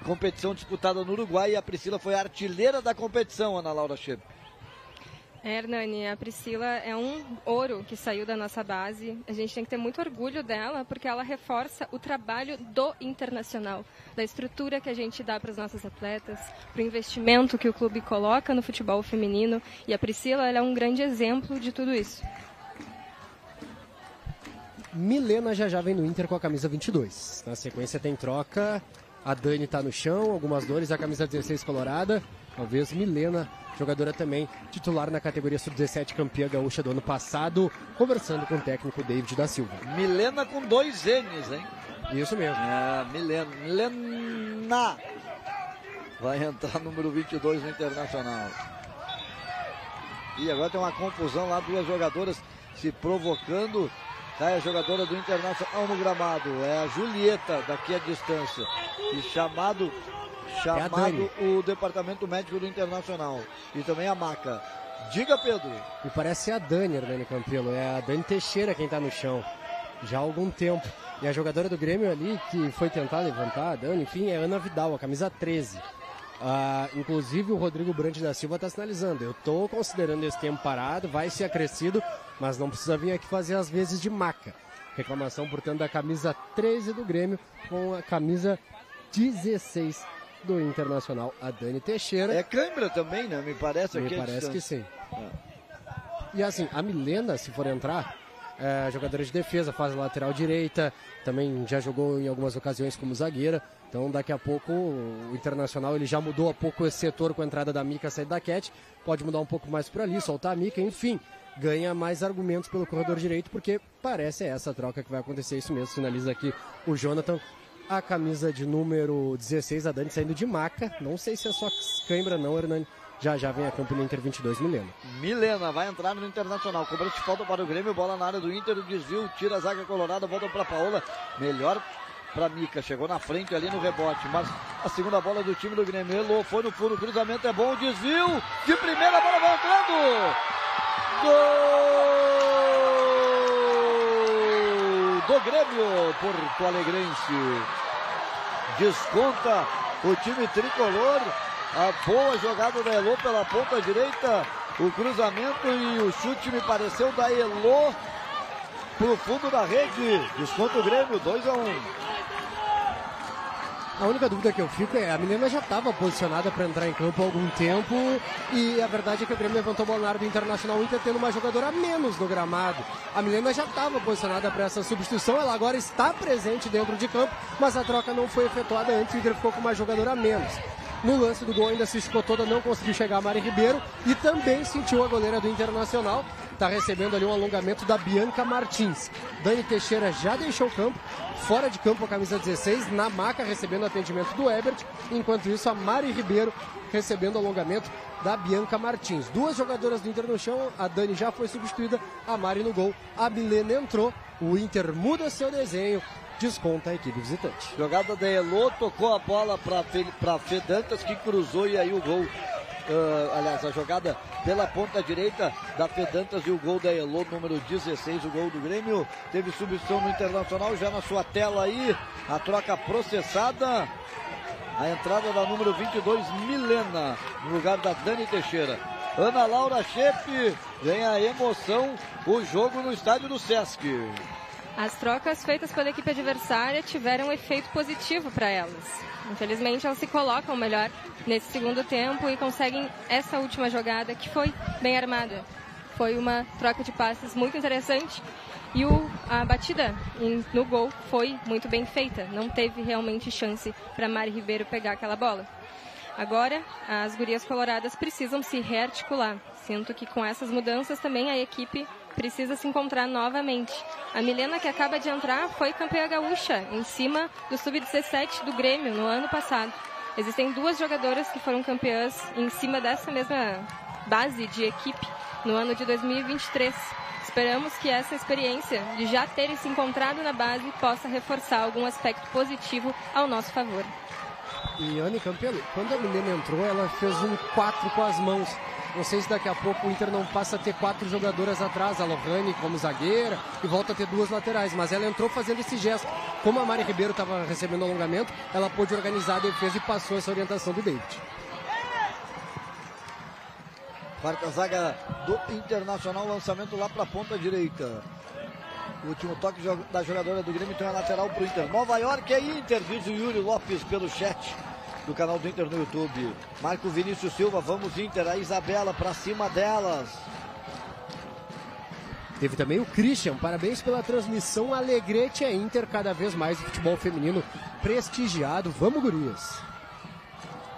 Competição disputada no Uruguai, e a Priscila foi artilheira da competição, Ana Laura Schepp. É, Hernani, a Priscila é um ouro que saiu da nossa base. A gente tem que ter muito orgulho dela, porque ela reforça o trabalho do Internacional, da estrutura que a gente dá para os nossos atletas, para o investimento que o clube coloca no futebol feminino. E a Priscila, ela é um grande exemplo de tudo isso. Milena já vem no Inter com a camisa 22. Na sequência tem troca. A Dani está no chão, algumas dores, a camisa 16 colorada. Talvez Milena, jogadora também titular na categoria sub-17, campeã gaúcha do ano passado, conversando com o técnico David da Silva. Milena com 2 N's, hein? Isso mesmo. É, Milena. Milena vai entrar número 22 no Internacional. E agora tem uma confusão lá, duas jogadoras se provocando. Cai a jogadora do Internacional no gramado. É a Julieta, daqui a distância. E chamado o departamento médico do Internacional. E também a maca. Diga, Pedro. E parece a Dani, Hernani Campelo. É a Dani Teixeira quem está no chão já há algum tempo. E a jogadora do Grêmio ali, que foi tentar levantar a Dani, enfim, é Ana Vidal, a camisa 13. Inclusive o Rodrigo Brandi da Silva está sinalizando, eu estou considerando esse tempo parado, vai ser acrescido, mas não precisa vir aqui fazer as vezes de maca. Reclamação, portanto, da camisa 13 do Grêmio com a camisa 16 do Internacional, a Dani Teixeira. É câimbra também, né? Me parece aqui. Me parece que sim. E assim, a Milena, se for entrar, é jogadora de defesa, faz lateral direita, também já jogou em algumas ocasiões como zagueira. Então daqui a pouco o Internacional, ele já mudou há pouco esse setor com a entrada da Mica, a saída da Cat, pode mudar um pouco mais por ali, soltar a Mica, enfim, ganha mais argumentos pelo corredor direito, porque parece essa troca que vai acontecer, isso mesmo, sinaliza aqui o Jonathan a camisa de número 16, a Dani, saindo de maca. Não sei se é só cãibra não, Hernani. Já vem a campo no Inter 22, Milena. Milena vai entrar no Internacional. Cobrança de falta para o Grêmio, bola na área do Inter, desvio, tira a zaga colorada, volta para Paola. Melhor para Mica, chegou na frente ali no rebote, mas a segunda bola do time do Grêmio, Elô foi no furo, o cruzamento é bom, o desvio, de primeira a bola vai entrando. Gol do Grêmio, Porto Alegrense. Desconta o time tricolor. A boa jogada da Elô pela ponta direita, o cruzamento e o chute me pareceu da Elô pro fundo da rede. Desconta o Grêmio, 2-1. A única dúvida que eu fico é, a menina já estava posicionada para entrar em campo há algum tempo e a verdade é que o Grêmio levantou a bola na área do Internacional, o Inter tendo uma jogadora a menos no gramado. A menina já estava posicionada para essa substituição, ela agora está presente dentro de campo, mas a troca não foi efetuada antes, o Inter ficou com uma jogadora a menos. No lance do gol ainda se esticou toda, não conseguiu chegar a Mari Ribeiro e também sentiu a goleira do Internacional. Está recebendo ali um alongamento da Bianca Martins. Dani Teixeira já deixou o campo, fora de campo a camisa 16, na maca recebendo atendimento do Ebert. Enquanto isso a Mari Ribeiro recebendo alongamento da Bianca Martins. Duas jogadoras do Inter no chão, a Dani já foi substituída, a Mari no gol, a Milena entrou, o Inter muda seu desenho. Desconta a equipe visitante. Jogada da Elô, tocou a bola para Fê Dantas, que cruzou e aí o gol. Aliás, a jogada pela ponta direita da Fê Dantas e o gol da Elô, número 16, o gol do Grêmio. Teve substituição no Internacional, já na sua tela aí, a troca processada. A entrada da número 22, Milena, no lugar da Dani Teixeira. Ana Laura Schepp, vem a emoção, o jogo no estádio do Sesc. As trocas feitas pela equipe adversária tiveram um efeito positivo para elas. Infelizmente, elas se colocam melhor nesse segundo tempo e conseguem essa última jogada, que foi bem armada. Foi uma troca de passes muito interessante e a batida no gol foi muito bem feita. Não teve realmente chance para Mari Ribeiro pegar aquela bola. Agora, as gurias coloradas precisam se rearticular. Sinto que com essas mudanças também a equipe precisa se encontrar novamente. A Milena, que acaba de entrar, foi campeã gaúcha em cima do Sub-17 do Grêmio no ano passado. Existem duas jogadoras que foram campeãs em cima dessa mesma base de equipe no ano de 2023. Esperamos que essa experiência de já terem se encontrado na base possa reforçar algum aspecto positivo ao nosso favor. E Anne Campelo, quando a Milena entrou, ela fez um 4 com as mãos. Não sei se daqui a pouco o Inter não passa a ter 4 jogadoras atrás, a Lohane como zagueira e volta a ter 2 laterais, mas ela entrou fazendo esse gesto. Como a Mari Ribeiro estava recebendo alongamento, ela pôde organizar a defesa e passou essa orientação do David. Quarta zaga do Internacional, lançamento lá para a ponta direita. O último toque da jogadora do Grêmio tem uma lateral para o Inter. Nova York é Inter, diz o Yuri Lopes pelo chat do canal do Inter no YouTube. Marco Vinícius Silva, vamos Inter, a Isabela para cima delas. Teve também o Christian, parabéns pela transmissão, Alegrete é Inter, cada vez mais o futebol feminino prestigiado, vamos gurias.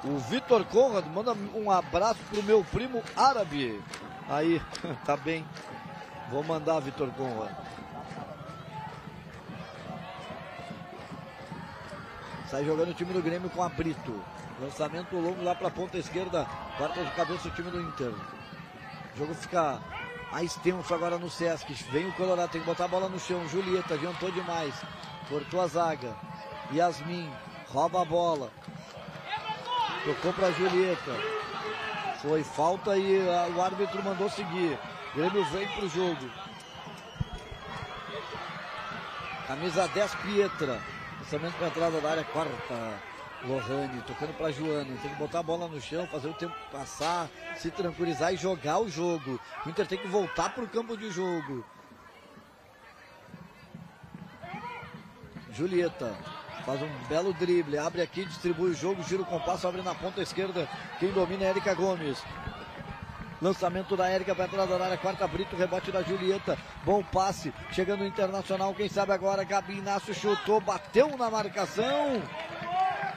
O Vitor Conrad manda um abraço pro meu primo árabe. Aí, tá bem, vou mandar, Vitor Conrad. Sai jogando o time do Grêmio com a Brito. Lançamento longo lá para a ponta esquerda. Corta de cabeça o time do Inter. O jogo fica mais tenso agora no Sesc. Vem o Colorado, tem que botar a bola no chão. Julieta adiantou demais. Cortou a zaga. Yasmin rouba a bola. Tocou para Julieta. Foi falta e o árbitro mandou seguir. O Grêmio vem para o jogo. Camisa 10, Pietra. Lançamento para a entrada da área, quarta, Lohane, tocando para Joana. Tem que botar a bola no chão, fazer o tempo passar, se tranquilizar e jogar o jogo. O Inter tem que voltar para o campo de jogo. Julieta faz um belo drible, abre aqui, distribui o jogo, gira o compasso, abre na ponta esquerda. Quem domina é Érica Gomes. Lançamento da Érica para trás da área, quarta Brito, rebote da Julieta, bom passe, chegando o Internacional, quem sabe agora, Gabi Inácio chutou, bateu na marcação,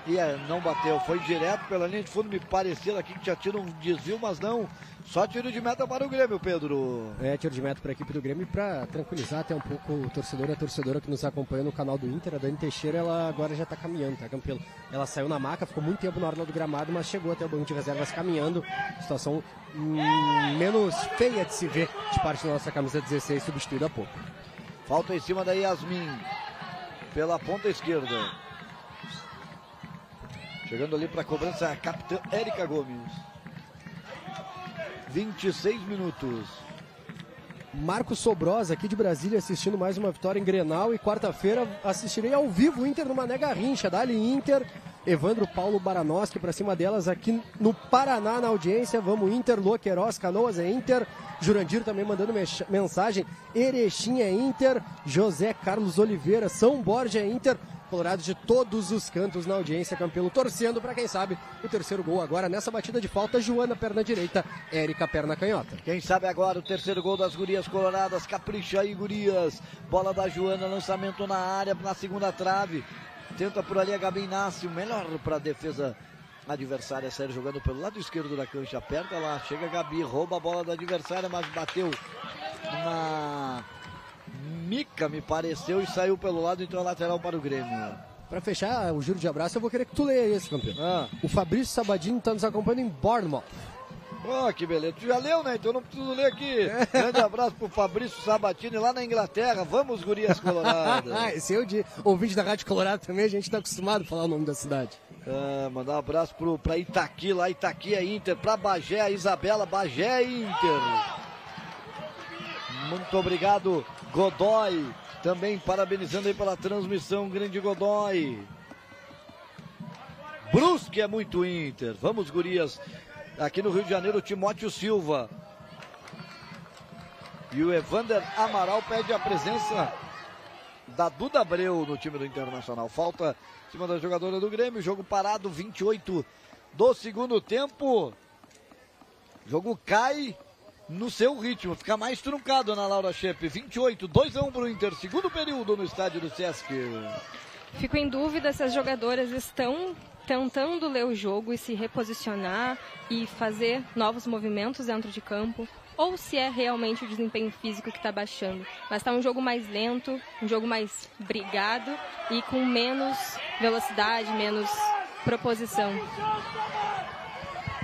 e não bateu, foi direto pela linha de fundo, me pareceu aqui que tinha tido um desvio, mas não, só tiro de meta para o Grêmio, Pedro. É, tiro de meta para a equipe do Grêmio, e para tranquilizar até um pouco o torcedor e a torcedora que nos acompanha no canal do Inter, a Dani Teixeira, ela agora já está caminhando, tá, Campelo? Ela saiu na maca, ficou muito tempo na orla do gramado, mas chegou até o banco de reservas caminhando, situação menos feia de se ver de parte da nossa camisa 16, substituída há pouco. Falta em cima da Yasmin, pela ponta esquerda. Chegando ali para a cobrança, a capitã Érica Gomes. 26 minutos. Marcos Sobrosa aqui de Brasília assistindo mais uma vitória em Grenal, e quarta-feira assistirei ao vivo o Inter no Mané Garrincha. Dali Inter, Evandro Paulo Baranoski para cima delas aqui no Paraná na audiência. Vamos Inter, Lua Queiroz, Canoas é Inter, Jurandir também mandando mensagem, Erechim é Inter, José Carlos Oliveira, São Borja é Inter, Colorado de todos os cantos na audiência, Campelo, torcendo para quem sabe o terceiro gol agora nessa batida de falta. Joana, perna direita, Érica, perna canhota. Quem sabe agora o terceiro gol das gurias coloradas. Capricha aí, gurias. Bola da Joana, lançamento na área, na segunda trave. Tenta por ali a Gabi Inácio, melhor para a defesa adversária, sair jogando pelo lado esquerdo da cancha. Aperta lá, chega a Gabi, rouba a bola da adversária, mas bateu na mica, me pareceu, e saiu pelo lado, entrou a lateral para o Grêmio. Para fechar o giro de abraço, eu vou querer que tu leia esse, campeão. O Fabrício Sabadini está nos acompanhando em Bournemouth. Oh, que beleza. Tu já leu, né? Então não preciso ler aqui. Grande abraço pro Fabrício Sabatini lá na Inglaterra. Vamos, gurias coloradas. Esse é o de ouvinte da Rádio Colorada também, a gente tá acostumado a falar o nome da cidade. Mandar um abraço pra Itaqui lá, Itaqui é Inter, pra Bagé, a Isabela, Bagé é Inter. Muito obrigado, Godoy, também parabenizando aí pela transmissão, grande Godoy. Brusque é muito Inter. Vamos, gurias. Aqui no Rio de Janeiro, o Timóteo Silva. E o Evander Amaral pede a presença da Duda Abreu no time do Internacional. Falta em cima da jogadora do Grêmio. Jogo parado, 28 do segundo tempo. Jogo cai no seu ritmo. Fica mais truncado, Ana Laura Schepp. 28, 2-1 para o Inter. Segundo período no estádio do Sesc. Fico em dúvida se as jogadoras estão tentando ler o jogo e se reposicionar e fazer novos movimentos dentro de campo, ou se é realmente o desempenho físico que está baixando. Mas está um jogo mais lento, um jogo mais brigado e com menos velocidade, menos proposição.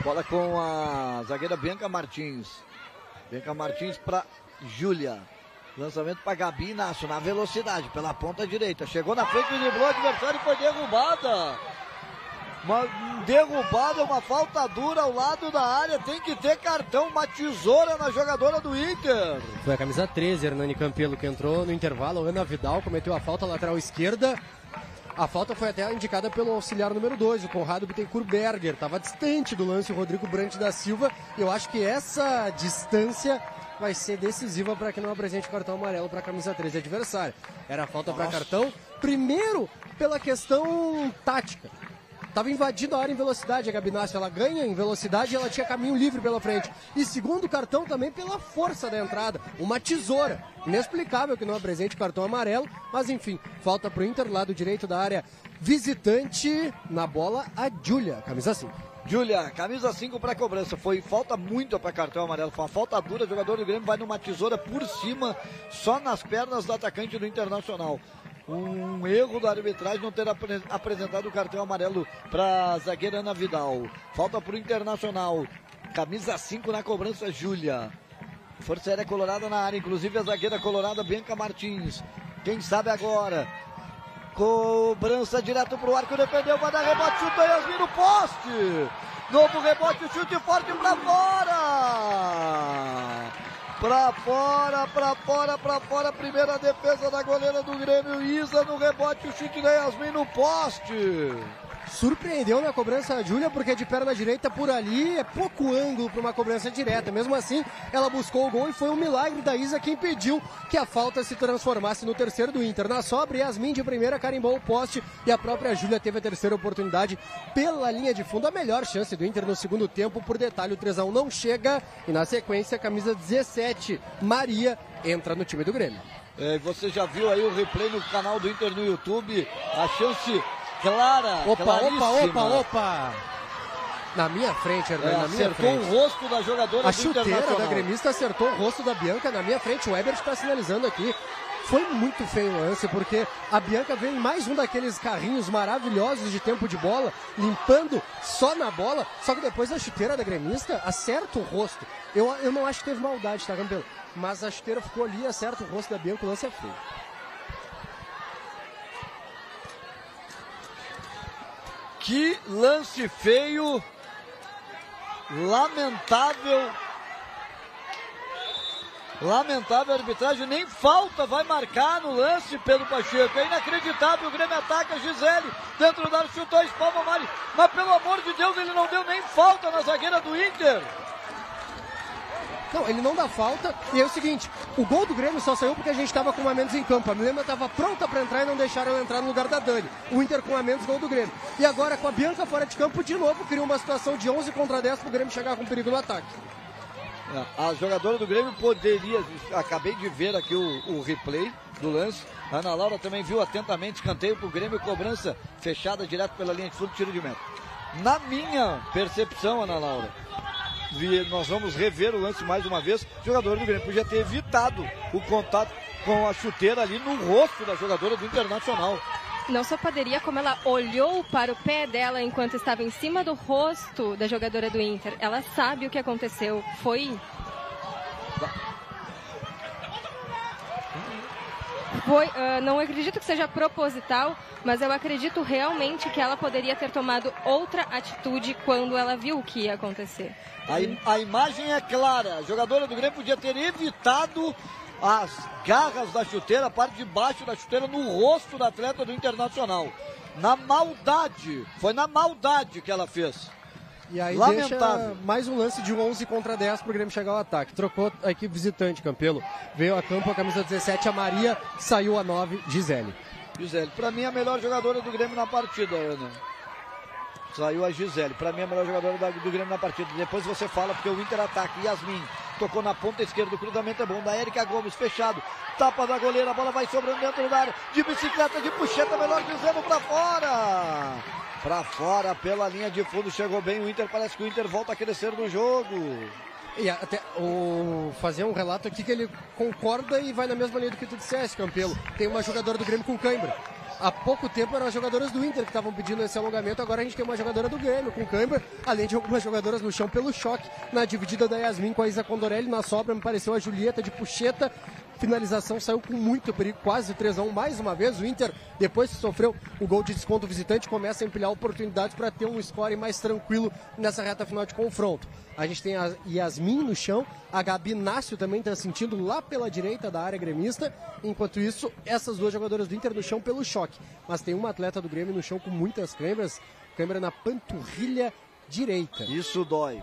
Bola com a zagueira Bianca Martins. Bianca Martins para Júlia. Lançamento para Gabi Inácio na velocidade pela ponta direita. Chegou na frente, driblou o adversário e foi derrubada. Uma derrubada, uma falta dura ao lado da área, tem que ter cartão, uma tesoura na jogadora do Inter. Foi a camisa 13, Hernani Campelo, que entrou no intervalo. Ana Vidal cometeu a falta, lateral esquerda. A falta foi até indicada pelo auxiliar número 2, o Conrado Bittencourt Berger. Estava distante do lance o Rodrigo Brandi da Silva. Eu acho que essa distância vai ser decisiva para que não apresente cartão amarelo para a camisa 13 adversária. Era falta para cartão, primeiro pela questão tática. Estava invadindo a área em velocidade, a Gabi Inácio, ela ganha em velocidade e ela tinha caminho livre pela frente. E segundo cartão também pela força da entrada, uma tesoura. Inexplicável que não apresente cartão amarelo, mas enfim, falta para o Inter, lado direito da área visitante, na bola a Júlia, camisa 5. Júlia, camisa 5 para cobrança, foi falta muito para cartão amarelo, foi uma falta dura, o jogador do Grêmio vai numa tesoura por cima, só nas pernas do atacante do Internacional. Um erro da arbitragem não ter apresentado o cartão amarelo para a zagueira Ana Vidal. Falta para o Internacional. Camisa 5 na cobrança, Júlia. Força Aérea Colorada na área, inclusive a zagueira colorada Bianca Martins. Quem sabe agora? Cobrança direto para o arco, defendeu, vai dar rebote, chuta Yasmin no poste. Novo rebote, chute forte para fora. Pra fora, pra fora, pra fora. Primeira defesa da goleira do Grêmio, Isa, no rebote, o chute da Yasmin no poste. Surpreendeu na cobrança a Júlia, porque de perna direita por ali é pouco ângulo para uma cobrança direta. Mesmo assim, ela buscou o gol e foi um milagre da Isa que impediu que a falta se transformasse no terceiro do Inter. Na sobra, Yasmin de primeira carimbou o poste e a própria Júlia teve a terceira oportunidade pela linha de fundo. A melhor chance do Inter no segundo tempo, por detalhe, o 3-1 não chega e na sequência, a camisa 17. Maria entra no time do Grêmio. É, você já viu aí o replay no canal do Inter no YouTube, a chance clara. Opa! Na minha frente, Hernani, na minha frente. Acertou o rosto da jogadora. A chuteira da gremista acertou o rosto da Bianca. Na minha frente, o Weber está sinalizando aqui. Foi muito feio o lance, porque a Bianca veio em mais um daqueles carrinhos maravilhosos de tempo de bola, limpando só na bola, só que depois a chuteira da gremista acerta o rosto. Eu não acho que teve maldade, tá, campeão? Mas a chuteira ficou ali, acerta o rosto da Bianca, o lance é feio. Que lance feio, lamentável. Lamentável a arbitragem, nem falta vai marcar no lance, Pedro Pacheco. É inacreditável, o Grêmio ataca a Gisele. Dentro da área, chutou, espalma Mari. Mas pelo amor de Deus, ele não deu nem falta na zagueira do Inter. Não, ele não dá falta. E é o seguinte, o gol do Grêmio só saiu porque a gente estava com um a menos em campo. A Milena estava pronta para entrar e não deixaram ela entrar no lugar da Dani. O Inter com um a menos, gol do Grêmio. E agora com a Bianca fora de campo, de novo criou uma situação de 11 contra 10 para o Grêmio chegar com perigo no ataque. A jogadora do Grêmio poderia, acabei de ver aqui o replay do lance, a Ana Laura também viu atentamente, escanteio pro Grêmio, cobrança fechada direto pela linha de fundo, tiro de meta. Na minha percepção, Ana Laura, nós vamos rever o lance mais uma vez, o jogador do Grêmio podia ter evitado o contato com a chuteira ali no rosto da jogadora do Internacional. Não só poderia, como ela olhou para o pé dela enquanto estava em cima do rosto da jogadora do Inter. Ela sabe o que aconteceu. Não acredito que seja proposital, mas eu acredito realmente que ela poderia ter tomado outra atitude quando ela viu o que ia acontecer. A imagem é clara. A jogadora do Grêmio podia ter evitado as garras da chuteira, a parte de baixo da chuteira no rosto da atleta do Internacional. Na maldade, foi na maldade que ela fez. E aí lamentável. Deixa mais um lance de um 11 contra 10 para o Grêmio chegar ao ataque. Trocou a equipe visitante, Campelo. Veio a campo a camisa 17, a Maria, saiu a 9, Gisele. Gisele, para mim a melhor jogadora do Grêmio na partida, Ana. Saiu a Gisele, para mim a melhor jogadora do Grêmio na partida. Depois você fala, porque o Inter ataca, Yasmin. Tocou na ponta esquerda, o cruzamento é bom da Érica Gomes, fechado, tapa da goleira, a bola vai sobrando dentro da área, de bicicleta, de puxeta, melhor dizendo, pra fora pela linha de fundo, chegou bem o Inter, parece que o Inter volta a crescer no jogo. E até fazer um relato aqui que ele concorda e vai na mesma linha do que tu disseste, Campelo, tem uma jogadora do Grêmio com cãibra. Há pouco tempo eram as jogadoras do Inter que estavam pedindo esse alongamento, agora a gente tem uma jogadora do Grêmio com cãibra, além de algumas jogadoras no chão pelo choque, na dividida da Yasmin com a Isa Condorelli, na sobra me pareceu a Julieta de puxeta, finalização saiu com muito perigo, quase 3-1 mais uma vez, o Inter, depois que sofreu o gol de desconto visitante, começa a empilhar oportunidades para ter um score mais tranquilo nessa reta final de confronto. A gente tem a Yasmin no chão, a Gabi Nácio também está sentindo lá pela direita da área gremista, enquanto isso, essas duas jogadoras do Inter no chão pelo choque, mas tem uma atleta do Grêmio no chão com muitas câimbras, câimbra na panturrilha direita. Isso dói.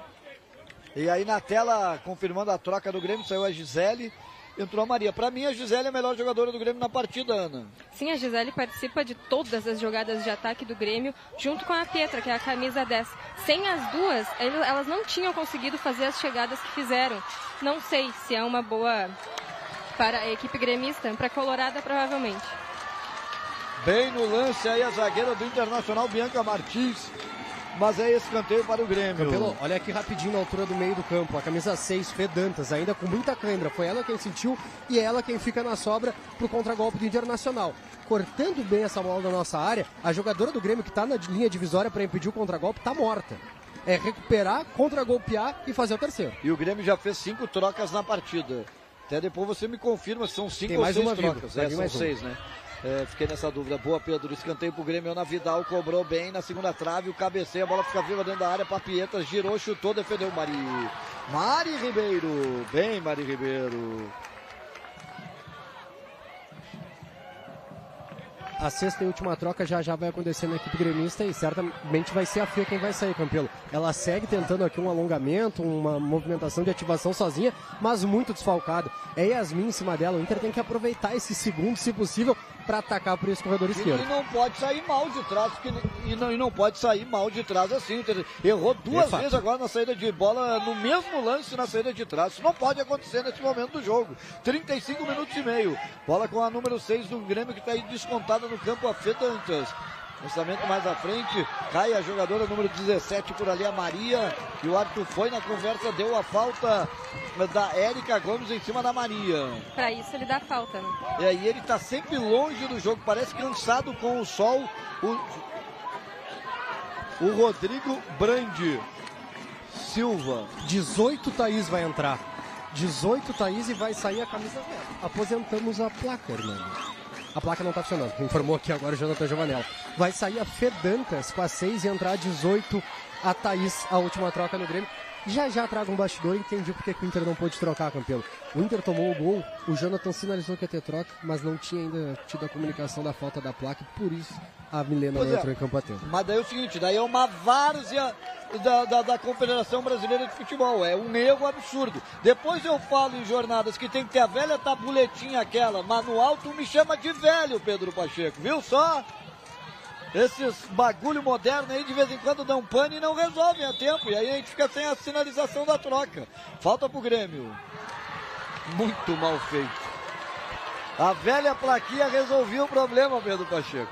E aí na tela, confirmando a troca do Grêmio, saiu a Gisele, entrou a Maria. Para mim, a Gisele é a melhor jogadora do Grêmio na partida, Ana. Sim, a Gisele participa de todas as jogadas de ataque do Grêmio, junto com a Pietra, que é a camisa 10. Sem as duas, elas não tinham conseguido fazer as chegadas que fizeram. Não sei se é uma boa para a equipe gremista, para a Colorada, provavelmente. Bem no lance aí a zagueira do Internacional, Bianca Martins. Mas é escanteio para o Grêmio. Campelo, olha aqui rapidinho na altura do meio do campo. A camisa 6, Fê Dantas, ainda com muita câimbra. Foi ela quem sentiu e é ela quem fica na sobra para o contragolpe do Internacional. Cortando bem essa bola da nossa área, a jogadora do Grêmio que está na linha divisória para impedir o contragolpe está morta. É recuperar, contragolpear e fazer o terceiro. E o Grêmio já fez 5 trocas na partida. Até depois você me confirma se são 5 ou 6 trocas. São 6, né? Fiquei nessa dúvida. Boa, Pedro. Escanteio pro Grêmio. Ana Vidal cobrou bem na segunda trave. O cabeceio, a bola fica viva dentro da área. Papieta girou, chutou, defendeu Mari. Mari Ribeiro. Bem, Mari Ribeiro. A sexta e última troca já vai acontecer na equipe gremista e certamente vai ser a Fê quem vai sair, Campelo. Ela segue tentando aqui um alongamento, uma movimentação de ativação sozinha, mas muito desfalcada. É Yasmin em cima dela, o Inter tem que aproveitar esse segundo, se possível, para atacar por esse corredor esquerdo. E não pode sair mal de trás, e não pode sair mal de trás assim. O Inter errou duas vezes agora na saída de bola, no mesmo lance na saída de trás. Isso não pode acontecer nesse momento do jogo. 35 minutos e meio. Bola com a número 6 do Grêmio que está aí descontada no campo, a Fê Dantas. lançamento mais à frente, cai a jogadora número 17 por ali, a Maria, e o árbitro foi na conversa, deu a falta da Érica Gomes em cima da Maria. Pra isso ele dá falta, né? E aí ele tá sempre longe do jogo, parece cansado com o sol, o Rodrigo Brandi Silva. 18 Thaís vai entrar. 18 Thaís e vai sair a camisa dela. Aposentamos a placa, Hernando. A placa não está funcionando, informou aqui agora o Jonathan Giovanella. Vai sair a Fedantas com a 6 e entrar a 18, a Thaís, a última troca no Grêmio. Já já traga um bastidor, entendi porque o Inter não pôde trocar, campeão. O Inter tomou o gol, o Jonathan sinalizou que ia ter troca, mas não tinha ainda tido a comunicação da falta da placa, por isso a Milena não entrou em campo a tempo. Mas daí é o seguinte, daí é uma várzea da Confederação Brasileira de Futebol, é um erro absurdo. Depois eu falo em jornadas que tem que ter a velha tabuletinha aquela, mas no alto me chama de velho, Pedro Pacheco, viu só? Esses bagulho moderno aí de vez em quando dão pane e não resolvem a tempo. E aí a gente fica sem a sinalização da troca. Falta pro Grêmio. Muito mal feito. A velha plaquinha resolvia o problema, Pedro Pacheco.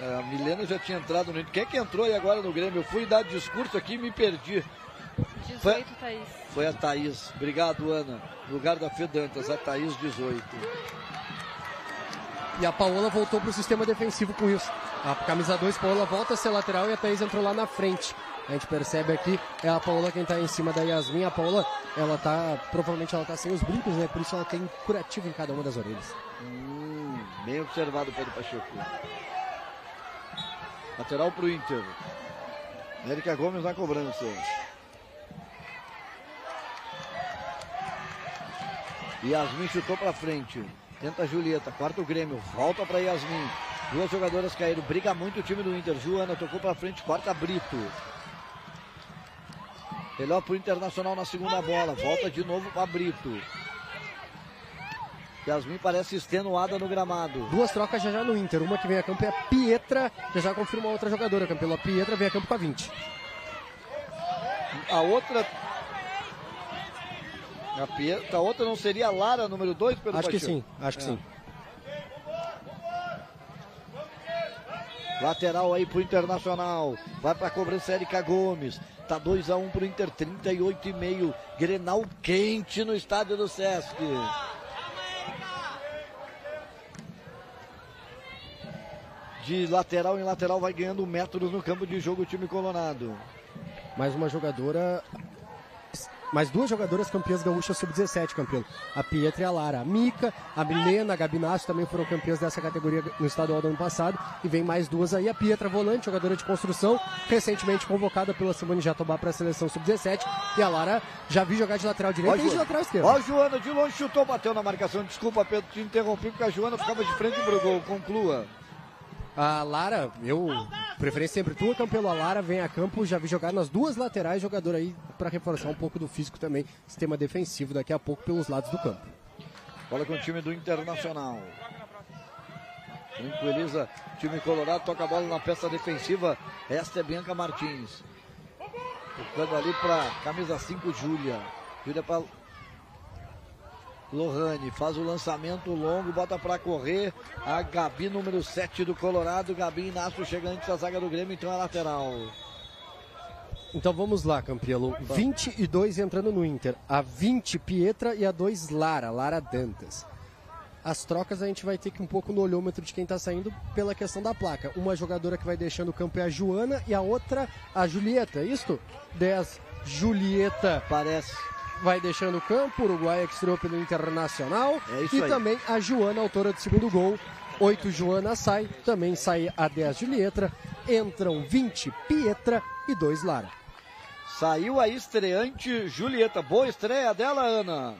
A Milena já tinha entrado no... Quem é que entrou aí agora no Grêmio? Eu fui dar discurso aqui e me perdi. 18, Thaís. Foi a Thaís. Obrigado, Ana. No lugar da Fedantas, a Thaís, 18. E a Paola voltou para o sistema defensivo com isso. A camisa 2, Paola volta a ser lateral e a Thaís entrou lá na frente. A gente percebe aqui, é a Paola quem está em cima da Yasmin. A Paola, ela tá, provavelmente ela tá sem os brincos, né? Por isso ela tem curativo em cada uma das orelhas. Bem observado, Pedro Pacheco. Lateral para o Inter. Érica Gomes na cobrança. Yasmin chutou pra frente, tenta a Julieta, quarto Grêmio, volta pra Yasmin, duas jogadoras caíram, briga muito o time do Inter, Joana tocou pra frente, quarta Brito, melhor pro Internacional na segunda bola, volta de novo pra Brito, Yasmin parece extenuada no gramado. Duas trocas já já no Inter, uma que vem a campo é a Pietra, já já confirma a outra jogadora, campeão, a Pietra vem a campo com a 20. A outra... A outra não seria a Lara, número 2, pelo Acho Pacheco. Que sim, acho que sim. Lateral aí pro Internacional. Vai pra cobrança Érica Gomes. Tá 2-1 pro Inter, 38,5. Grenal quente no estádio do Sesc. De lateral em lateral vai ganhando metros no campo de jogo o time colorado. Mais uma jogadora... Mais duas jogadoras campeãs gaúchas sub-17, campeão. A Pietra e a Lara. A Mica, a Milena, a Gabinassi também foram campeãs dessa categoria no estadual do ano passado. E vem mais duas aí. A Pietra, volante, jogadora de construção, recentemente convocada pela Simone Jatobá para a seleção sub-17. E a Lara, já vi jogar de lateral direito e de lateral esquerdo. Ó, a Joana de longe chutou, bateu na marcação. Desculpa, Pedro, te interrompi, porque a Joana ficava de frente pro gol. Conclua. A Lara, preferência sempre tua, campeão. A Lara vem a campo, já vi jogar nas duas laterais, jogador aí para reforçar um pouco do físico também, sistema defensivo daqui a pouco pelos lados do campo. Bola com o time do Internacional. Tranquiliza o time colorado, toca a bola na peça defensiva, esta é Bianca Martins. Tocando ali para camisa 5, Júlia. Júlia para Lohane, faz o lançamento longo, bota pra correr a Gabi, número 7 do Colorado. Gabi Inácio chega antes da zaga do Grêmio, então é lateral. Então vamos lá, Campiello. 22 entrando no Inter. A 20, Pietra, e a 2, Lara. Lara Dantas. As trocas a gente vai ter que um pouco no olhômetro de quem tá saindo pela questão da placa. Uma jogadora que vai deixando o campo é a Joana e a outra a Julieta. Isto? 10, Julieta. Parece. Vai deixando o campo, Uruguai que estreou pelo Internacional. É isso e aí. Também a Joana, autora do segundo gol. 8, Joana sai, também sai a 10, Julieta. Entram 20, Pietra e 2, Lara. Saiu a estreante Julieta. Boa estreia dela, Ana.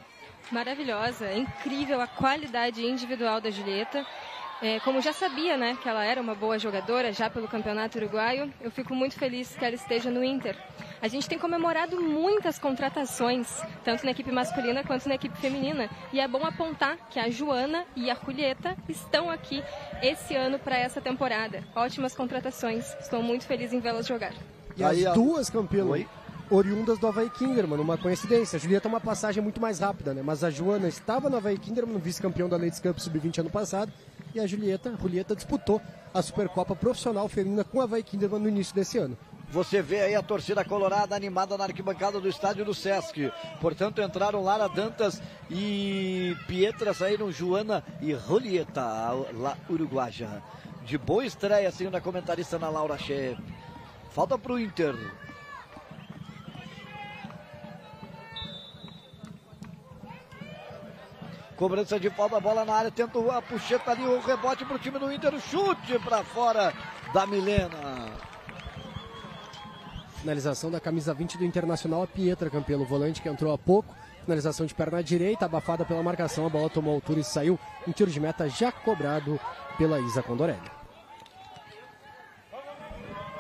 Maravilhosa, incrível a qualidade individual da Julieta. Como já sabia, né, que ela era uma boa jogadora já pelo Campeonato Uruguaio, eu fico muito feliz que ela esteja no Inter. A gente tem comemorado muitas contratações, tanto na equipe masculina quanto na equipe feminina. E é bom apontar que a Joana e a Julieta estão aqui esse ano para essa temporada. Ótimas contratações, estou muito feliz em vê-las jogar. E as duas, campeão, oriundas do Avaí Kindermann, uma coincidência. A Julieta é uma passagem muito mais rápida, né? Mas a Joana estava no Avaí Kindermann, vice-campeão da Ladies Cup Sub-20 ano passado, e a Julieta disputou a Supercopa Profissional Feminina com a Avaí Kindermann no início desse ano. Você vê aí a torcida colorada animada na arquibancada do estádio do Sesc. Portanto, entraram Lara Dantas e Pietra, saíram Joana e Julieta, a uruguaja. De boa estreia, segundo a comentarista Ana Laura Schepp. Falta para o Inter. Cobrança de falta, a bola na área, tenta a puxeta ali, o rebote para o time do Inter, chute para fora da Milena. Finalização da camisa 20 do Internacional, a Pietra Campelo, volante que entrou há pouco. Finalização de perna direita, abafada pela marcação, a bola tomou altura e saiu. Um tiro de meta já cobrado pela Isa Condorelli.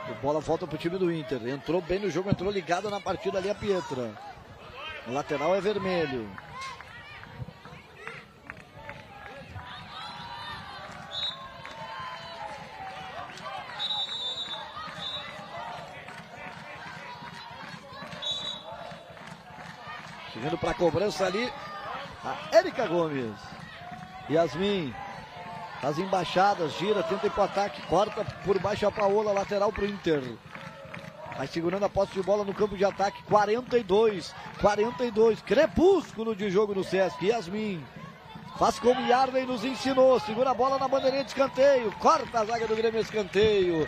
A bola volta para o time do Inter, entrou bem no jogo, entrou ligado na partida ali a Pietra. O lateral é vermelho. Vindo para a cobrança ali, a Érica Gomes. Yasmin, as embaixadas, gira, tenta ir para o ataque, corta por baixo a Paola, lateral para o Inter. Vai segurando a posse de bola no campo de ataque, 42, crepúsculo de jogo no Sesc. Yasmin, faz como Yarley nos ensinou, segura a bola na bandeirinha de escanteio, corta a zaga do Grêmio, escanteio,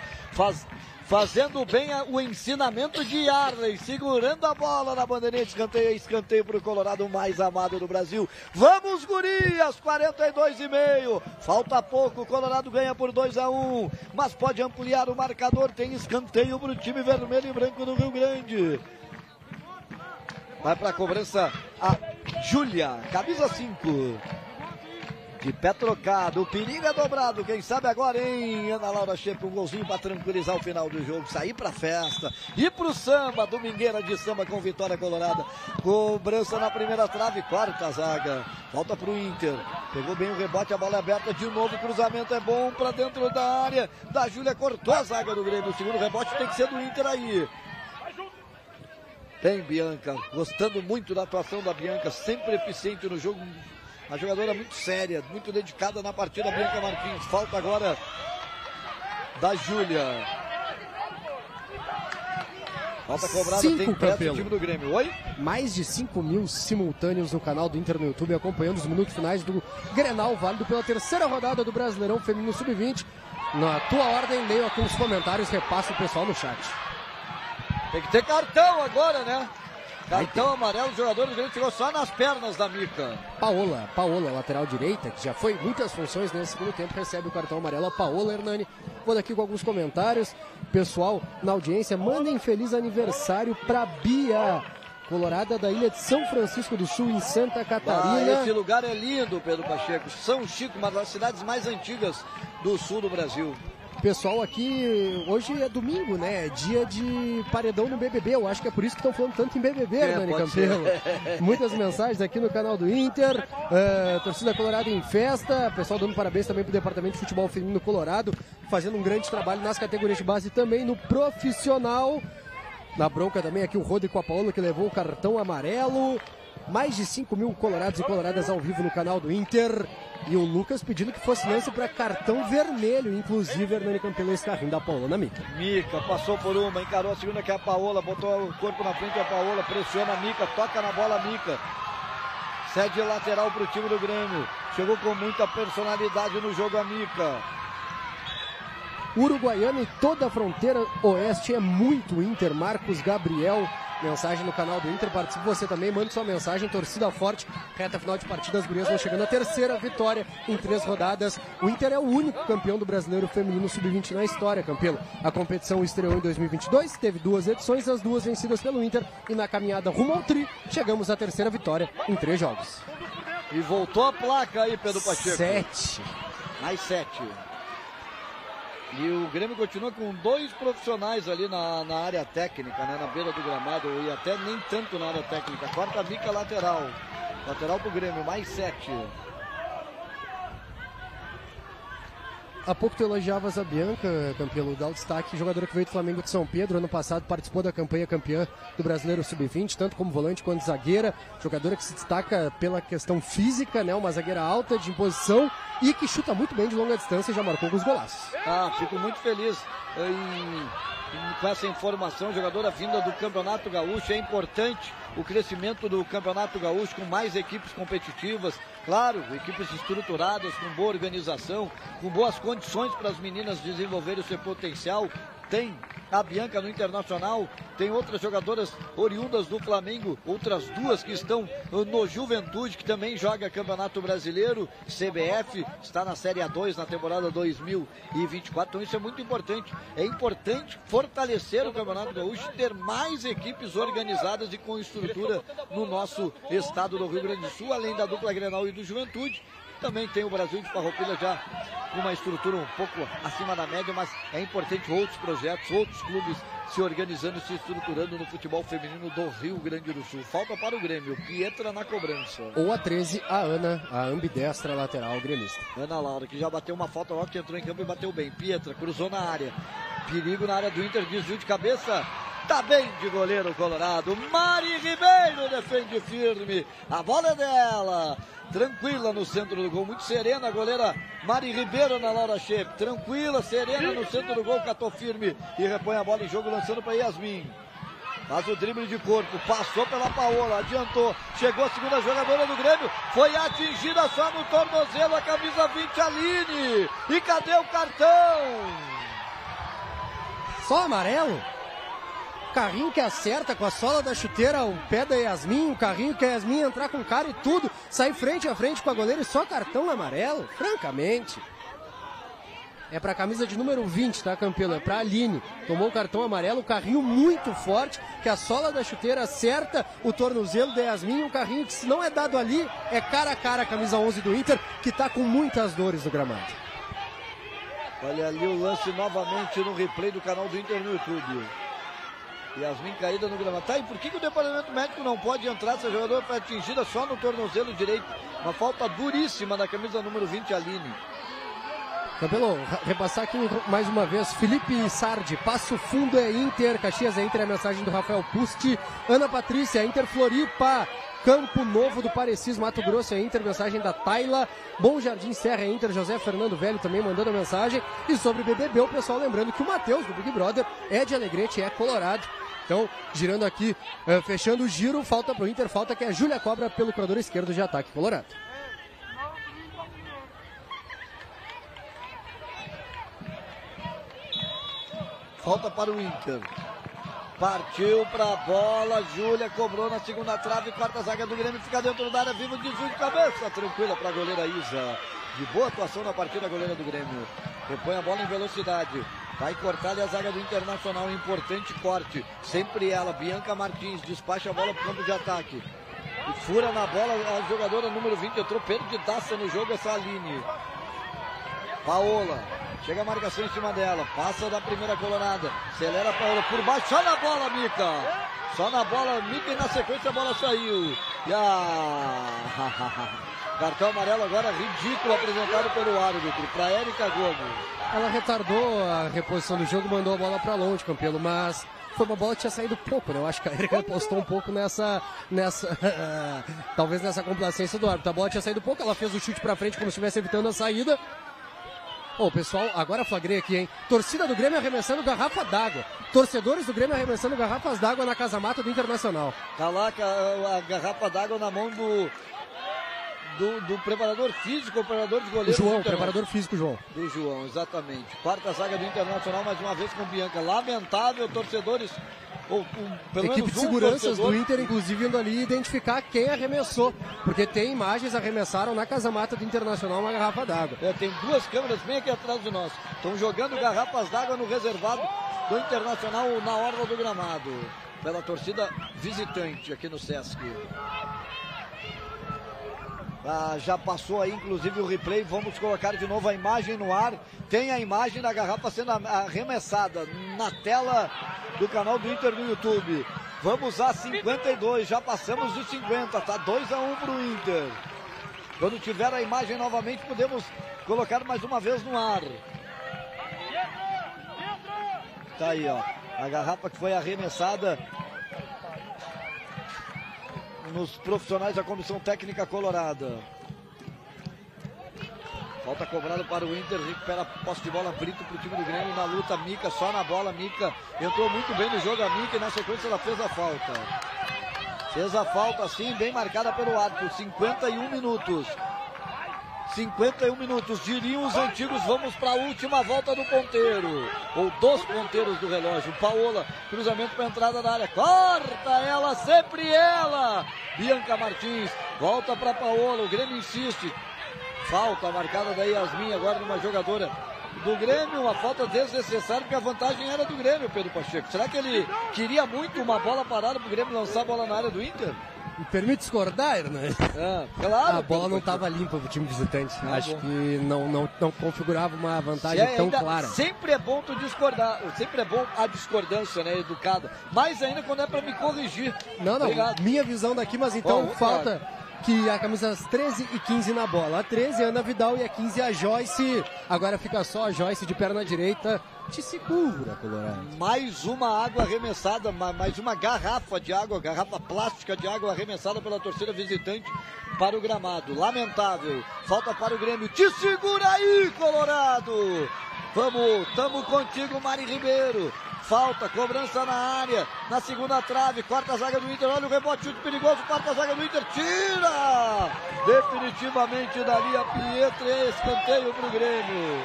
fazendo bem o ensinamento de Yarley, segurando a bola na bandeirinha de escanteio, escanteio para o Colorado mais amado do Brasil. Vamos, gurias, 42,5, falta pouco, o Colorado ganha por 2-1, mas pode ampliar o marcador, tem escanteio para o time vermelho e branco do Rio Grande. Vai para a cobrança a Júlia, camisa 5. De pé trocado, o perigo é dobrado, quem sabe agora, hein? Ana Laura Schepp, um golzinho para tranquilizar o final do jogo, sair para festa, ir pro samba, domingueira de samba com vitória colorada. Cobrança na primeira trave, quarta zaga, volta pro Inter, pegou bem o rebote, a bola é aberta de novo, o cruzamento é bom para dentro da área, da Júlia, cortou a zaga do Grêmio, o segundo rebote tem que ser do Inter aí. Tem Bianca, gostando muito da atuação da Bianca, sempre eficiente no jogo. A jogadora muito séria, muito dedicada na partida, Bianca Martins. Falta agora da Júlia. Falta cobrada, tem pressa o time do Grêmio. Oi? Mais de 5 mil simultâneos no canal do Inter no YouTube, acompanhando os minutos finais do Grenal, válido pela terceira rodada do Brasileirão Feminino Sub-20. Na tua ordem, leio aqui nos comentários, repasso o pessoal no chat. Tem que ter cartão agora, né? Cartão amarelo, o jogador do Grêmio tirou só nas pernas da Mica. Paola, lateral direita, que já foi em muitas funções nesse segundo tempo, recebe o cartão amarelo. A Paola Hernani. Vou daqui com alguns comentários. Pessoal na audiência, mandem feliz aniversário pra Bia, colorada da ilha de São Francisco do Sul, em Santa Catarina. Esse lugar é lindo, Pedro Pacheco. São Chico, uma das cidades mais antigas do sul do Brasil. Pessoal aqui, hoje é domingo, né? Dia de paredão no BBB. Eu acho que é por isso que estão falando tanto em BBB, Dani Campelo. Muitas mensagens aqui no canal do Inter. Torcida Colorado em festa. Pessoal dando parabéns também para o Departamento de Futebol Feminino Colorado, fazendo um grande trabalho nas categorias de base e também no profissional. Na bronca também aqui o Rodri com a Paola, que levou o cartão amarelo. Mais de 5 mil colorados e coloradas ao vivo no canal do Inter. E o Lucas pedindo que fosse lance para cartão vermelho, inclusive Hernani Campelo, esse carrinho da Paola na Mica. Mica passou por uma, encarou a segunda que é a Paola, botou o corpo na frente da Paola, pressiona a Mica, toca na bola a Mica. Cede lateral para o time do Grêmio. Chegou com muita personalidade no jogo a Mica. Uruguaiano e toda a fronteira oeste é muito Inter. Marcos Gabriel, mensagem no canal do Inter, participe você também, mande sua mensagem, torcida forte, reta final de partida, as gurias vão chegando à terceira vitória em 3 rodadas, o Inter é o único campeão do Brasileiro Feminino Sub-20 na história, Campelo. A competição estreou em 2022, teve 2 edições, as 2 vencidas pelo Inter, e na caminhada rumo ao tri, chegamos à terceira vitória em 3 jogos. E voltou a placa aí, Pedro Pacheco. 7. Mais 7. E o Grêmio continua com 2 profissionais ali na área técnica, né? Na beira do gramado, e até nem tanto na área técnica. Quarta Mica, lateral. Lateral pro Grêmio, mais 7. Há pouco tu elogiavas a Bianca, Campelo, dá o destaque, jogadora que veio do Flamengo de São Pedro, ano passado participou da campanha campeã do Brasileiro Sub-20, tanto como volante quanto zagueira, jogadora que se destaca pela questão física, né, uma zagueira alta de imposição e que chuta muito bem de longa distância e já marcou alguns golaços. Ah, fico muito feliz com essa informação, jogadora vinda do Campeonato Gaúcho, é importante o crescimento do Campeonato Gaúcho com mais equipes competitivas, claro, equipes estruturadas, com boa organização, com boas condições para as meninas desenvolverem o seu potencial. Tem a Bianca no Internacional, tem outras jogadoras oriundas do Flamengo, outras duas que estão no Juventude, que também joga Campeonato Brasileiro, CBF, está na Série A2 na temporada 2024, então isso é muito importante. É importante fortalecer o Campeonato Gaúcho, ter mais equipes organizadas e com estrutura no nosso estado do Rio Grande do Sul, além da dupla Grenal e do Juventude. Também tem o Brasil de Farroupilha já com uma estrutura um pouco acima da média, mas é importante outros projetos, outros clubes se organizando, se estruturando no futebol feminino do Rio Grande do Sul. Falta para o Grêmio, Pietra na cobrança. Ou a 13, a Ana, a ambidestra lateral gremista. Ana Laura, que já bateu uma falta logo que entrou em campo e bateu bem. Pietra cruzou na área, perigo na área do Inter, desvio de cabeça. Tá bem de goleiro colorado, Mari Ribeiro defende firme, a bola é dela, tranquila no centro do gol, muito serena a goleira Mari Ribeiro, Ana Laura Schepp, tranquila, serena no centro do gol, catou firme e repõe a bola em jogo, lançando para Yasmin. Faz o drible de corpo, passou pela Paola, adiantou, chegou a segunda jogadora do Grêmio, foi atingida só no tornozelo, a camisa 20, Aline, e cadê o cartão? Só amarelo? Carrinho que acerta com a sola da chuteira o pé da Yasmin, um carrinho que a Yasmin entrar com cara e tudo, sair frente a frente com a goleira e só cartão amarelo, francamente. É pra camisa de número 20, tá, Campelo? É pra Aline. Tomou o cartão amarelo, um carrinho muito forte, que a sola da chuteira acerta o tornozelo da Yasmin, um carrinho que se não é dado ali, é cara a cara a camisa 11 do Inter, que tá com muitas dores no gramado. Olha ali o lance novamente no replay do canal do Inter no YouTube. Yasmin caída no Gravataí. Por que o departamento médico não pode entrar? Essa jogadora foi atingida só no tornozelo direito. Uma falta duríssima na camisa número 20, Aline. Capelão, repassar aqui mais uma vez. Felipe Sardi, Passo Fundo é Inter. Caxias é Inter, é a mensagem do Rafael Pusti. Ana Patrícia, Inter Floripa. Campo Novo do Parecis, Mato Grosso é Inter, mensagem da Taila. Bom Jardim Serra é Inter, José Fernando Velho também mandando a mensagem. E sobre o BBB, o pessoal lembrando que o Matheus do Big Brother é de Alegrete, é colorado. Então, girando aqui, fechando o giro, falta pro Inter, falta que é a Júlia Cobra pelo corredor esquerdo de ataque colorado. Falta para o Inter. Partiu pra bola, Júlia cobrou na segunda trave, quarta zaga do Grêmio, fica dentro da área, vivo, desvio de cabeça, tranquila pra goleira Isa. De boa atuação na partida, a goleira do Grêmio. Repõe a bola em velocidade. Vai cortar ali a zaga do Internacional, importante corte. Sempre ela, Bianca Martins, despacha a bola pro campo de ataque. E fura na bola, a jogadora número 20, entrou perdidaça no jogo, essa Aline. Paola, chega a marcação em cima dela, passa da primeira colorada, acelera a Paola por baixo, só na bola, Mica! Só na bola, Mica, e na sequência a bola saiu. E cartão amarelo agora ridículo apresentado pelo árbitro, para Érica Gomes. Ela retardou a reposição do jogo, mandou a bola para longe, Campelo, mas foi uma bola que tinha saído pouco, né? Eu acho que a Érica apostou um pouco talvez nessa complacência do árbitro. A bola tinha saído pouco, ela fez o chute para frente como se estivesse evitando a saída. Ô, pessoal, agora flagrei aqui, hein? Torcida do Grêmio arremessando garrafa d'água. Torcedores do Grêmio arremessando garrafas d'água na casa-mata do Internacional. Tá lá a garrafa d'água na mão do preparador físico, operador de goleiro. João, preparador físico, João. Do João, exatamente. Quarta zaga do Internacional, mais uma vez com Bianca. Lamentável, torcedores... Equipe de seguranças do Inter, inclusive, indo ali identificar quem arremessou, porque tem imagens, arremessaram na casa-mata do Internacional uma garrafa d'água. Tem duas câmeras bem aqui atrás de nós, estão jogando garrafas d'água no reservado do Internacional na orla do gramado, pela torcida visitante aqui no Sesc. Já passou aí, inclusive, o replay. Vamos colocar de novo a imagem no ar. Tem a imagem da garrafa sendo arremessada na tela do canal do Inter no YouTube. Vamos a 52, já passamos dos 50, tá 2-1 pro Inter. Quando tiver a imagem novamente, podemos colocar mais uma vez no ar. Tá aí, ó. A garrafa que foi arremessada nos profissionais da Comissão Técnica Colorada. Falta cobrada para o Inter, recupera a posse de bola Brito para o time do Grêmio na luta, Mica só na bola, Mica entrou muito bem no jogo, a Mica, e na sequência ela fez a falta. Fez a falta sim, bem marcada pelo árbitro, 51 minutos. 51 minutos, diriam os antigos, vamos para a última volta do ponteiro, ou dos ponteiros do relógio. Paola, cruzamento para a entrada da área, corta ela, sempre ela, Bianca Martins, volta para Paola, o Grêmio insiste. Falta marcada da Yasmin agora numa jogadora do Grêmio, uma falta desnecessária, porque a vantagem era do Grêmio, Pedro Pacheco. Será que ele queria muito uma bola parada para o Grêmio lançar a bola na área do Inter? Me permite discordar, Hernandes? Né? É, claro. A bola não estava limpa para o time visitante. Ah, acho bom. Que não configurava uma vantagem tão clara. Sempre é bom tu discordar, sempre é bom a discordância, né, educada. Mais ainda quando é para me corrigir. Não, obrigado. Minha visão daqui, mas então bom, falta... Cara. Que a camisa das 13 e 15 na bola. A 13 Ana Vidal e a 15 a Joyce. Agora fica só a Joyce de perna direita. Te segura, Colorado. Mais uma água arremessada, mais uma garrafa de água, garrafa plástica de água arremessada pela torcida visitante para o gramado. Lamentável. Falta para o Grêmio. Te segura aí, Colorado. Vamos, tamo contigo, Mari Ribeiro. Falta, cobrança na área, na segunda trave, quarta zaga do Inter, olha o rebote, chute perigoso, quarta zaga do Inter, tira! Definitivamente dali a Pietra, escanteio pro Grêmio.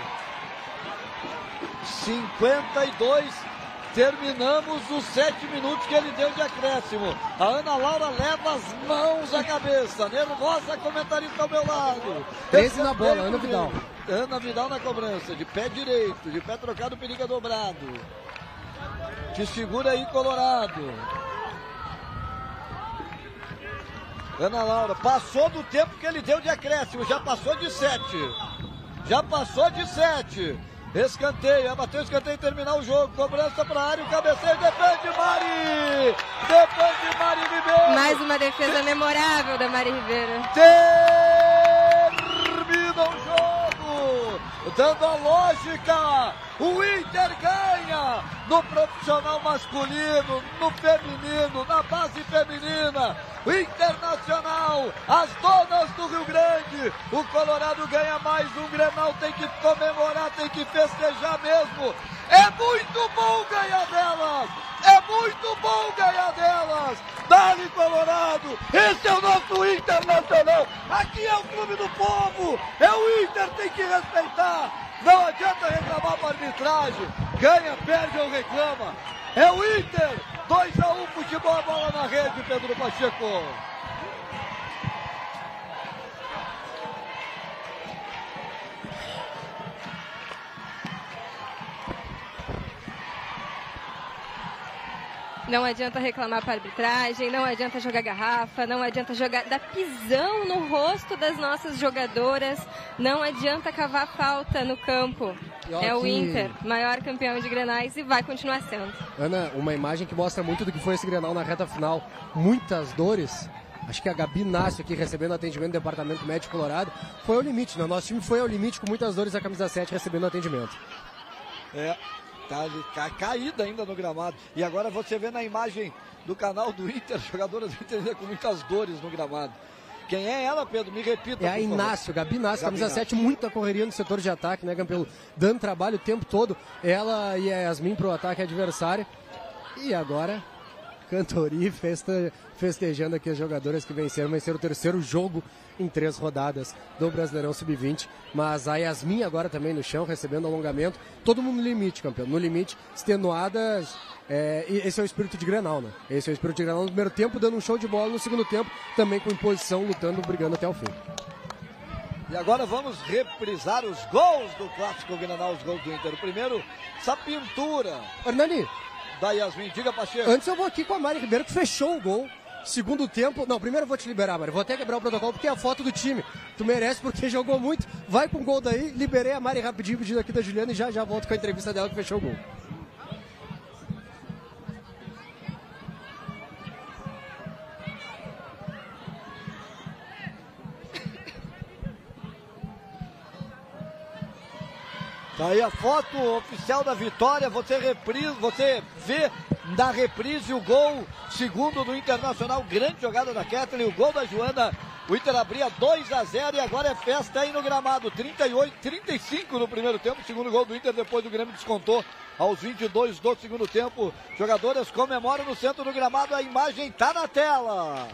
52, terminamos os 7 minutos que ele deu de acréscimo. A Ana Laura leva as mãos à cabeça, nervosa, comentarista ao meu lado. 13 na bola, Ana Vidal. Ana Vidal na cobrança, de pé direito, de pé trocado, periga dobrado. Te segura aí, Colorado. Ana Laura, passou do tempo que ele deu de acréscimo, já passou de 7. Já passou de 7. Escanteio, bateu o escanteio e terminar o jogo. Cobrança para a área, o cabeceio, defende Mari! Defende Mari Ribeiro! Mais uma defesa memorável da Mari Ribeiro. Termina o jogo! Dando a lógica! O Inter ganha no profissional masculino, no feminino, na base feminina. O Internacional, as donas do Rio Grande. O Colorado ganha mais um Grenal, tem que comemorar, tem que festejar mesmo. É muito bom ganhar delas! É muito bom ganhar delas! Dale, Colorado! Esse é o nosso Internacional! Aqui é o clube do povo! É o Inter, tem que respeitar! Não adianta reclamar para a arbitragem, ganha, perde ou reclama. É o Inter, 2-1, futebol, a bola na rede, Pedro Pacheco. Não adianta reclamar para a arbitragem, não adianta jogar garrafa, não adianta jogar dar pisão no rosto das nossas jogadoras, não adianta cavar falta no campo. É o Inter, maior campeão de Grenais e vai continuar sendo. Ana, uma imagem que mostra muito do que foi esse Grenal na reta final. Muitas dores. Acho que a Gabi Nácio aqui recebendo atendimento do Departamento Médico Colorado. Foi ao limite, né? Nosso time foi ao limite com muitas dores, a camisa 7 recebendo atendimento. Tá caída ainda no gramado. E agora você vê na imagem do canal do Inter, jogadora do Inter com muitas dores no gramado. Quem é ela, Pedro? Me repita. É a Inácio, Gabi Inácio, camisa 7, muita correria no setor de ataque, né, Campelo? Dando trabalho o tempo todo. Ela e a Yasmin pro ataque adversário. E agora, Cantori festejando aqui as jogadoras que venceram o terceiro jogo em 3 rodadas do Brasileirão Sub-20, mas a Yasmin agora também no chão, recebendo alongamento, todo mundo no limite, campeão, no limite, extenuadas, esse é o espírito de Grenal, né? Esse é o espírito de Grenal no primeiro tempo, dando um show de bola no segundo tempo, também com imposição, lutando, brigando até o fim. E agora vamos reprisar os gols do clássico Grenal, os gols do Inter. O primeiro, essa pintura. Hernani. Da Yasmin, diga, Pacheco. Antes eu vou aqui com a Mari Ribeiro, que fechou o gol. Segundo tempo, não, primeiro eu vou te liberar, Mari, vou até quebrar o protocolo, porque é a foto do time, tu merece porque jogou muito, vai com o gol daí, liberei a Mari rapidinho, pedido aqui da Juliana e já volto com a entrevista dela que fechou o gol. Tá aí a foto oficial da vitória, você vê da reprise o gol segundo do Internacional, grande jogada da Kathleen, o gol da Joana, o Inter abria 2-0 e agora é festa aí no gramado, 38-35 no primeiro tempo, segundo gol do Inter, depois do Grêmio descontou aos 22 do segundo tempo, jogadoras comemoram no centro do gramado, a imagem tá na tela.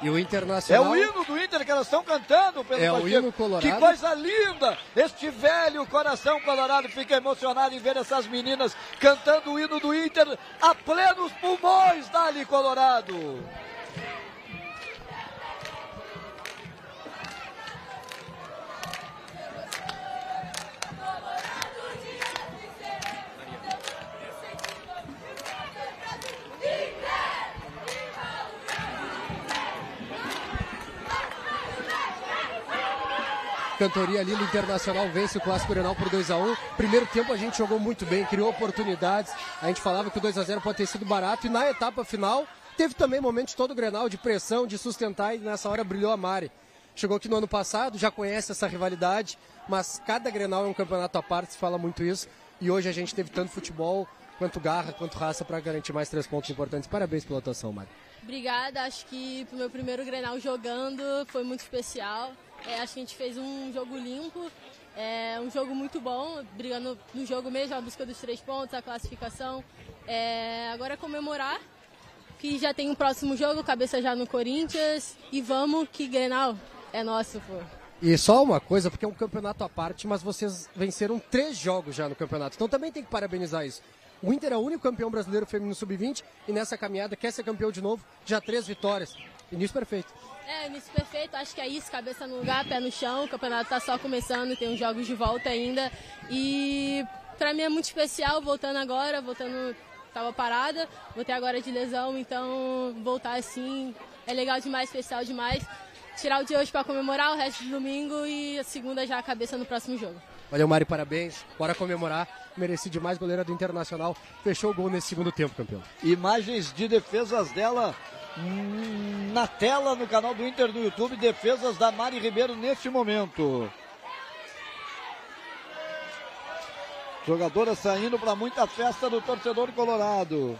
E o Internacional... É o hino do Inter que elas estão cantando, Pedro Pacheco. É o hino colorado. Que coisa linda! Este velho coração colorado fica emocionado em ver essas meninas cantando o hino do Inter a plenos pulmões, dali Colorado! Cantoria ali, o Internacional vence o Clássico Grenal por 2-1. Primeiro tempo a gente jogou muito bem, criou oportunidades. A gente falava que o 2-0 pode ter sido barato. E na etapa final, teve também momentos todo o Grenal de pressão, de sustentar. E nessa hora brilhou a Mari. Chegou aqui no ano passado, já conhece essa rivalidade. Mas cada Grenal é um campeonato à parte, se fala muito isso. E hoje a gente teve tanto futebol, quanto garra, quanto raça para garantir mais 3 pontos importantes. Parabéns pela atuação, Mari. Obrigada, acho que pro meu primeiro Grenal jogando foi muito especial. Acho que a gente fez um jogo limpo, um jogo muito bom, brigando no jogo mesmo, a busca dos 3 pontos, a classificação. Agora é comemorar, que já tem um próximo jogo, cabeça já no Corinthians, e vamos que Grenal é nosso, pô. E só uma coisa, porque é um campeonato à parte, mas vocês venceram 3 jogos já no campeonato, então também tem que parabenizar isso. O Inter é o único campeão brasileiro feminino sub-20 e nessa caminhada quer ser campeão de novo, já 3 vitórias. Início perfeito. Início perfeito, acho que é isso, cabeça no lugar, pé no chão, o campeonato tá só começando, tem uns jogos de volta ainda e pra mim é muito especial, voltando agora, tava parada, voltei agora de lesão, então voltar assim é legal demais, especial demais, tirar o dia hoje pra comemorar, o resto do domingo e a segunda já a cabeça no próximo jogo. Valeu, Mari, parabéns, bora comemorar, mereci demais, goleira do Internacional, fechou o gol nesse segundo tempo, campeão. Imagens de defesas dela na tela, no canal do Inter do YouTube, defesas da Mari Ribeiro neste momento. Jogadora saindo para muita festa do torcedor colorado.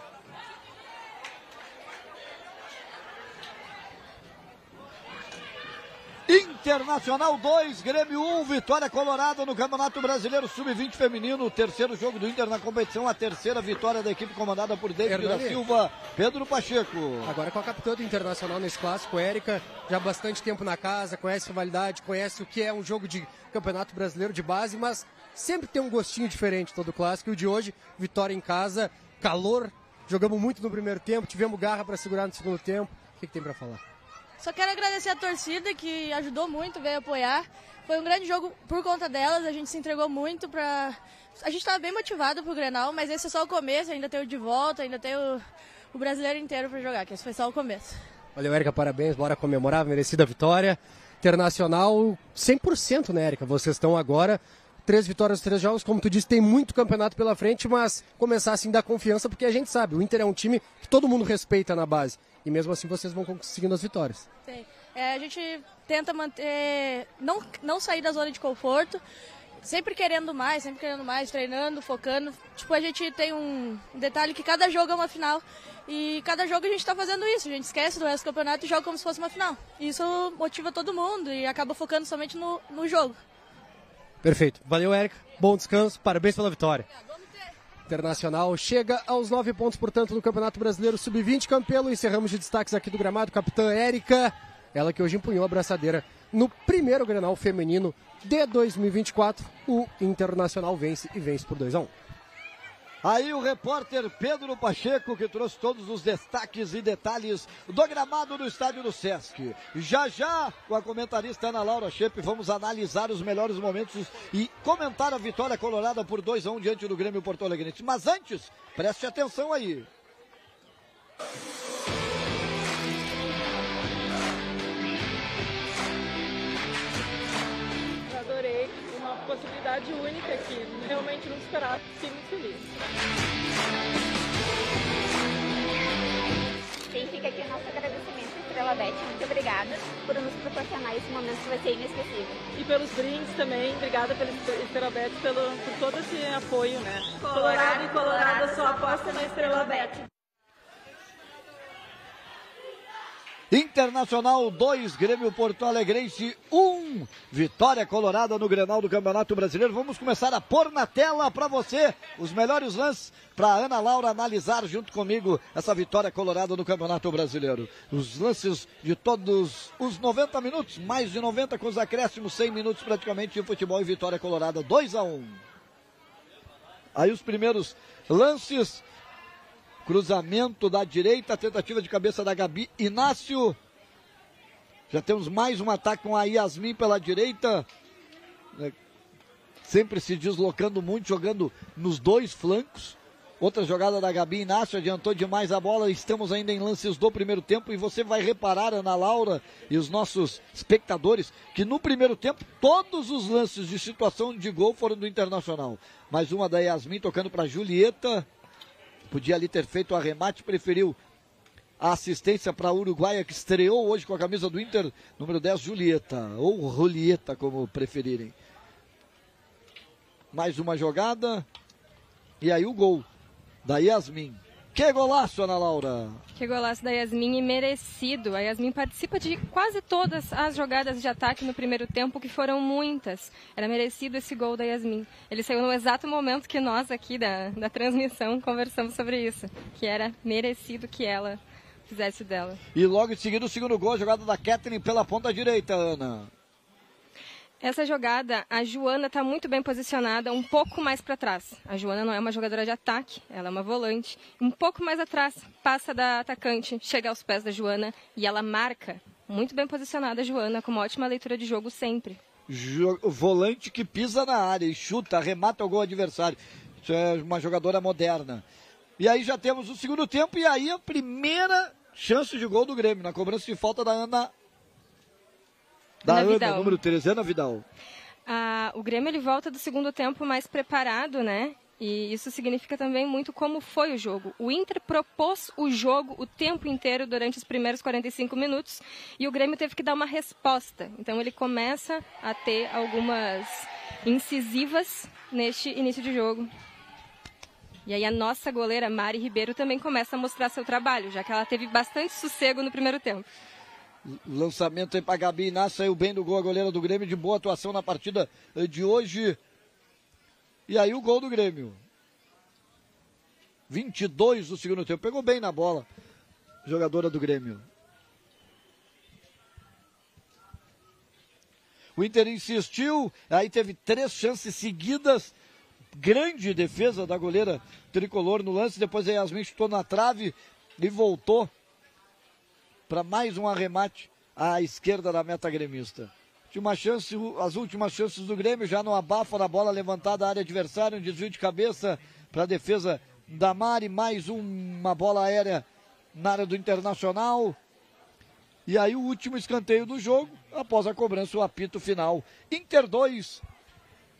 Internacional 2, Grêmio 1, vitória colorada no Campeonato Brasileiro Sub-20 Feminino, o terceiro jogo do Inter na competição, a terceira vitória da equipe comandada por David da Silva, Pedro Pacheco. Agora com a capitã do Internacional nesse clássico, Érica, já há bastante tempo na casa, conhece a rivalidade, conhece o que é um jogo de Campeonato Brasileiro de base, mas sempre tem um gostinho diferente todo clássico, e o de hoje, vitória em casa, calor, jogamos muito no primeiro tempo, tivemos garra para segurar no segundo tempo, o que tem para falar? Só quero agradecer a torcida que ajudou muito, veio apoiar. Foi um grande jogo por conta delas, a gente se entregou muito pra... A gente estava bem motivado pro Grenal, mas esse é só o começo, ainda tem o de volta, ainda tem o brasileiro inteiro pra jogar, que esse foi só o começo. Valeu, Érica, parabéns, bora comemorar, merecida vitória. Internacional 100%, né, Érica? Vocês estão agora, 3 vitórias, 3 jogos, como tu disse, tem muito campeonato pela frente, mas começar assim dá confiança, porque a gente sabe, o Inter é um time que todo mundo respeita na base. E mesmo assim vocês vão conseguindo as vitórias. Sim. A gente tenta manter, não sair da zona de conforto, sempre querendo mais, treinando, focando. Tipo, a gente tem um detalhe que cada jogo é uma final e cada jogo a gente está fazendo isso. A gente esquece do resto do campeonato e joga como se fosse uma final. Isso motiva todo mundo e acaba focando somente no jogo. Perfeito. Valeu, Érica. Bom descanso. Parabéns pela vitória. Internacional chega aos 9 pontos, portanto, no Campeonato Brasileiro Sub-20. Campelo, encerramos de destaques aqui do gramado. Capitã Érica, ela que hoje empunhou a braçadeira no primeiro Grenal feminino de 2024. O Internacional vence por 2-1. Aí o repórter Pedro Pacheco, que trouxe todos os destaques e detalhes do gramado do estádio do Sesc. Já, com a comentarista Ana Laura Schepp, vamos analisar os melhores momentos e comentar a vitória colorada por 2-1 diante do Grêmio Porto Alegre. Mas antes, preste atenção aí. Possibilidade única que realmente não esperava, fiquei muito feliz. assim fica aqui o nosso agradecimento, Estrela Bete. Muito obrigada por nos proporcionar esse momento que vai ser inesquecível. E pelos brindes também, obrigada pela Estrela Bete, por todo esse apoio, né? Colorado e Colorada só aposta na Estrela Bete. Internacional 2, Grêmio Porto Alegrense 1, vitória colorada no Grenal do Campeonato Brasileiro. Vamos começar a pôr na tela para você os melhores lances para Ana Laura analisar junto comigo essa vitória colorada no Campeonato Brasileiro. Os lances de todos os 90 minutos, mais de 90 com os acréscimos, 100 minutos praticamente de futebol e vitória colorada 2-1. Aí os primeiros lances. Cruzamento da direita, tentativa de cabeça da Gabi Inácio. Já temos mais um ataque com a Yasmin pela direita. Sempre se deslocando muito, jogando nos dois flancos. Outra jogada da Gabi Inácio, adiantou demais a bola. Estamos ainda em lances do primeiro tempo. E você vai reparar, Ana Laura e os nossos espectadores, que no primeiro tempo todos os lances de situação de gol foram do Internacional. Mais uma da Yasmin tocando para Julieta. Podia ali ter feito o arremate, preferiu a assistência para a uruguaia que estreou hoje com a camisa do Inter, número 10, Julieta, ou Julieta, como preferirem. Mais uma jogada, e aí o gol da Yasmin. Que golaço, Ana Laura! Que golaço da Yasmin, e merecido. A Yasmin participa de quase todas as jogadas de ataque no primeiro tempo, que foram muitas. Era merecido esse gol da Yasmin. Ele saiu no exato momento que nós aqui da transmissão conversamos sobre isso, que era merecido que ela fizesse dela. E logo em seguida o segundo gol, a jogada da Catherine pela ponta direita, Ana. Essa jogada, a Joana está muito bem posicionada, um pouco mais para trás. A Joana não é uma jogadora de ataque, ela é uma volante. Um pouco mais atrás, passa da atacante, chega aos pés da Joana e ela marca. Muito bem posicionada a Joana, com uma ótima leitura de jogo sempre. Volante que pisa na área e chuta, arremata o gol adversário. Isso é uma jogadora moderna. E aí já temos o segundo tempo e aí a primeira chance de gol do Grêmio, na cobrança de falta da Ana, número 13, Ana Vidal. O Grêmio ele volta do segundo tempo mais preparado, né? E isso significa também muito como foi o jogo. O Inter propôs o jogo o tempo inteiro durante os primeiros 45 minutos e o Grêmio teve que dar uma resposta. Então ele começa a ter algumas incisivas neste início de jogo. E aí a nossa goleira Mari Ribeiro também começa a mostrar seu trabalho, já que ela teve bastante sossego no primeiro tempo. Lançamento aí para Gabi Inácio, saiu bem do gol a goleira do Grêmio, de boa atuação na partida de hoje. E aí o gol do Grêmio. 22 do segundo tempo, pegou bem na bola, jogadora do Grêmio. O Inter insistiu, aí teve 3 chances seguidas. Grande defesa da goleira tricolor no lance, depois a Yasmin chutou na trave e voltou para mais um arremate à esquerda da meta gremista. Uma chance, as últimas chances do Grêmio, já no abafa da bola levantada à área adversária, um desvio de cabeça para a defesa da Mari, mais uma bola aérea na área do Internacional. E aí o último escanteio do jogo, após a cobrança, o apito final. Inter 2,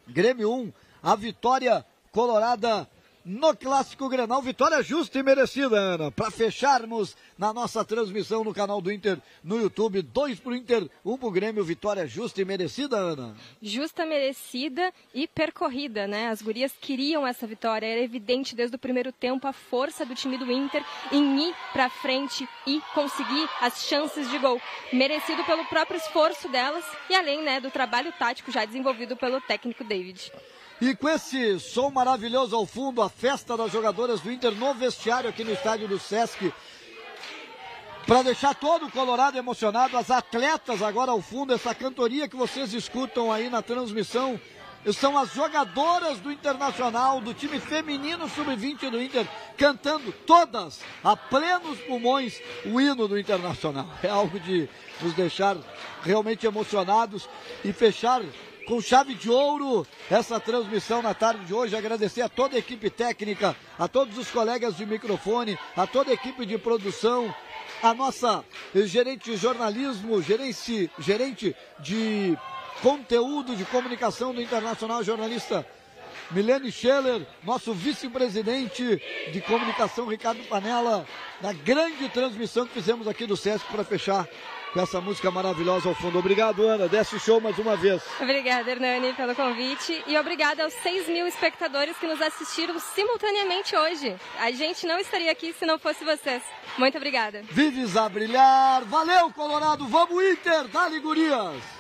Grêmio 1, a vitória colorada no Clássico Grenal, vitória justa e merecida, Ana, para fecharmos na nossa transmissão no canal do Inter no YouTube. 2 para o Inter, 1 para o Grêmio, vitória justa e merecida, Ana. Justa, merecida e percorrida, né? As gurias queriam essa vitória, era evidente desde o primeiro tempo a força do time do Inter em ir para frente e conseguir as chances de gol. Merecido pelo próprio esforço delas e além, né, do trabalho tático já desenvolvido pelo técnico David. E com esse som maravilhoso ao fundo, a festa das jogadoras do Inter no vestiário aqui no estádio do Sesc. Para deixar todo o Colorado emocionado, as atletas agora ao fundo, essa cantoria que vocês escutam aí na transmissão, são as jogadoras do Internacional, do time feminino sub-20 do Inter, cantando todas, a plenos pulmões, o hino do Internacional. É algo de nos deixar realmente emocionados e fechar com chave de ouro essa transmissão na tarde de hoje. Agradecer a toda a equipe técnica, a todos os colegas de microfone, a toda a equipe de produção, a nossa gerente de jornalismo, gerente de conteúdo de comunicação do Internacional, jornalista Milene Scheller, nosso vice-presidente de comunicação, Ricardo Panella, na grande transmissão que fizemos aqui do Sesc para fechar com essa música maravilhosa ao fundo. Obrigado, Ana. Desce o show mais uma vez. Obrigada, Hernani, pelo convite. E obrigada aos 6 mil espectadores que nos assistiram simultaneamente hoje. A gente não estaria aqui se não fosse vocês. Muito obrigada. Vives a brilhar. Valeu, Colorado. Vamos, Inter. Dá-lhe, gurias.